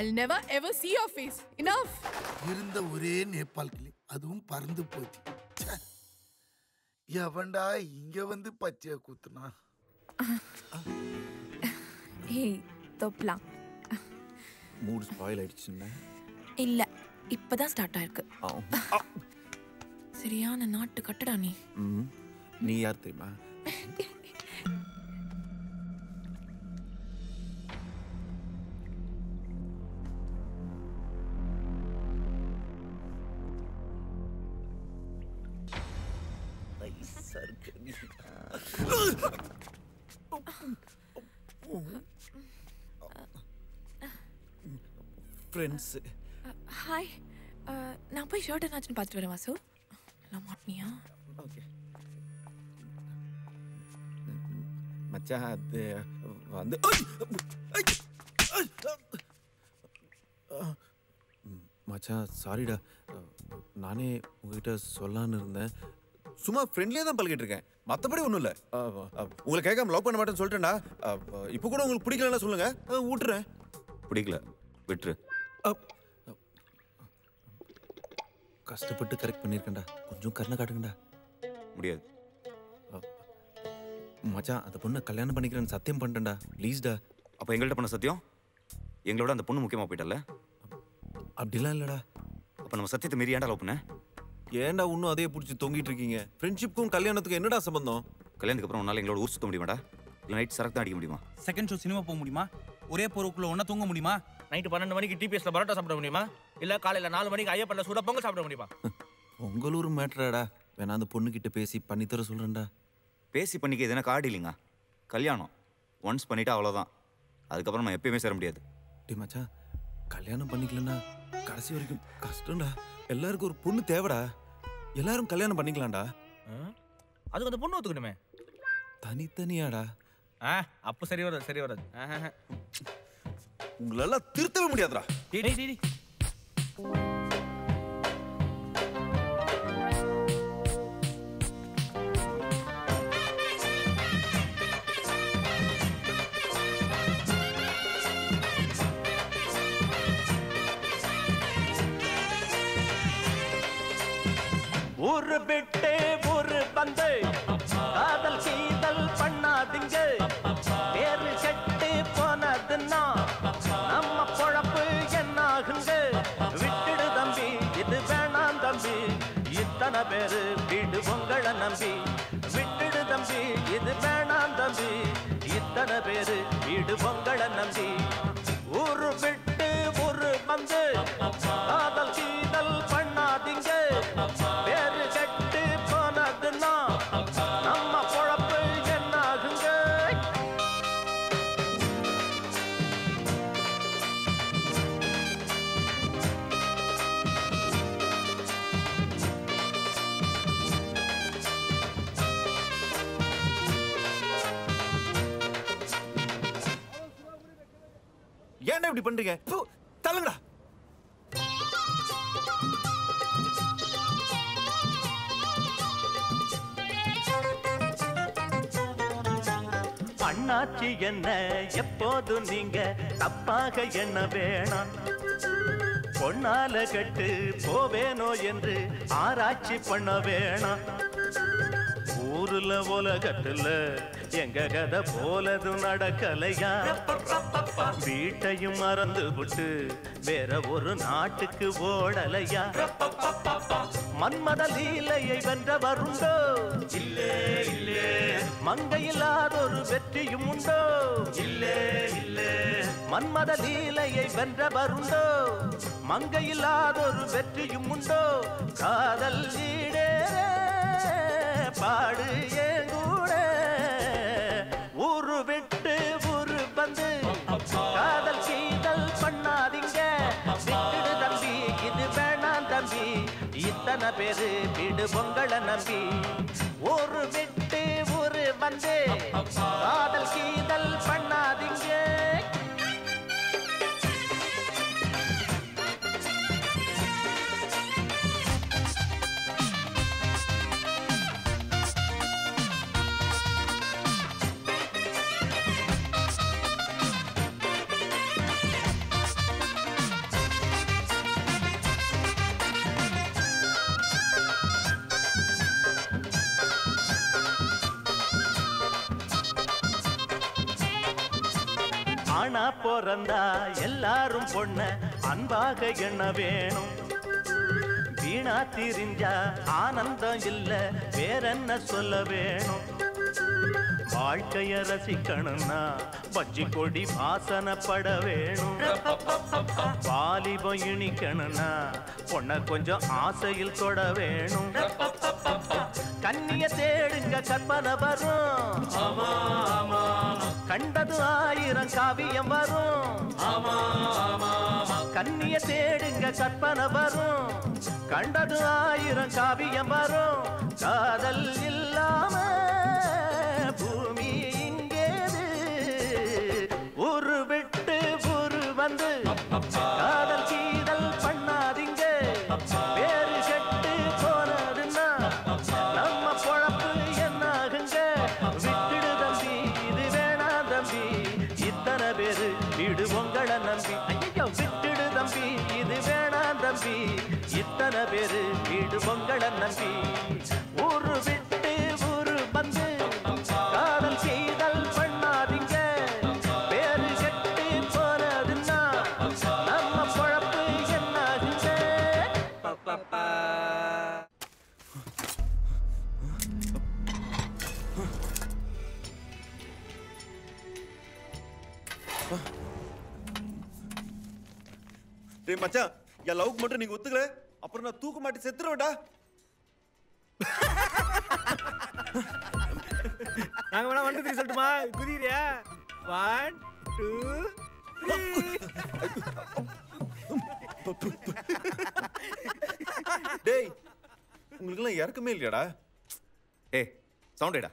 I'll never ever see your face. Enough. இருந்த ஒரே நேபாள் கிளி, அதுவும் பறந்து போச்சு. எவன்டா இங்க வந்து பச்சையா கூத்துனா? ஏய் தோப்லா, மூட் ஸ்பாயில் ஆயிடுச்சுன்னா? இல்ல, இப்பதான் ஸ்டார்ட் ஆயிருக்கு. சரியான நாட்டு கட்டடா நீ. நீ யார் தெரியுமா? friends hi நான் போய் ஷர்ட் என்னாச்சுன்னு பார்த்துட்டு வரேன் வாசு. நான் மாட்டினியா? ஓகே மச்சான், அது வந்து மச்சான் சாரிடா, நானே உங்ககிட்ட சொல்லான்னு இருந்தேன். சும்மா ஃப்ரெண்ட்லியாக தான் பழகிட்டு இருக்கேன், மற்றபடி ஒன்றும் இல்லை. உங்களை கேட்காம லவ் பண்ண மாட்டேன்னு சொல்லிட்டேன்டா. இப்போ கூட உங்களுக்கு பிடிக்கலன்னா சொல்லுங்க, விட்டுறேன். பிடிக்கல விட்டுரு. கஷ்டப்பட்டு கரெக்ட் பண்ணியிருக்கேன்டா, கொஞ்சம் கருணை காட்டுங்கடா. முடியாது மச்சான், அந்த பொண்ணை கல்யாணம் பண்ணிக்கிறேன்னு சத்தியம் பண்ணிட்டேன்டா, ப்ளீஸ்டா. அப்போ எங்கள்கிட்ட பண்ண சத்தியம் எங்களோட அந்த பொண்ணு முக்கியமாக போயிட்டல? அப்படிலாம் இல்லைடா. அப்போ நம்ம சத்தியத்தை மீறி ஏன்டா லவ் பண்ண? ஏன்டா இன்னும் அதே பிடிச்சி தொங்கிட்டு இருக்கீங்க? ஃப்ரெண்ட்ஷிப்புக்கும் கல்யாணத்துக்கும் என்னடா சம்பந்தம்? கல்யாணத்துக்கு அப்புறம் உன்னால எங்களோட ஊர் சுத்த முடியுமாடா? இல்லை நைட் சரக்கு தான் அடிக்க முடியுமா? செகண்ட் ஷோ சினிமா போக முடியுமா? ஒரே பொருக்குள்ள ஒன்றா தூங்க முடியுமா? நைட்டு 12 மணிக்கு டிபிஎஸ்ல பரோட்டா சாப்பிட முடியுமா? இல்லை காலையில் 4 மணிக்கு ஐயப்பன்ல சூட பொங்கல் சாப்பிட முடியுமா? பொங்கலூர் மேட்டராடா, வேணா அந்த பொண்ணுக்கிட்ட பேசி பண்ணித்தர சொல்கிறேன்டா. பேசி பண்ணிக்க எதுனா கார்டு இல்லைங்க. கல்யாணம் ஒன்ஸ் பண்ணிட்டா அவ்வளோதான், அதுக்கப்புறம் நான் எப்பயுமே சேர முடியாது. டி மச்சான், கல்யாணம் பண்ணிக்கலன்னா கடைசி வரைக்கும் கஷ்டம்டா. எல்லாருக்கும் ஒரு பொண்ணு தேவைடா, எல்லாரும் கல்யாணம் பண்ணிக்கலாம்டா. அதுக்கு அந்த பொண்ணு ஒத்துக்கணுமே. தனித்தனியாடா? அப்போ சரி வராது, சரி வராது. உங்களெல்லாம் திருத்தவே முடியாதுடா. ஒரு விட்டே ஒரு பந்து காதல் சீதல் பண்ணாதுங்க. வேறு செட்டு போனதுன்னா நம்ம பொழப்பு என்னாகுங்க? விட்டுடு தம்பி, இது வேணாம் தம்பி, இத்தனை பேரு வீடு உங்களை நம்பி. விட்டுடு தம்பி, இது வேணாம் தம்பி, இத்தனை பேரு வீடு உங்களை நம்பி. ஒரு விட்டு ஒரு பந்து காதல் சீதல் பண்ணாதுங்க. வேறு செட்டு போனதுன்னா நம்ம பொழப்பு என்னாகுங்க? ஏன்டா இப்படி பண்றீங்க? தள்ளுங்கடா. அண்ணாச்சி என்ன எப்போது நீங்க தப்பாக என்ன வேணாம், பொன்னால கட்டு போவேனோ என்று ஆராய்ச்சி பண்ண வேணாம். ஊருல உலகத்துல எங்க கதை போலதும் நடக்கலையா? வீட்டையும் மறந்து விட்டு வேற ஒரு நாட்டுக்கு ஓடலையா? மன்மத லீலையை வென்றவருண்டோ? இல்லே இல்லே. மங்கையில்லாத ஒரு வெற்றியும் உண்டோ? இல்லே இல்லே. மன்மத லீலையை வென்றவருண்டோ? மங்கையில்லாத ஒரு வெற்றியும் உண்டோ? காதல் ஈடேறே பாடு என் கூட. ஊரு விட்டு ஊரு வந்து காதல் சீதல் பண்ணாதீங்க. விட்டுடு தம்பி, இது வேணாம் தம்பி, இத்தனை பேரு வீடு பொங்கலை நம்பி. ஒரு விட்டு ஒரு வந்து காதல் சீதல் பண்ணாதீங்க. ஆனா பிறந்தா எல்லாரும் பொண்ண அன்பாக என்ன வேணும்? வீணா திரிஞ்சா ஆனந்தம் இல்ல, வேற என்ன சொல்ல வேணும்? வாழ்க்கைய ரசிக்கணும்னா பஜ்ஜி கொடி வாசனப்பட வேணும். வாலிபம் இனிக்கணும்னா பொண்ண கொஞ்சம் ஆசையில் தொட வேணும். கண்ணிய தேடுங்க கற்பனை வரும், கண்டது 1000 காவியம் வரும். கண்ணிய தேடுங்க கற்பனை வரும், கண்டது 1000 காவியம் வரும். காதல் இல்லாம பூமி இங்கேது. ஒரு விட்டு ஒரு வந்து காதல் சீதல் பண்ணாதீங்க. வேறு செட்டு போனதுன்னா நம்ம பொழப்பு என்னாகுங்க? விட்டுடு தம்பி, இது வேணாம் தம்பி, இத்தனை பேரு வீடு உங்களை நம்பி. ஐயோ, விட்டுடு தம்பி, இது வேணாம் தம்பி, இத்தனை பேரு வீடு மங்கள நம்பி ஊரு விட்டு ஊரு வந்து காதல் செய்தல் பண்ணாதீங்க. பேரு கெட்டு போனதுன்னா நம்ம பொழப்பு என்னாதுங்க. மச்சான், என் லவுக்கு மட்டும் நீங்க ஒத்துக்கல அப்புறம் நான் தூக்க மாட்டி செத்துருவேடா. நாங்க வேணா வந்து த்ரீ சொல்லட்டுமா? புரியுறியா? 1 2 3 டேய், உங்களுக்கு எல்லாம் இறக்கமே இல்லையாடா? ஏய் சவுண்டேடா,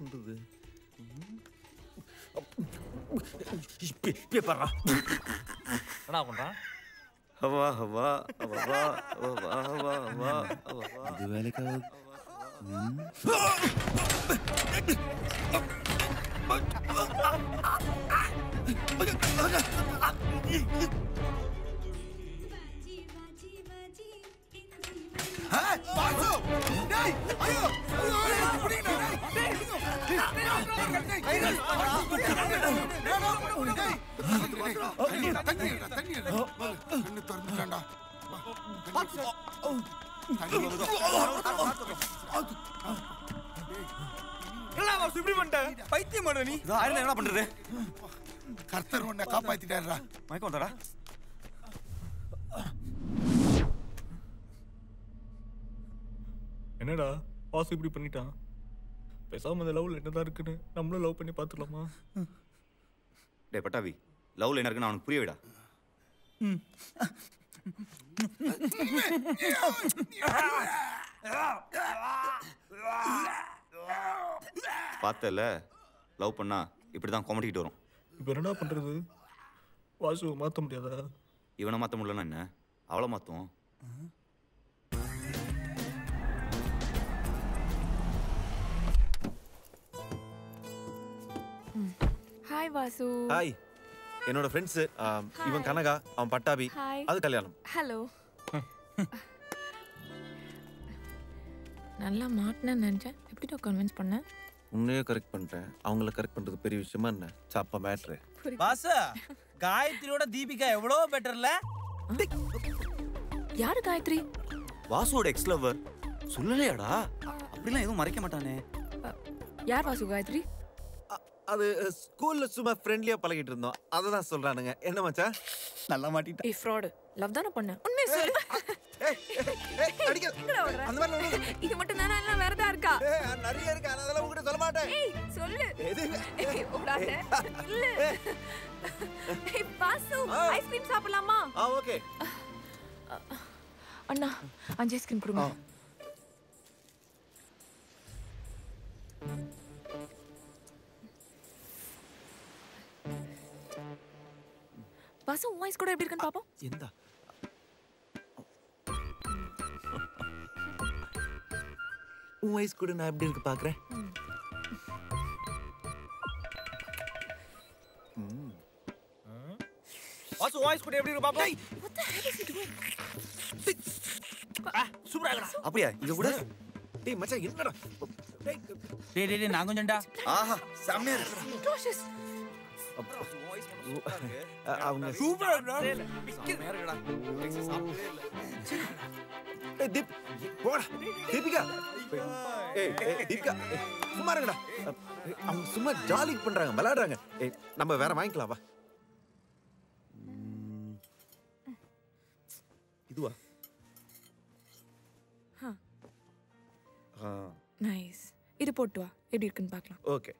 பண்றது என்ன பண்றது? கர்த்தர் உன்னை காப்பாத்திட்டாருடா. மயக்கம் வந்தாடா. என்னடா பாசு இப்படி பண்ணிட்டான்? பேசாம அந்த லவ்ல என்னதான் இருக்குன்னு நம்மளும் லவ் பண்ணி பார்த்துக்கலாமா? டே பட்டாவி, லவ்ல என்ன இருக்குன்னு அவனுக்கு புரியவிடா. பார்த்தல, லவ் பண்ணா இப்படிதான் கொமட்டிக்கிட்டு வரும். இப்போ என்னடா பண்றது? வாசுவை மாற்ற முடியாதா? இவனை மாற்ற முடியலன்னா என்ன, அவளை மாற்றும். ஹாய் வாசு. ஹாய், என்னோட ஃப்ரெண்ட்ஸ். இவன் கனகா, அவன் பட்டாபி, அது கல்யாணம். ஹலோ. நல்லா மாட்டேன்னு நினைச்சேன். எப்படிடா கன்வின்ஸ் பண்ண? உன்னையே கரெக்ட் பண்ணிட்டேன். அவங்கள கரெக்ட் பண்றது பெரிய விஷயமா என்ன? சாப்பா மேட்ரு. வாசு, காயத்ரியோட தீபிகா எவ்வளோ பெட்டர்ல. யாரு காயத்ரி? வாசுவோட எக்ஸ் லவர். சொல்லலையாடா? அப்படிலாம் எதுவும் மறைக்க மாட்டானே. யார் வாசு காயத்ரி? அது ஸ்கூல்ல சும்மா ஃப்ரெண்ட்லியா பழகிட்டு இருந்தோம், அத தான் சொல்றானுங்க. என்ன மச்சான், நல்லா மாட்டிட்ட? ஏ ஃப்ராட், லவ் தான பண்ண? உண்மை சொல்லு. ஏய் அடிக்க அந்த மாதிரி. இது மட்டும் தானா இல்ல வேறதா இருக்கா? ஏய் நிறைய இருக்கு, அதனால உன்கிட்ட சொல்ல மாட்டேன். ஏய் சொல்லு. ஏய் ஓடாத இல்ல. ஏய் பாசு, ஐஸ்கிரீம் சாப்பிடலாமா? ஆ ஓகே. அண்ணா அஞ்சு ஐஸ்கிரீம் கொடுங்க. வாசு, வாய்ஸ் கூட எப்படி இருக்குன்னு பாப்போம். எந்த வாய்ஸ் கூட நான் எப்படி இருக்கு பாக்குறேன். வாசு, வாய்ஸ் கூட எப்படி இருக்கு பாப்போம். ஏய் what the hell is he doing? சூப்பரா இருக்கு. அப்படியே இங்க கூட. டேய் மச்சான் என்னடா? டேய் டேய் டேய், நான் கொஞ்சம்டா. ஆஹா சாமனே இருக்கு. அவங்க சூப்பர்டா. மேரேடா எக்ஸஸ் சாப்பிடவே இல்ல. ஏய் தீப் போடா. தீபிகா, ஏய் தீபிகா சும்மா இருங்கடா. அவங்க சும்மா ஜாலி பண்றாங்க, விளையாடுறாங்க. ஏய் நம்ம வேற வாங்கிக்கலாம் வா. இதுவா? ஹ ஆ நைஸ். இது போட்டு வா, எப்படி இருக்குன்னு பார்க்கலாம். ஓகே.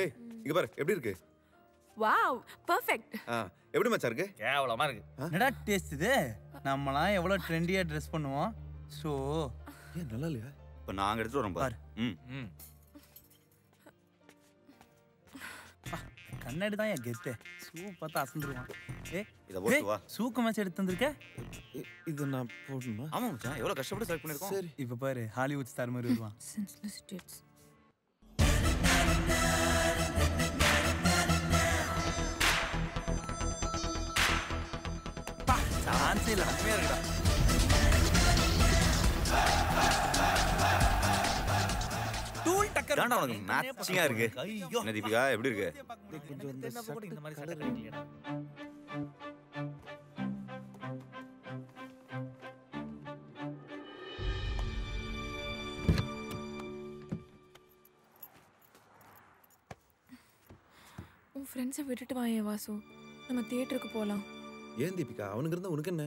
ஏய் இங்க பாரு, எப்படி இருக்கு? Wow perfect. எப்படி மச்சான் இருக்கு? கேவலமா இருக்கு. என்னடா டேஸ்ட் இது? நம்மலாம் எவ்வளவு ட்ரெண்டியா Dress பண்ணுவோம். சோ ஏ நல்லா இல்லையா? இப்ப நாங்க எடுத்து வரோம் பாரு. ம் கண்ணாடி தான் என் கெத்து. சூப்பரா அசந்துருவான். ஏய் இத போட்டு வா. சூக்கு மேட்ச் எடுத்து வந்திருக்கே. இது நான் போடுமா? ஆமா மச்சான், எவ்வளவு கஷ்டப்பட்டு செலக்ட் பண்ணிருக்கோம். சரி இப்ப பாரு, ஹாலிவுட் ஸ்டார் மாதிரி வருவான். Senseless dates. சான்ஸே இல்லை, உண்மையாக இருக்கா? எப்படி இருக்கு? உன் ஃப்ரெண்ட்ஸை விட்டுட்டு வா ஏன் வாசு, நம்ம தியேட்டருக்கு போகலாம். ஏன் தீபிகா, அவனுக்கு இருந்தால் உனக்கு என்ன?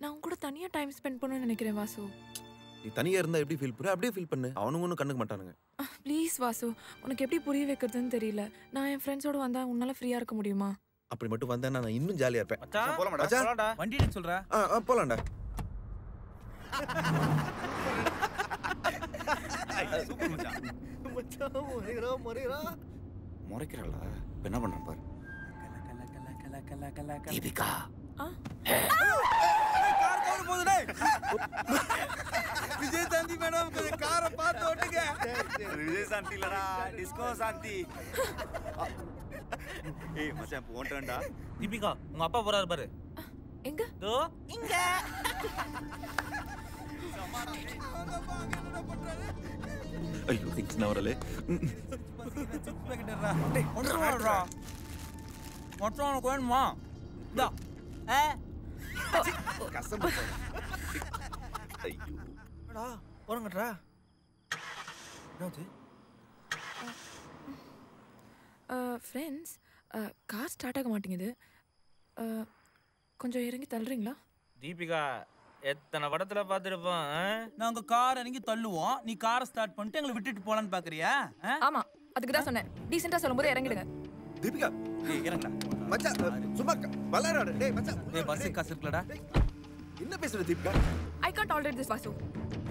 நான் உன் கூட தனியாக டைம் ஸ்பெண்ட் பண்ணணும்னு நினைக்கிறேன் வாசு. நீ தனியாக இருந்தால் எப்படி ஃபீல் பண்ண, அப்படியே ஃபீல் பண்ணு. அவனுங்க ஒன்றும் கண்டுக்க மாட்டானுங்க. ப்ளீஸ் வாசு, உனக்கு எப்படி புரிய வைக்கிறதுன்னு தெரியல. நான் என் ஃப்ரெண்ட்ஸோடு வந்தால் உன்னால் ஃப்ரீயாக இருக்க முடியுமா? அப்படி மட்டும் வந்தா நான் இன்னும் ஜாலியாக இருப்பேன். போகலாம்டா, வண்டின்னு சொல்கிறேன். ஆ போகலாம்டா. முறைக்கிறாளா? என்ன பண்றேன் பாரு. தீபிகா கார் கவர் போதுடே. விஜயசாந்தி மேடம் கொஞ்சம் காரை பார்த்து ஓட்டுங்க. விஜயசாந்தி இல்லடா, டிஸ்கோ சாந்தி. ஏய் மச்சான் போண்டடா. தீபிகா உங்க அப்பா போறாரு பாரு. எங்க? தோ இங்க. ஐயோ திங்ஸ் நவரலே. டேய் ஒன்றா மச்சான் கோன்மா டா. ஏ கசம் போடு. ஐயோ டா போறங்கடா. என்னது? ஃப்ரெண்ட்ஸ் கார் ஸ்டார்ட் ஆக மாட்டேங்குது. கொஞ்சம் இறங்கி தள்ளுறீங்களா? தீபிகா எத்தனை படத்துல பாத்துருப்போம், நாங்க கார் இறங்கி தள்ளுவோம், நீ காரை ஸ்டார்ட் பண்ணிட்டு எங்களை விட்டுட்டு போலான்னு பாக்குறியா? ஆமா அதுக்கு தான் சொன்னேன், டீசென்ட்டா சொல்லும்போது இறங்கிடுங்க. தீபிகா டேய் இறங்கடா மச்சான், சும்மா வளராத. டேய் மச்சான் டேய் பஸ் காசுக்குலடா, என்ன பேசுற Deepika? I can't already this Vasu.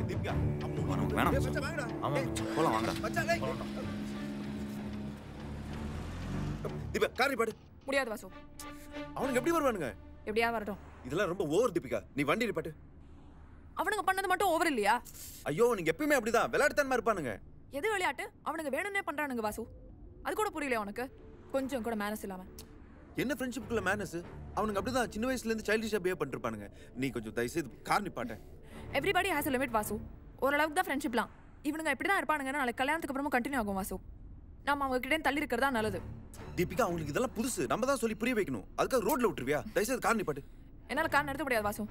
Deepika அம்மா வரணும் வேணாம் மச்சான், வாங்கடா. ஆமா போலாம் வாங்க மச்சான். டேய் தீபிகா காரை பாடு. முடியாது வாசு, அவனுக்கு எப்படி வருவானுங்க? எப்படியா வரட்டும், இதெல்லாம் ரொம்ப ஓவர் தீபிகா, நீ வண்டி நிப்பாட்டு. அவனுங்க பண்ணது மட்டும் ஓவர் இல்லையா? ஐயோ நீங்க எப்பவுமே அப்படிதான் விளையாட்டுத்தனமா இருப்பானுங்க. எது விளையாட்டு? அவனுங்க வேணும்னே பண்றானுங்க வாசு, அது கூட புரியலையா உனக்கு? கொஞ்சம் கூட மேனஸ் இல்லாம. என்ன ஃப்ரெண்ட்ஷிப்புக்குள்ள மேனஸ்? அவனுங்க அப்படிதான் சின்ன வயசுல இருந்து சைல்டிஷா பிஹேவ் பண்ணிருப்பானுங்க. நீ கொஞ்சம் தயவு செய்து கார் நிப்பாட்ட. எவ்ரிபடி ஹேஸ் அ லிமிட் வாசு, ஓரளவுக்கு தான் ஃப்ரெண்ட்ஷிப்லாம். இவனுங்க இப்படிதான் இருப்பானுங்கன்னா நாளைக்கு கல்யாணத்துக்கு அப்புறமும் கண்டினியூ ஆகும் வாசு. நாம அவங்க கிட்டே தள்ளி இருக்கிறதா நல்லது. தீபிகா அவங்களுக்கு இதெல்லாம் புதுசு, நம்ம தான் சொல்லி புரிய வைக்கணும். அதுக்காக ரோட்ல விட்டுருவியா? தயவுசெய்து கார் நிப்பாட்டு. என்னால் கார் நடத்த முடியாது வாசு,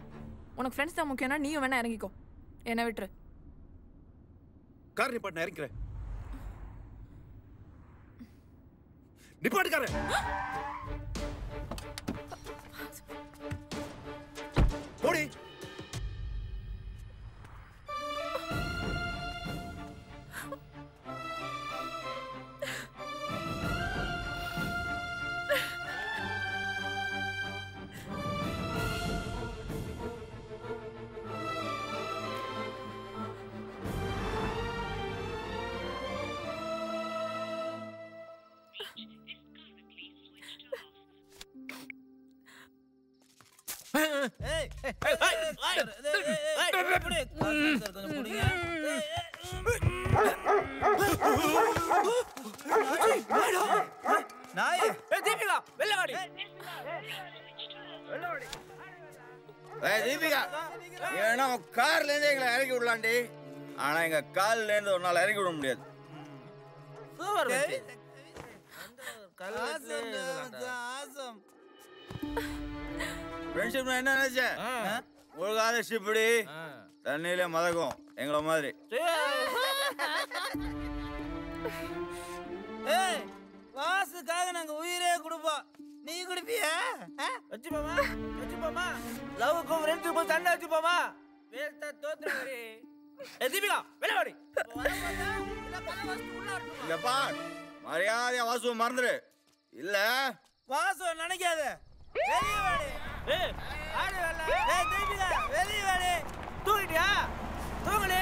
உனக்கு ஃப்ரெண்ட்ஸ் தான் முக்கியம்னா நீயும் வேணா இறங்கிக்கோ, என்ன விட்டுரு. கார் நிப்பாட்டு, நான் இறங்கிறேன். நிப்பாட்டு கார். போடி. கார்ல இருந்து எங்களை இறக்கி விடலாண்டி, ஆனா எங்க கால்ல இருந்து ஒரு நாள் இறக்கி விட முடியாது. ஃப்ரெண்ட்ஷிப்னா என்ன நினைச்ச? முழுகாத ஷிப்டி தண்ணியில மதக்கும் எங்களை மாதிரி. வாசுக்காக நாங்க உயிரே கொடுப்போம், நீ கொடுப்பியா? வச்சுப்போமா வச்சுப்போமா, லவ்வுக்கும் ஃப்ரெண்ட்ஷிப்புக்கும் சண்டை வச்சுப்போமா. வேஸ்டா தோத்துறீ. தீபிகா வெளியாடி. இல்லப்பா மரியாதையா வாசுவை மறந்துடு, இல்ல வாசுவை நினைக்காத. வெளியாடி. ஏய் ஆடி வரல. ஏய் தீபிகா வெளியாடி. தூங்கிட்டியா? தூங்கலே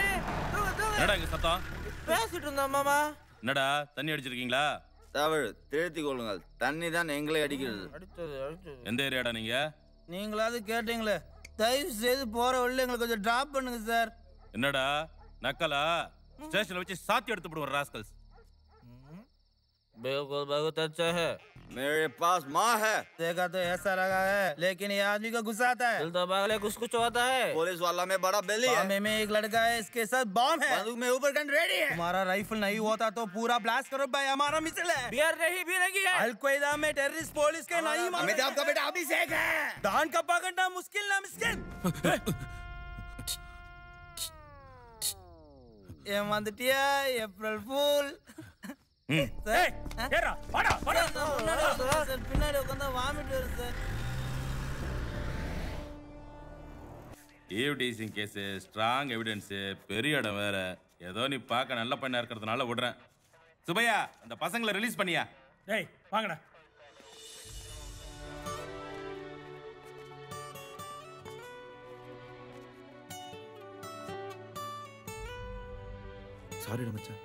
தூங்க தூங்க. என்னடா இங்க சத்தம்? பேசிட்டு இருந்தோம் மாமா. என்னடா தண்ணி அடிச்சிருக்கீங்களா? தவறு திருத்தி கொள்ளுங்கள், தண்ணி தான் எங்களை அடிக்கிறது. எந்த ஏரியாடா நீங்க? நீங்களாவது கேட்டீங்களே, தயவு செய்து போற வழியில எங்களுக்கு கொஞ்சம் டிராப் பண்ணுங்க சார். என்னடா நக்கலா, ஸ்டேஷன்ல வச்சு சாத்தி எடுத்து போடுற ராஸ்கல்ஸ். मेरे पास माँ है। देखा तो ऐसा लगा है, लेकिन ये आदमी का गुस्सा आता है, दिल तो पागल कुछ कुछ होता है। पुलिस वाला में बड़ा बेली है। बॉम्बे में एक लड़का है, इसके साथ बॉम्ब है, बंदूक में ऊपर गन रेडी है। हमारा राइफल नहीं होता तो पूरा ब्लास्ट करो भाई, हमारा मिसल है। बियर नहीं भी लगी है। अलकायदा में टेररिस्ट पुलिस के नहीं मारे। अमिताभ का बेटा अभी शेख है। धान का पकड़ना मुश्किल ना मुश्किल। ये मंदिया अप्रैल फूल। ஏய் ஏறா வாடா வாடா சார் பின்னாடி உட்கார்ந்தா வாமிட் வருது sir. Eve teasing case strong evidence, பெரிய இடம் வேற. ஏதோ நீ பார்க்க நல்ல பையனா இருக்கிறதுனால விடுறேன். சுபையா அந்த பசங்களை ரிலீஸ் பண்ணியா? டேய் வாங்கடா. சாரிடா மச்சான்.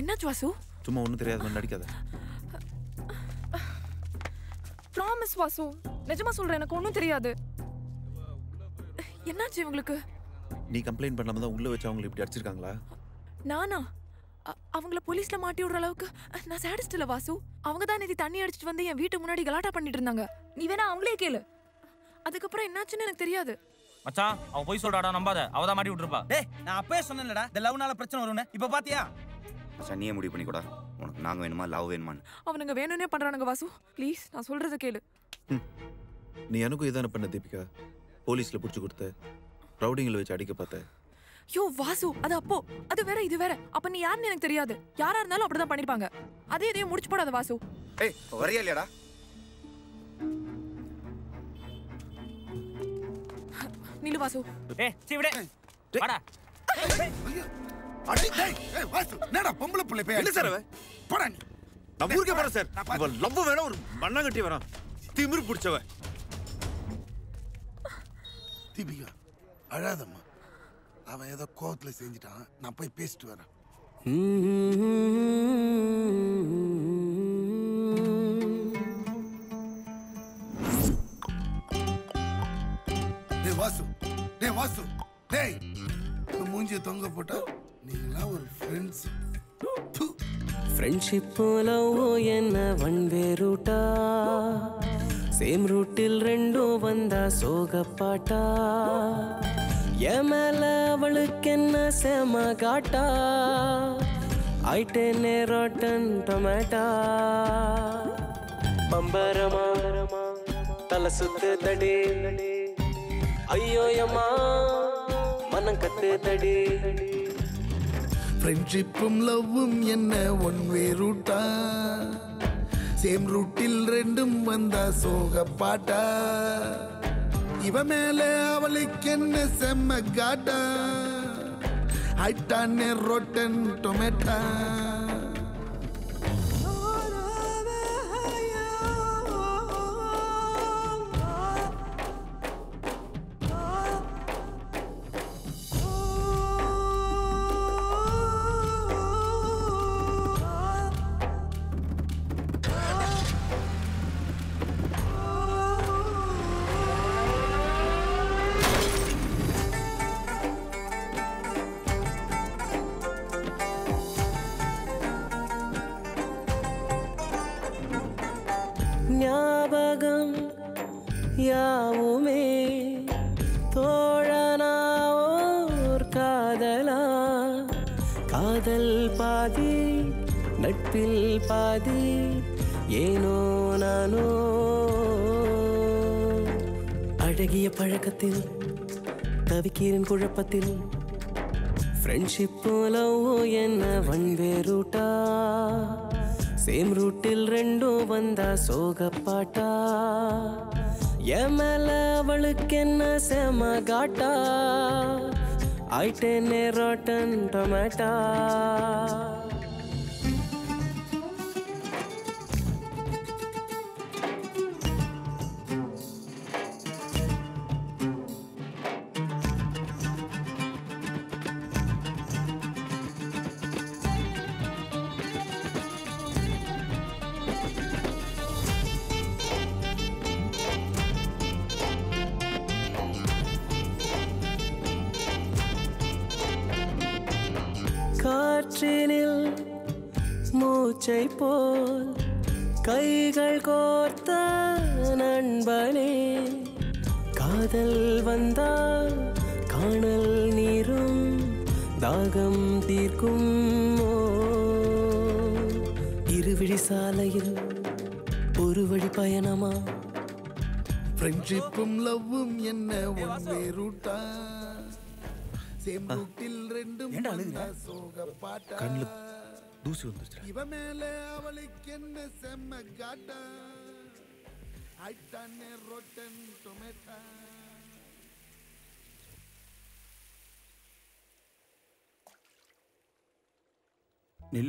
என்னாச்சு வாசு? சும்மா ஒன்றும் தெரியாத மாதிரி நடிக்காத. ப்ராமிஸ் வாசு, நிஜமா சொல்றேன், எனக்கு ஒன்றும் தெரியாது. என்னாச்சு இவங்களுக்கு? நீ கம்ப்ளைண்ட் பண்ணாம தான் உள்ள வச்சு அவங்களை இப்படி அடிச்சிருக்காங்களா? நானா அவங்கள போலீஸ்ல மாட்டி விடுற அளவுக்கு நான் சாடிஸ்ட் இல்ல வாசு. அவங்க தான் நேத்து தண்ணி அடிச்சிட்டு வந்து என் வீட்டு முன்னாடி கலாட்டா பண்ணிட்டு இருந்தாங்க. நீ வேணா அவங்களே கேளு. அதுக்கப்புறம் என்னாச்சுன்னு எனக்கு தெரியாது. மச்சான் அவ போய் சொல்றாடா, நம்பாத, அவ தான் மாட்டி விட்டுருப்பா. டேய் நான் அப்பவே சொன்னேன்டா இந்த லவ்னால பிரச்சனை வரும்னு. இப்ப பாத்தியா? சன்னியே முடிவு பண்ணிக்கூடா உனக்கு நாங்கள் வேணுமா லவ் வேணுமான்னு. அவனுங்க வேணும்னே பண்ணுறானுங்க வாசு. ப்ளீஸ் நான் சொல்கிறத கேளு. நீ எனக்கும் இதான பண்ண தீபிகா? போலீஸில் பிடிச்சி கொடுத்த, ரவுடிங்கில் வச்சு அடிக்க பார்த்த. யோ வாசு அது அப்போ, அது வேற இது வேற. அப்போ நீ யாருன்னு எனக்கு தெரியாது. யாராக இருந்தாலும் அப்படி தான் பண்ணியிருப்பாங்க. அதே இதையும் முடிச்சு போடாத வாசு. ஏய் வரையா இல்லையாடா? நில்லு வாசு. ஏய் சிவிடே வாடா. அடி டேய் ஏய் வாசு என்னடா பொம்பள புள்ளை பைய? இல்ல சார் அவ போடா. நீ நம்ம ஊர்க்கே போற சார். அவ லவ் வேணா ஒரு மண்ணங்கட்டி வரான், திமிரு புடிச்சவ. தீபிகா அழாதம்மா, அவன் ஏதோ கோவத்துல செஞ்சிட்டான். நான் போய் பேசிட்டு வரேன். டேய் வாசு, டேய் வாசு, டேய் மூஞ்சி தொங்க போட்டா நீங்களா ஒரு ஃப்ரெண்ட்ஸ். ஃப்ரெண்ட்ஷிப் லவ் என்ன வன்வேரூட்டா, சேம் ரூட்டில் ரெண்டும் வந்தா சோகப்பாட்டா. எமல அவளுக்கென்ன செம காட்டா, ஆயிட்டேனே ராட்டன் டொமேட்டா. பம்பரமா தலை சுத்து தடி, ஐயோயம்மா மனம் கத்து தடி. ஃப்ரெண்ட்ஷிப்பும் லவ்வும் என்ன ஒன் வே ரூட்டா, சேம் ரூட்டில் ரெண்டும் வந்தா சோக பாட்டா. இவ மேல அவளுக்கு என்ன செம்ம காட்டா, ஹைட்டானே ரோட்டன் டொமேட்டா. பாதி ஏனோ நானோ அழகிய பழக்கத்தில் தவிக்கிறேன் குழப்பத்தில். ஃப்ரெண்ட்ஷிப் லவ் என்ன வன்வே ரூட்டா, சேம் ரூட்டில் ரெண்டும் வந்தா சோகப்பாட்டா. எமல அவளுக்கு என்ன செம காட்டா, ஆயிட்டேனே ராட்டன் டொமேட்டா. மூச்சை போல் கைகள் கோர்த்த நண்பனே, காதல் வந்தால் காணல் நீரும் தாகம் தீர்க்கும். இருவழி சாலையில் ஒரு வழி பயணமா, ஃப்ரெண்ட்ஷிப்பும் லவ்வும் என்ன ஒரே ரூட்டா? நெல்லு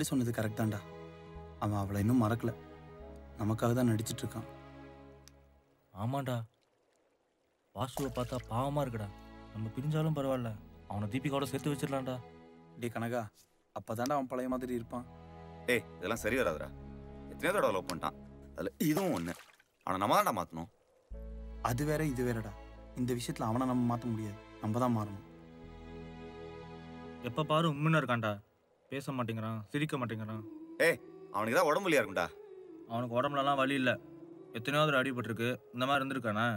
சொன்னது கரெக்ட் தான்டா. அவன் அவளை இன்னும் மறக்கல, நமக்காக தான் நடிச்சிட்டு இருக்கான். ஆமாண்டா, வாசுவை பார்த்தா பாவமா இருக்குடா. நம்ம பிரிஞ்சாலும் பரவாயில்ல, அவனை தீபிகாவோட சேர்த்து வச்சிடலாம்டா. டே கனகா, அப்பதான்டா அவன் பழைய மாதிரி இருப்பான். ஏய், இதெல்லாம் சரி வராதுடா. எத்தனையோ தடவை லவ் பண்ணிட்டான், அதுல இதுவும் ஒண்ணு. அவனை நம்ம தான்டா மாத்தணும். அது வேற இது வேறடா. இந்த விஷயத்துல அவனை நம்ம மாற்ற முடியாது, நம்ம தான் மாறணும். எப்ப பாரு உண்மையா இருக்கான்டா, பேச மாட்டேங்கிறான், சிரிக்க மாட்டேங்கிறான். ஏய், அவனுக்கு தான் உடம்பு வலியா இருக்கும்டா. அவனுக்கு உடம்புலலாம் வலி இல்லை, எத்தனையோ தடவை அடிபட்டுருக்கு. இந்த மாதிரி இருந்திருக்கானே,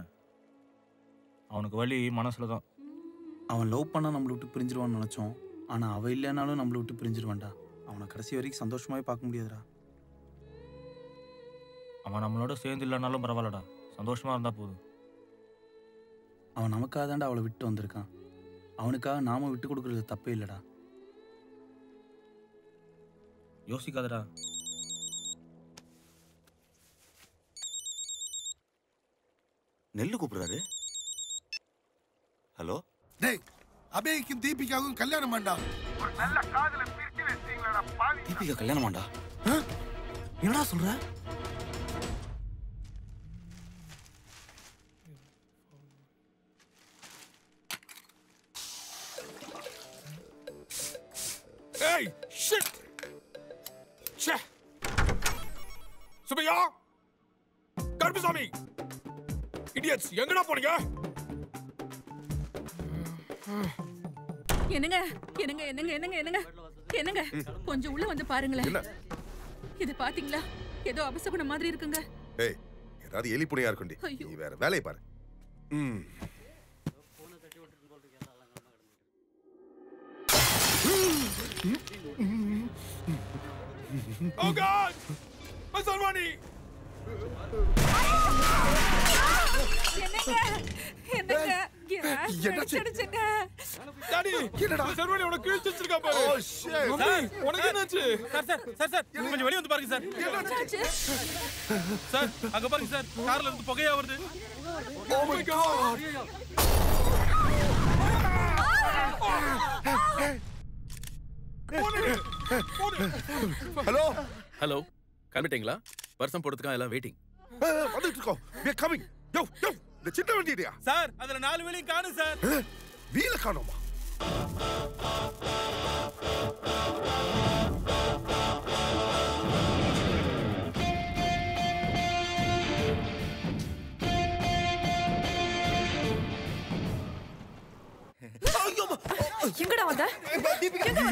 அவனுக்கு வலி மனசில் தான். அவன் லவ் பண்ணால் நம்மளை விட்டு பிரிஞ்சிருவான்னு நினச்சோம், ஆனால் அவள் இல்லைனாலும் நம்மளை விட்டு பிரிஞ்சிருவான்டா. அவனை கடைசி வரைக்கும் சந்தோஷமாகவே பார்க்க முடியாதுடா. அவன் நம்மளோட சேர்ந்து இல்லைனாலும் பரவாயில்லடா, சந்தோஷமாக இருந்தால் போதும். அவன் நமக்காக தான்டா அவளை விட்டு வந்திருக்கான். அவனுக்காக நாம் விட்டு கொடுக்குறது தப்பே இல்லைடா. யோசிக்காதடா. நெல்லு கூப்பிடுறாரு. ஹலோ, டேய், அபேக்கும் தீபிகாவுக்கும் கல்யாணம் பண்ணடா. ஒரு நல்ல காதல பிரிச்சு வெச்சீங்களாடா பாவி. தீபிகா கல்யாணம் பண்ணடா? என்னடா சொல்ற? ஏய் ஷிட். ச்சே சுபையா, கருப்புசாமி, இடியட்ஸ், எங்கடா போறீங்க? என்னங்க என்னங்க என்னங்க என்னங்க என்னங்க என்னங்க, கொஞ்சம் உள்ள வந்து பாருங்களேன். இது பாத்தீங்களா, ஏதோ அபசகுண மாதிரி இருக்குங்க. ஏய், ஏதாவது எலி புடையா இருக்குண்டி, நீ வேற வேலைய பாரு. Oh God! Masarwani! என்னங்க என்னங்க என்னாச்சுங்க? டாடி, என்னடா சர்வனி உனக்கு கிழிச்சிருக்கா பாரு. Oh shit! உனக்கு என்னாச்சு? சார் சார் சார் சார் கொஞ்சம் வெளிய வந்து பாருங்க சார். என்னாச்சு? சார் அங்க பாருங்க சார், கார்ல இருந்து புகையா வருது. Oh my God! Hello hello, கிளம்பிட்டீங்களா? வருஷம் போடுறதுக்கா எல்லாம் வெயிட்டிங். வந்துட்டு இருக்கோம். We are coming. Yo yo, இந்த சின்ன வண்டி இல்லையா? சார், அதுல 4 வீலையும் காணோம் சார். வீல காணோமா? எங்கடா வந்த? எங்கடா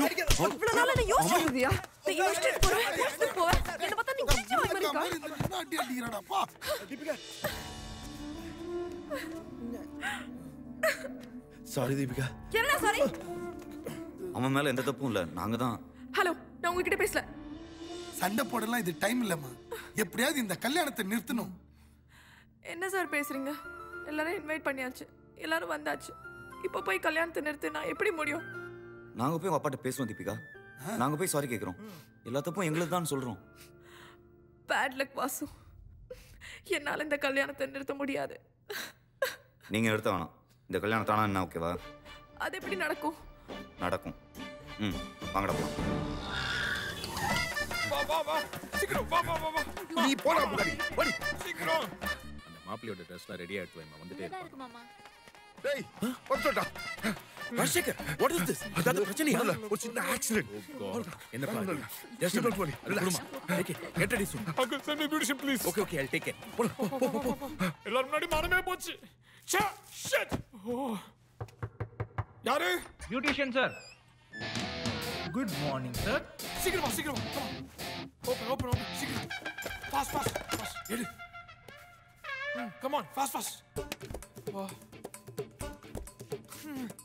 அடிக்குற? இவ்வளவு நாளா நீ யோசிச்சிருந்தியா? நீ யோசிச்சிட்டு போற. யோசிச்சிட்டு போ. என்ன பார்த்தா நீ கிழிச்ச மாதிரி இருக்கா? நான் அடி அடிறடா பா. தீபிகா. சாரி தீபிகா. என்னடா சாரி? அவன் மேல எந்த தப்பும் இல்ல, நாங்க தான். ஹலோ, நான் உங்ககிட்ட பேசல. சண்டை போடலாம், இது டைம் இல்லம்மா. எப்படியாவது இந்த கல்யாணத்தை நிறுத்தணும். என்ன சார் பேசுறீங்க? எல்லாரும் இன்வைட் பண்ணியாச்சு, எல்லாரும் வந்தாச்சு. இப்ப போய் கல்யாணத்தை நிறுத்தினா எப்படி முடியும்? நாங்க போய் அப்பாட்ட பேசுவோம் தீபிகா. நாங்க போய் சாரி கேக்குறோம், எல்லாத்துக்கும் எங்களுக்கு தான் சொல்றோம். பேட் லக் வாசு, என்னால இந்த கல்யாணத்தை நிறுத்த முடியாது. நீங்க நிறுத்த வேணாம் இந்த கல்யாணத்தை. ஆனா என்ன, ஓகேவா? அது எப்படி நடக்கும்? நடக்கும். ம், வாங்கடா போலாம். வா வா வா, சீக்கிரம் வா வா வா. நீ போடா முன்னாடி வா, சீக்கிரம். மாப்பிள்ளையோட ட்ரெஸ்லாம் ரெடியா எடுத்து வைமா, வந்துட்டே இருக்கு மாமா. Hey, what's that? Rashika, what is this? That's a tragedy. It's an accident. Oh God. Enna problem? Just don't worry. Relax. Take it. Get ready soon. Uncle, send me beautician, please. Okay, okay, I'll take it. Pol, pol, pol, pol. Ellarum nadi maarame pochu. Cha, shit. Oh. Yaru? Beautician sir. Good morning sir. Sikirama, sikirama. Come on. Open, open, open. Secret. Fast, fast, fast. Get it. Come on, fast, fast.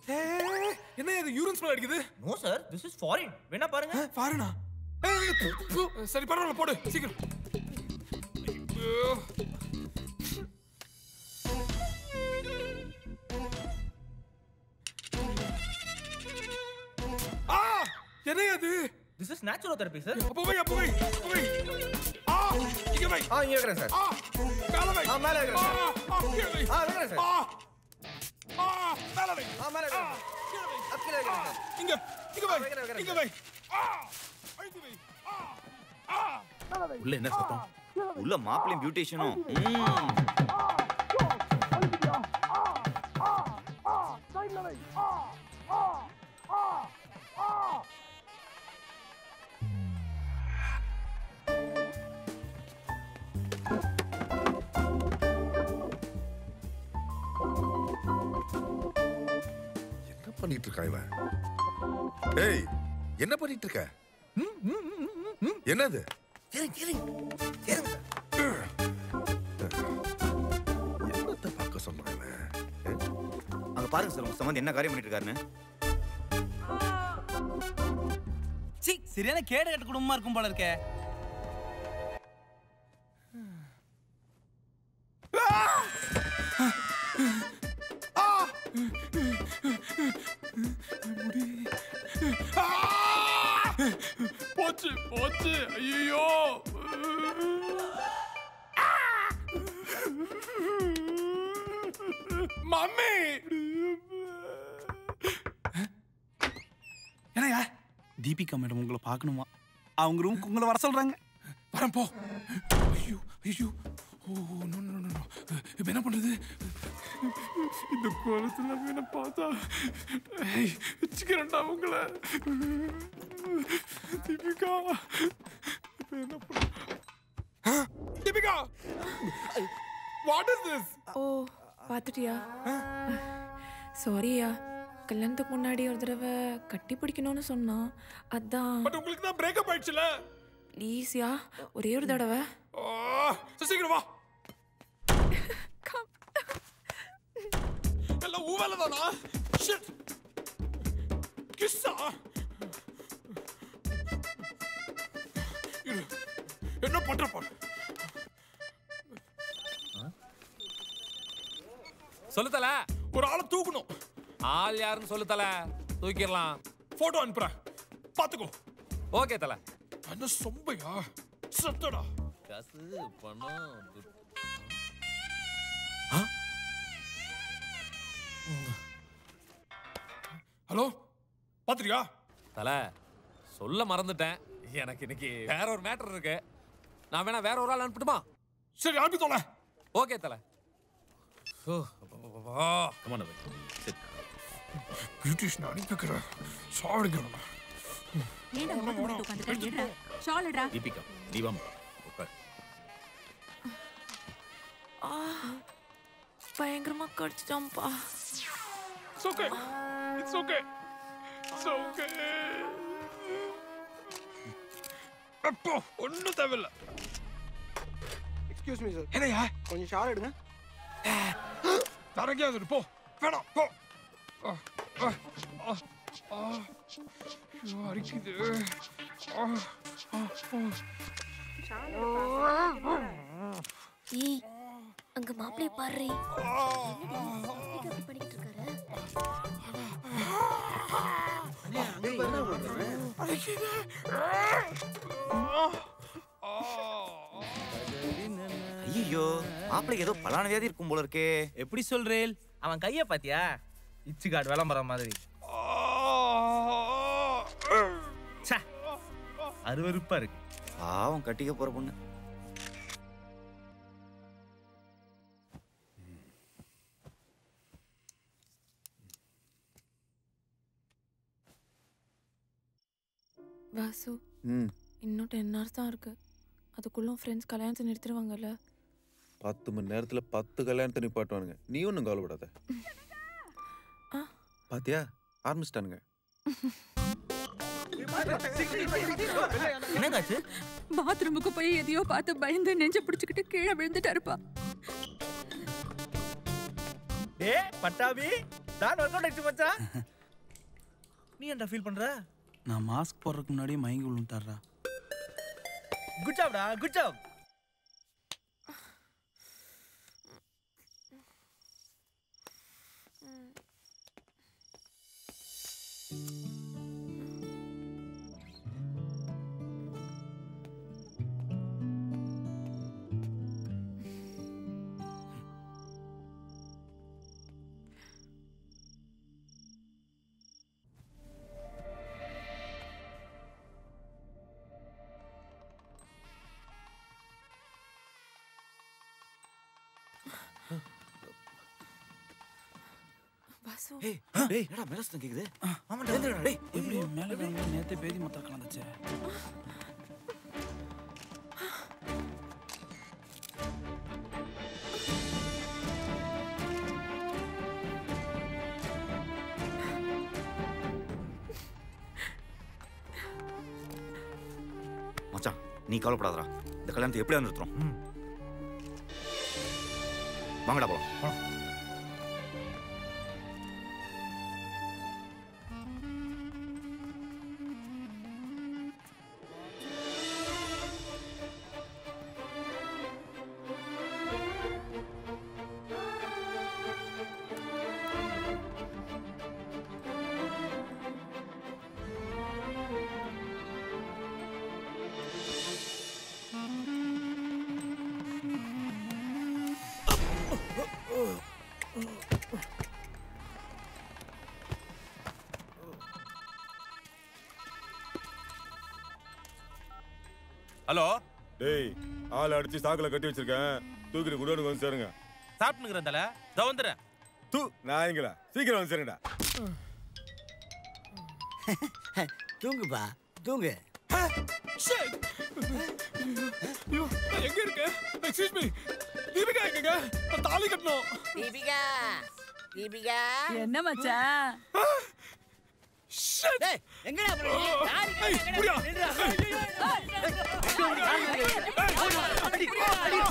Hey, என்ன இது urine smell அடிக்குது? No sir, this is foreign. வேணா பாருங்க. Foreign ஆ? சரி பரவாயில்ல போடு சீக்கிரம். ஆ! என்ன இது? This is natural therapy sir. போய். ஆ! இங்க வை. ஆ இங்க இருக்கேன் சார். ஆ! மேல வை. ஆ மேல இருக்கேன் சார். ஆ இங்க வை. ஆ இருக்கேன் சார். ஆ! ஆ மேல வை. ஆ மேல வை. அப்கீழ வை. இங்க வை. இங்க வை. ஆ! ஐடி வை. ஆ! ஆ! மேல வை. உள்ள என்ன சத்தம்? உள்ள மாப்பிளையும் பியூட்டிஷியனும். ஆ! ஐடியா. ஆ! ஆ! ஆ! சைடுல வை. ஆ! ஆ! ஆ! ஆ! பண்ணிட்டு இருக்கா இவன்? ஏய் என்ன பண்ணிட்டு இருக்க? என்னது? என்னத்தை பார்க்க சொன்னாங்க? அங்க பாருங்க சார், உங்க சம்பந்த என்ன காரியம் பண்ணிட்டு இருக்காருன்னு. சரியான கேடு கட்ட குடும்பமா இருக்கும் போல இருக்க. போச்சு ஐயோ. மம்மி என்னையா தீபிகா மேடம் உங்களை பார்க்கணுமா? அவங்க ரூமுக்கு உங்களை வர சொல்றாங்க. வரேன் போ. ஐயோ ஐயோ. Oh no no no. இப்போ என்ன பண்றது? இந்த கோலத்துல என்ன பார்த்தா வச்சுக்கிறேன்டா உங்களை. தீபிகா என்ன பண்ண? Deepika what is this? ஓ பாத்துட்டியா? சாரியா, கல்யாணத்துக்கு முன்னாடி ஒரு தடவை கட்டி பிடிக்கணும்னு சொன்னான், அதான். பட் உங்களுக்கு தான் பிரேக்அப் ஆயிடுச்சுல. ப்ளீஸ் யா, ஒரே ஒரு தடவை. சீக்கிரம் வா. எல்லாம் ஊவலதானா? ஷிட் கிஸ்ஸா என்ன பண்ற பாரு. சொல்லுதல ஒரு ஆளை தூக்கணும். ஆள் யாருன்னு சொல்லுதல, தூக்கிடலாம். போட்டோ அனுப்புறேன், பாத்துக்கோ. ஓகே தல. என்ன சொம்பையா சத்தடா காசு பணம். ஹலோ பாத்திரியா? தல சொல்ல மறந்துட்டேன், எனக்கு இன்னைக்கு வேற ஒரு மேட்டர் இருக்கு. நான் வேணா வேற ஒரு ஆள் அனுப்பிட்டுமா? சரி அனுப்பி தோல. ஓகே தல. ஓ வா கமான் பை. செட் பியூட்டிஷியன் அனுப்பிக்கிறேன். சாவடிக்கணும். நீடா வந்து உட்கார்ந்து இருடா. சாலடா தீபிகா தீபம் உட்கார். ஆ பயங்கரமா கடிச்சிட்டோம்பா. It's okay. It's okay. It's okay. அப்போ ஒன்னும் தேவையில்ல. Excuse me sir. என்னையா கொஞ்சம் ஷால் எடுங்க. தரங்கியாது போ. வேணாம் போ. அரிக்குது. ஏய் அங்க மாப்பிள்ளைய பாரு. பண்ணிட்டு இருக்காரு. ஐயோ மாப்பிள்ளைக்கு ஏதோ பலான வியாதி இருக்கும் போல இருக்கே. எப்படி சொல்றேன்? அவன் கைய பாத்தியா? இச்சு கார்டு விளம்பரம் மாதிரி அருவருப்பா இருக்கு. அவன் கட்டிக்க போற பொண்ணு. வாசு, இன்னும் 10 hours தான் இருக்கு. அதுக்குள்ள ஃப்ரெண்ட்ஸ் கல்யாணத்தை நிறுத்திடுவாங்கல்ல? 10 மணி நேரத்துல 10 கல்யாணத்தை நிப்பாட்டுவானுங்க. நீ ஒன்றும் கவலைப்படாத. பாத்தியா ஆரம்பிச்சிட்டானுங்க. என்னங்காச்சு? பாத்ரூமுக்கு போய் எதையோ பார்த்து பயந்து நெஞ்ச பிடிச்சுக்கிட்டு கீழே விழுந்துட்டா இருப்பா. ஏ பட்டாபி, நான் ஒன்னோடச்சு மச்சான். நீ என்ன ஃபீல் பண்ற? நான் மாஸ்க் போடுறதுக்கு முன்னாடி மயங்கி விழுந்துட்டாரா. குட் ஜாப்டா, குட் ஜாப். டேய் என்னடா மேலஸ்தன் கேக்குது? ஆமாடா என்னடா டேய் இப்படி மேல மேல நேத்து பேதி மொத்த கலந்துச்சு. மச்சான் நீ கவலைப்படாதடா, இந்த கல்யாணத்தை எப்படி நடத்துறோம். வாங்கடா போலாம். ஹலோ டேய், ஆளை அடிச்சு சாக்குல கட்டி வச்சிருக்கேன், தூக்கிட்டு குடோனுக்கு வந்து சேருங்க. சாப்பிட்டுக்கிறேன் தலை தவந்துற தூ நாயங்களா, சீக்கிரம் வந்து சேருங்கடா. தூங்குப்பா தூங்கு. எங்க இருக்க? எக்ஸ்கியூஸ் மீ, தீபிகா எங்கங்க? தாலி கட்டணும். தீபிகா தீபிகா என்ன மச்சான்? ஷட் டேய் எங்கடா போற? தாலி எங்கடா? நில்றா. அடி அடி போடா.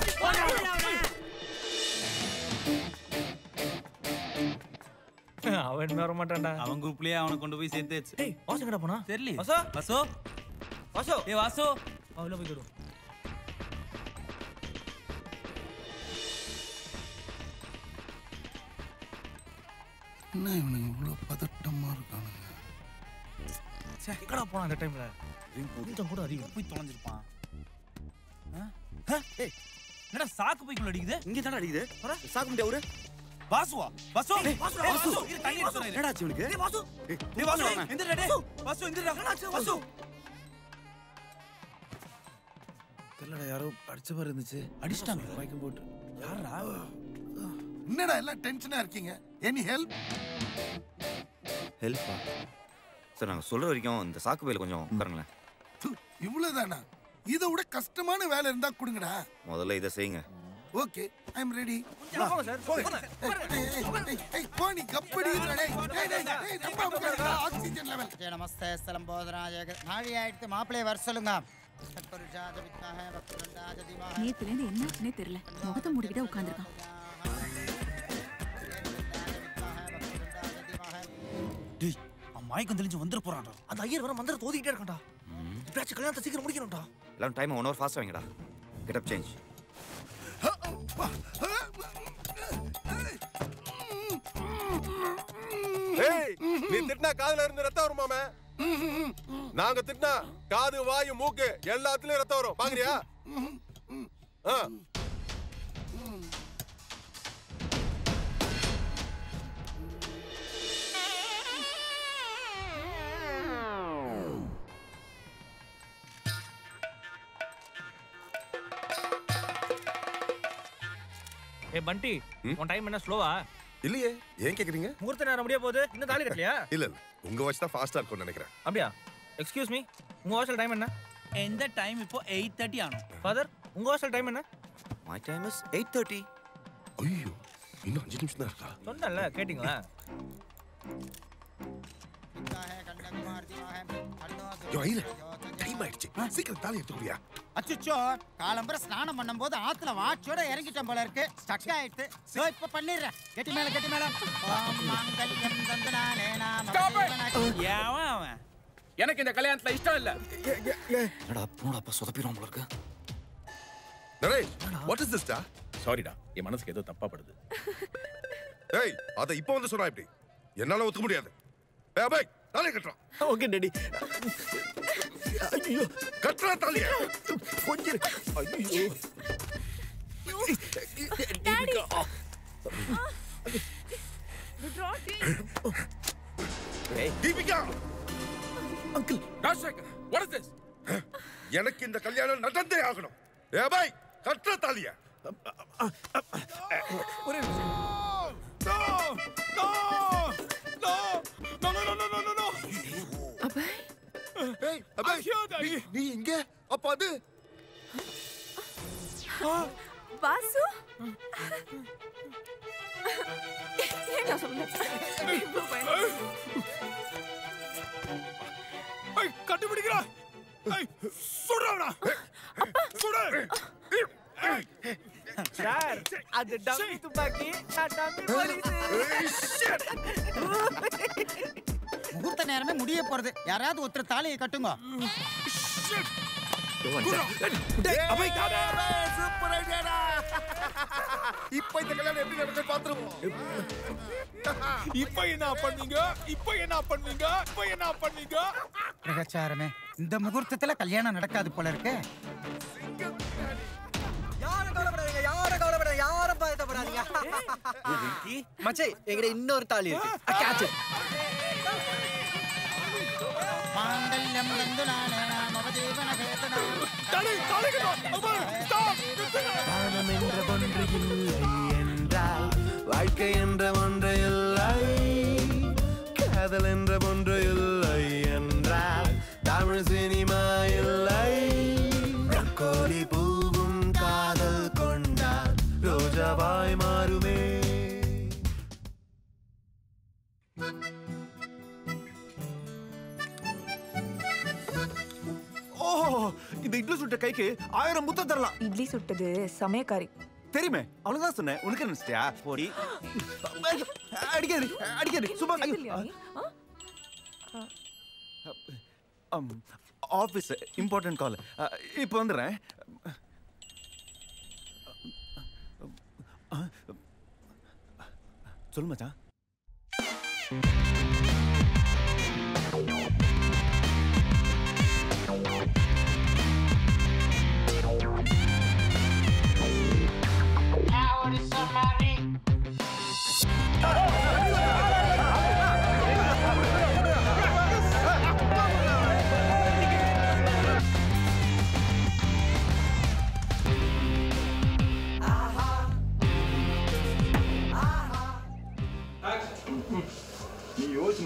அவன் மேற மாட்டான்டா. அவன் குரூப்லயே அவனை கொண்டு போய் சேர்த்தாச்சு. டேய் வாசு எங்கடா போனா தெரியல. வாசு வாசு வாசு டேய் வாசு அவளோ போய் கொடு. என்ன இவனுக்கு இவ்வளோ பதட்டமாக இருக்கானுங்க? சரி கடா போனான் அந்த டைமில் கொஞ்சம் கூட அதிகம் போய் தொலைஞ்சிருப்பான். என்னடா சாக்கு போய்க்குள்ள அடிக்குது? இங்கே தானே அடிக்குது. சாக்கு முடியாது ஒரு வாசுவா வாசு வாசு வாசு இது தண்ணி எடுத்துறாரு. என்னடா ஆச்சு இவனுக்கு? டேய் வாசு டேய் வாசு எந்திரடா. டேய் வாசு எந்திரடா. என்ன ஆச்சு வாசு? தெரியலடா, யாரோ அடிச்ச மாதிரி இருந்துச்சு. அடிச்சிட்டாங்க பைக்கும் போட்டு. யாரா? என்னடா எல்லாம் டென்ஷனா இருக்கீங்க? Any help? ஹெல்ப்பா? சார் நாங்கள் சொல்கிற வரைக்கும் இந்த சாக்கு பையில் கொஞ்சம் உட்காருங்களேன். இவ்வளோதானா? இதை விட கஷ்டமான வேலை இருந்தால் கொடுங்கடா. முதல்ல இதை செய்யுங்க. Okay I am ready. போனி கப்படி ஆக்சிஜன் லெவல் நமஸ்தே சலம் போதராஜ நாழி ஆயிடுத்து. மாப்பிள்ளையை வர சொல்லுங்க. நேற்றுலேருந்து என்னாச்சுன்னே தெரியல, முகத்தை மூடிக்கிட்டே உட்காந்துருக்கான். டேய் அம்மாய்க்கு தெரிஞ்சு வந்துட போறான்டா. அந்த ஐயர் வர மந்திர தோதிட்டே இருக்கான்டா. இப்படியாச்சு கல்யாணத்தை சீக்கிரம் முடிக்கணும்டா. எல்லாம் டைம் 1 ஹவர் ஃபாஸ்ட் வைங்கடா. Get up change. ஏய் நீ திட்டினா காதுல இருந்து ரத்தம் வரும் மாமே. நாங்க திட்டினா காது வாய் மூக்கு எல்லாத்துலயும் ரத்தம் வரும். பாக்குறியா? ஏ பண்டி, உன் டைம் என்ன ஸ்லோவா? இல்லையே. ஏன் கேக்குறீங்க? முகூர்த்த நேரம் முடிய போகுது, இன்னும் தாலி கட்டலையா? இல்ல இல்ல, உங்க வாட்ச் தான் ஃபாஸ்டா இருக்கும்னு நினைக்கிறேன். அப்படியா? எக்ஸ்கியூஸ் மீ, உங்க வாட்ச்ல டைம் என்ன? இந்த டைம் இப்போ 8:30 ஆகும். ஃாதர், உங்க வாட்ச்ல டைம் என்ன? My time is 8:30. ஐயோ, இன்னும் 5 நிமிஷம் தான் இருக்கா? சொன்னல கேட்டிங்களா? டைம் ஆயிடுச்சு, சீக்கிரம் தாலி எடுத்துக்கிறியா? அச்சோ, காலம்பர ஸ்நானம் பண்ணும் போது ஆத்துல வாட்சோட இறங்கிட்டேன் போல இருக்கு, ஸ்டக் ஆயிடுச்சு. சோ இப்ப பண்ணிடுறேன். கெட்டி மேல கெட்டி மேல. ஓம் மங்களம் தந்தனானே நாமம். யாவா எனக்கு இந்த கல்யாணத்துல இஷ்டம் இல்ல. என்னடா போடா சொதப்பிரோம் போல இருக்கு. நரேஷ், வாட் இஸ் திஸ் டா? சாரிடா, என் மனசுக்கு ஏதோ தப்பா படுது. ஏய், அத இப்போ வந்து சொல்றா இப்படி. என்னால ஒத்துக்க முடியாது. ஏய் பை, தாலி கட்டறா. Okay daddy. ஐயோ, கட்டறா தாலியா? கொஞ்சம் ஐயோ. டாடி. தி ட்ராட்டி. ஏய், Deepika. Uncle, Rajasekhar, what is this? எனக்கு இந்த கல்யாணம் நடந்தே ஆகணும். ஏய் பை, கட்டறா தாலியா? ஒரே கண்டுபிடிக்கிறா சுடுறா சுடு. சார், அது டம்மி துப்பாக்கி, நான் டம்மி போலீஸ். முகூர்த்த நேரமே முடிய போறது. யாராவது ஒருத்தர் தாலியை கட்டுங்க. இப்ப இந்த கல்யாணம் எப்படி நடந்து பாத்துருவோம். இப்ப என்ன பண்ணீங்க, இப்ப என்ன பண்ணீங்க, இப்ப என்ன பண்ணீங்க? பிரச்சாரமே இந்த முகூர்த்தத்துல கல்யாணம் நடக்காது போல இருக்கு. இன்னொரு தாலி இருக்கு. வானம் என்ற ஒன்று இல்லை என்றால் வாழ்க்கை என்ற ஒன்று இல்லை, காதல் என்ற ஒன்று இல்லை என்றால் தமிழ் சினிமா இல்லை. கோலி பூவும் காதல் கொண்டால் ரோஜாவாய் மாறுமே. இந்த இட்லி சுட்ட கைக்கு 1000 முத்தம் தரலாம். இட்லி சுட்டது சமயக்காரி தெரியுமே, அவ்வளவுதான் சொன்னேன். உனக்கு நினைச்சியா போடி அடிக்காது அடிக்காது. சும்மா ஆஃபீஸ் இம்பார்ட்டன்ட் கால், இப்போ வந்துடுறேன். சொல்லு மச்சான்.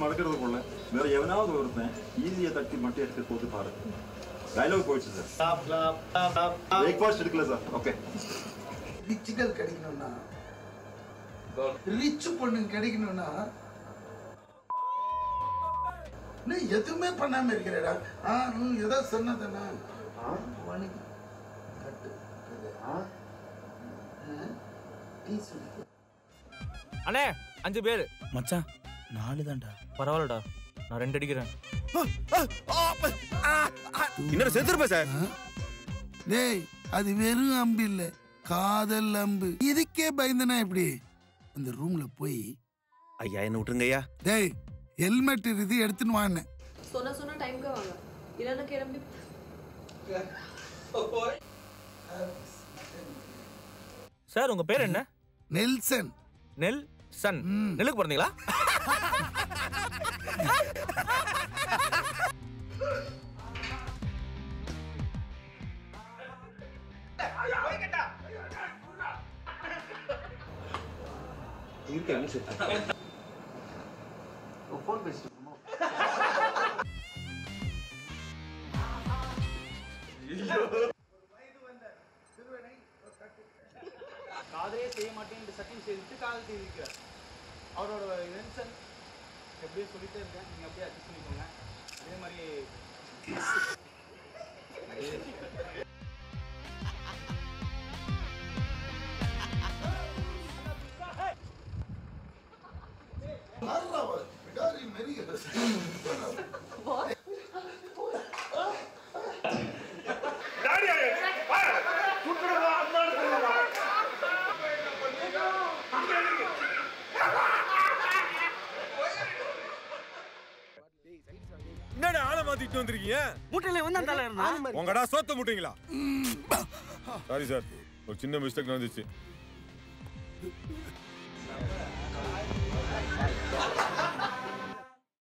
மறக்கிறது போல வேற எவனாவது ஒருத்தன் ஈஸியா தட்டி மட்டும் எடுத்து போட்டு பாரு. டயலாக் போயிடுச்சு சார். ஸ்டாப் ஸ்டாப் பிரேக்ஃபாஸ்ட் எடுக்கல சார். ஓகே, டிஜிட்டல் கிடைக்கணும்னா ரிச் பொண்ணு கிடைக்கணும்னா நீ எதுவுமே பண்ணாம இருக்கிறடா. ஏதோ சொன்னதானே மணி கட்டு அண்ணே. 5 பேர் மச்சான். 4 தான்டா. பரவாயில்லடா, நான் 2 அடிக்கிறேன். இன்னொரு செத்துருப்பா சார். டேய், அது வெறும் அம்பு இல்லை, காதல் அம்பு. இதுக்கே பயந்தனா எப்படி? அந்த ரூம்ல போய் ஐயா என்ன விட்டுருங்க ஐயா. டேய், ஹெல்மெட் இது எடுத்துன்னு வாங்க. சொன்ன சொன்ன டைம்க்கு வாங்க, இல்லைன்னா கிளம்பி. சார், உங்க பேர் என்ன? நெல்சன். நெல் சன், நெல்லுக்கு பிறந்தீங்களா? காதலே செய்ய மாட்டேன் செகண்ட் சேர்த்து காதல் தெரிவிக்கிறார். அவரோட டென்ஷன் எப்படியே சொல்லிட்டே இருக்கேன். நீங்கள் அப்படியே அட்ஜஸ்ட் பண்ணிக்கோங்க. அதே மாதிரி What? என்னடா ஆள மாத்திட்டு வந்திருக்கீங்க? முட்டல வந்து அந்த ஆள இருந்தா உங்கடா சோத்து முட்டீங்களா? சாரி சார், ஒரு சின்ன மிஸ்டேக் நடந்துச்சு.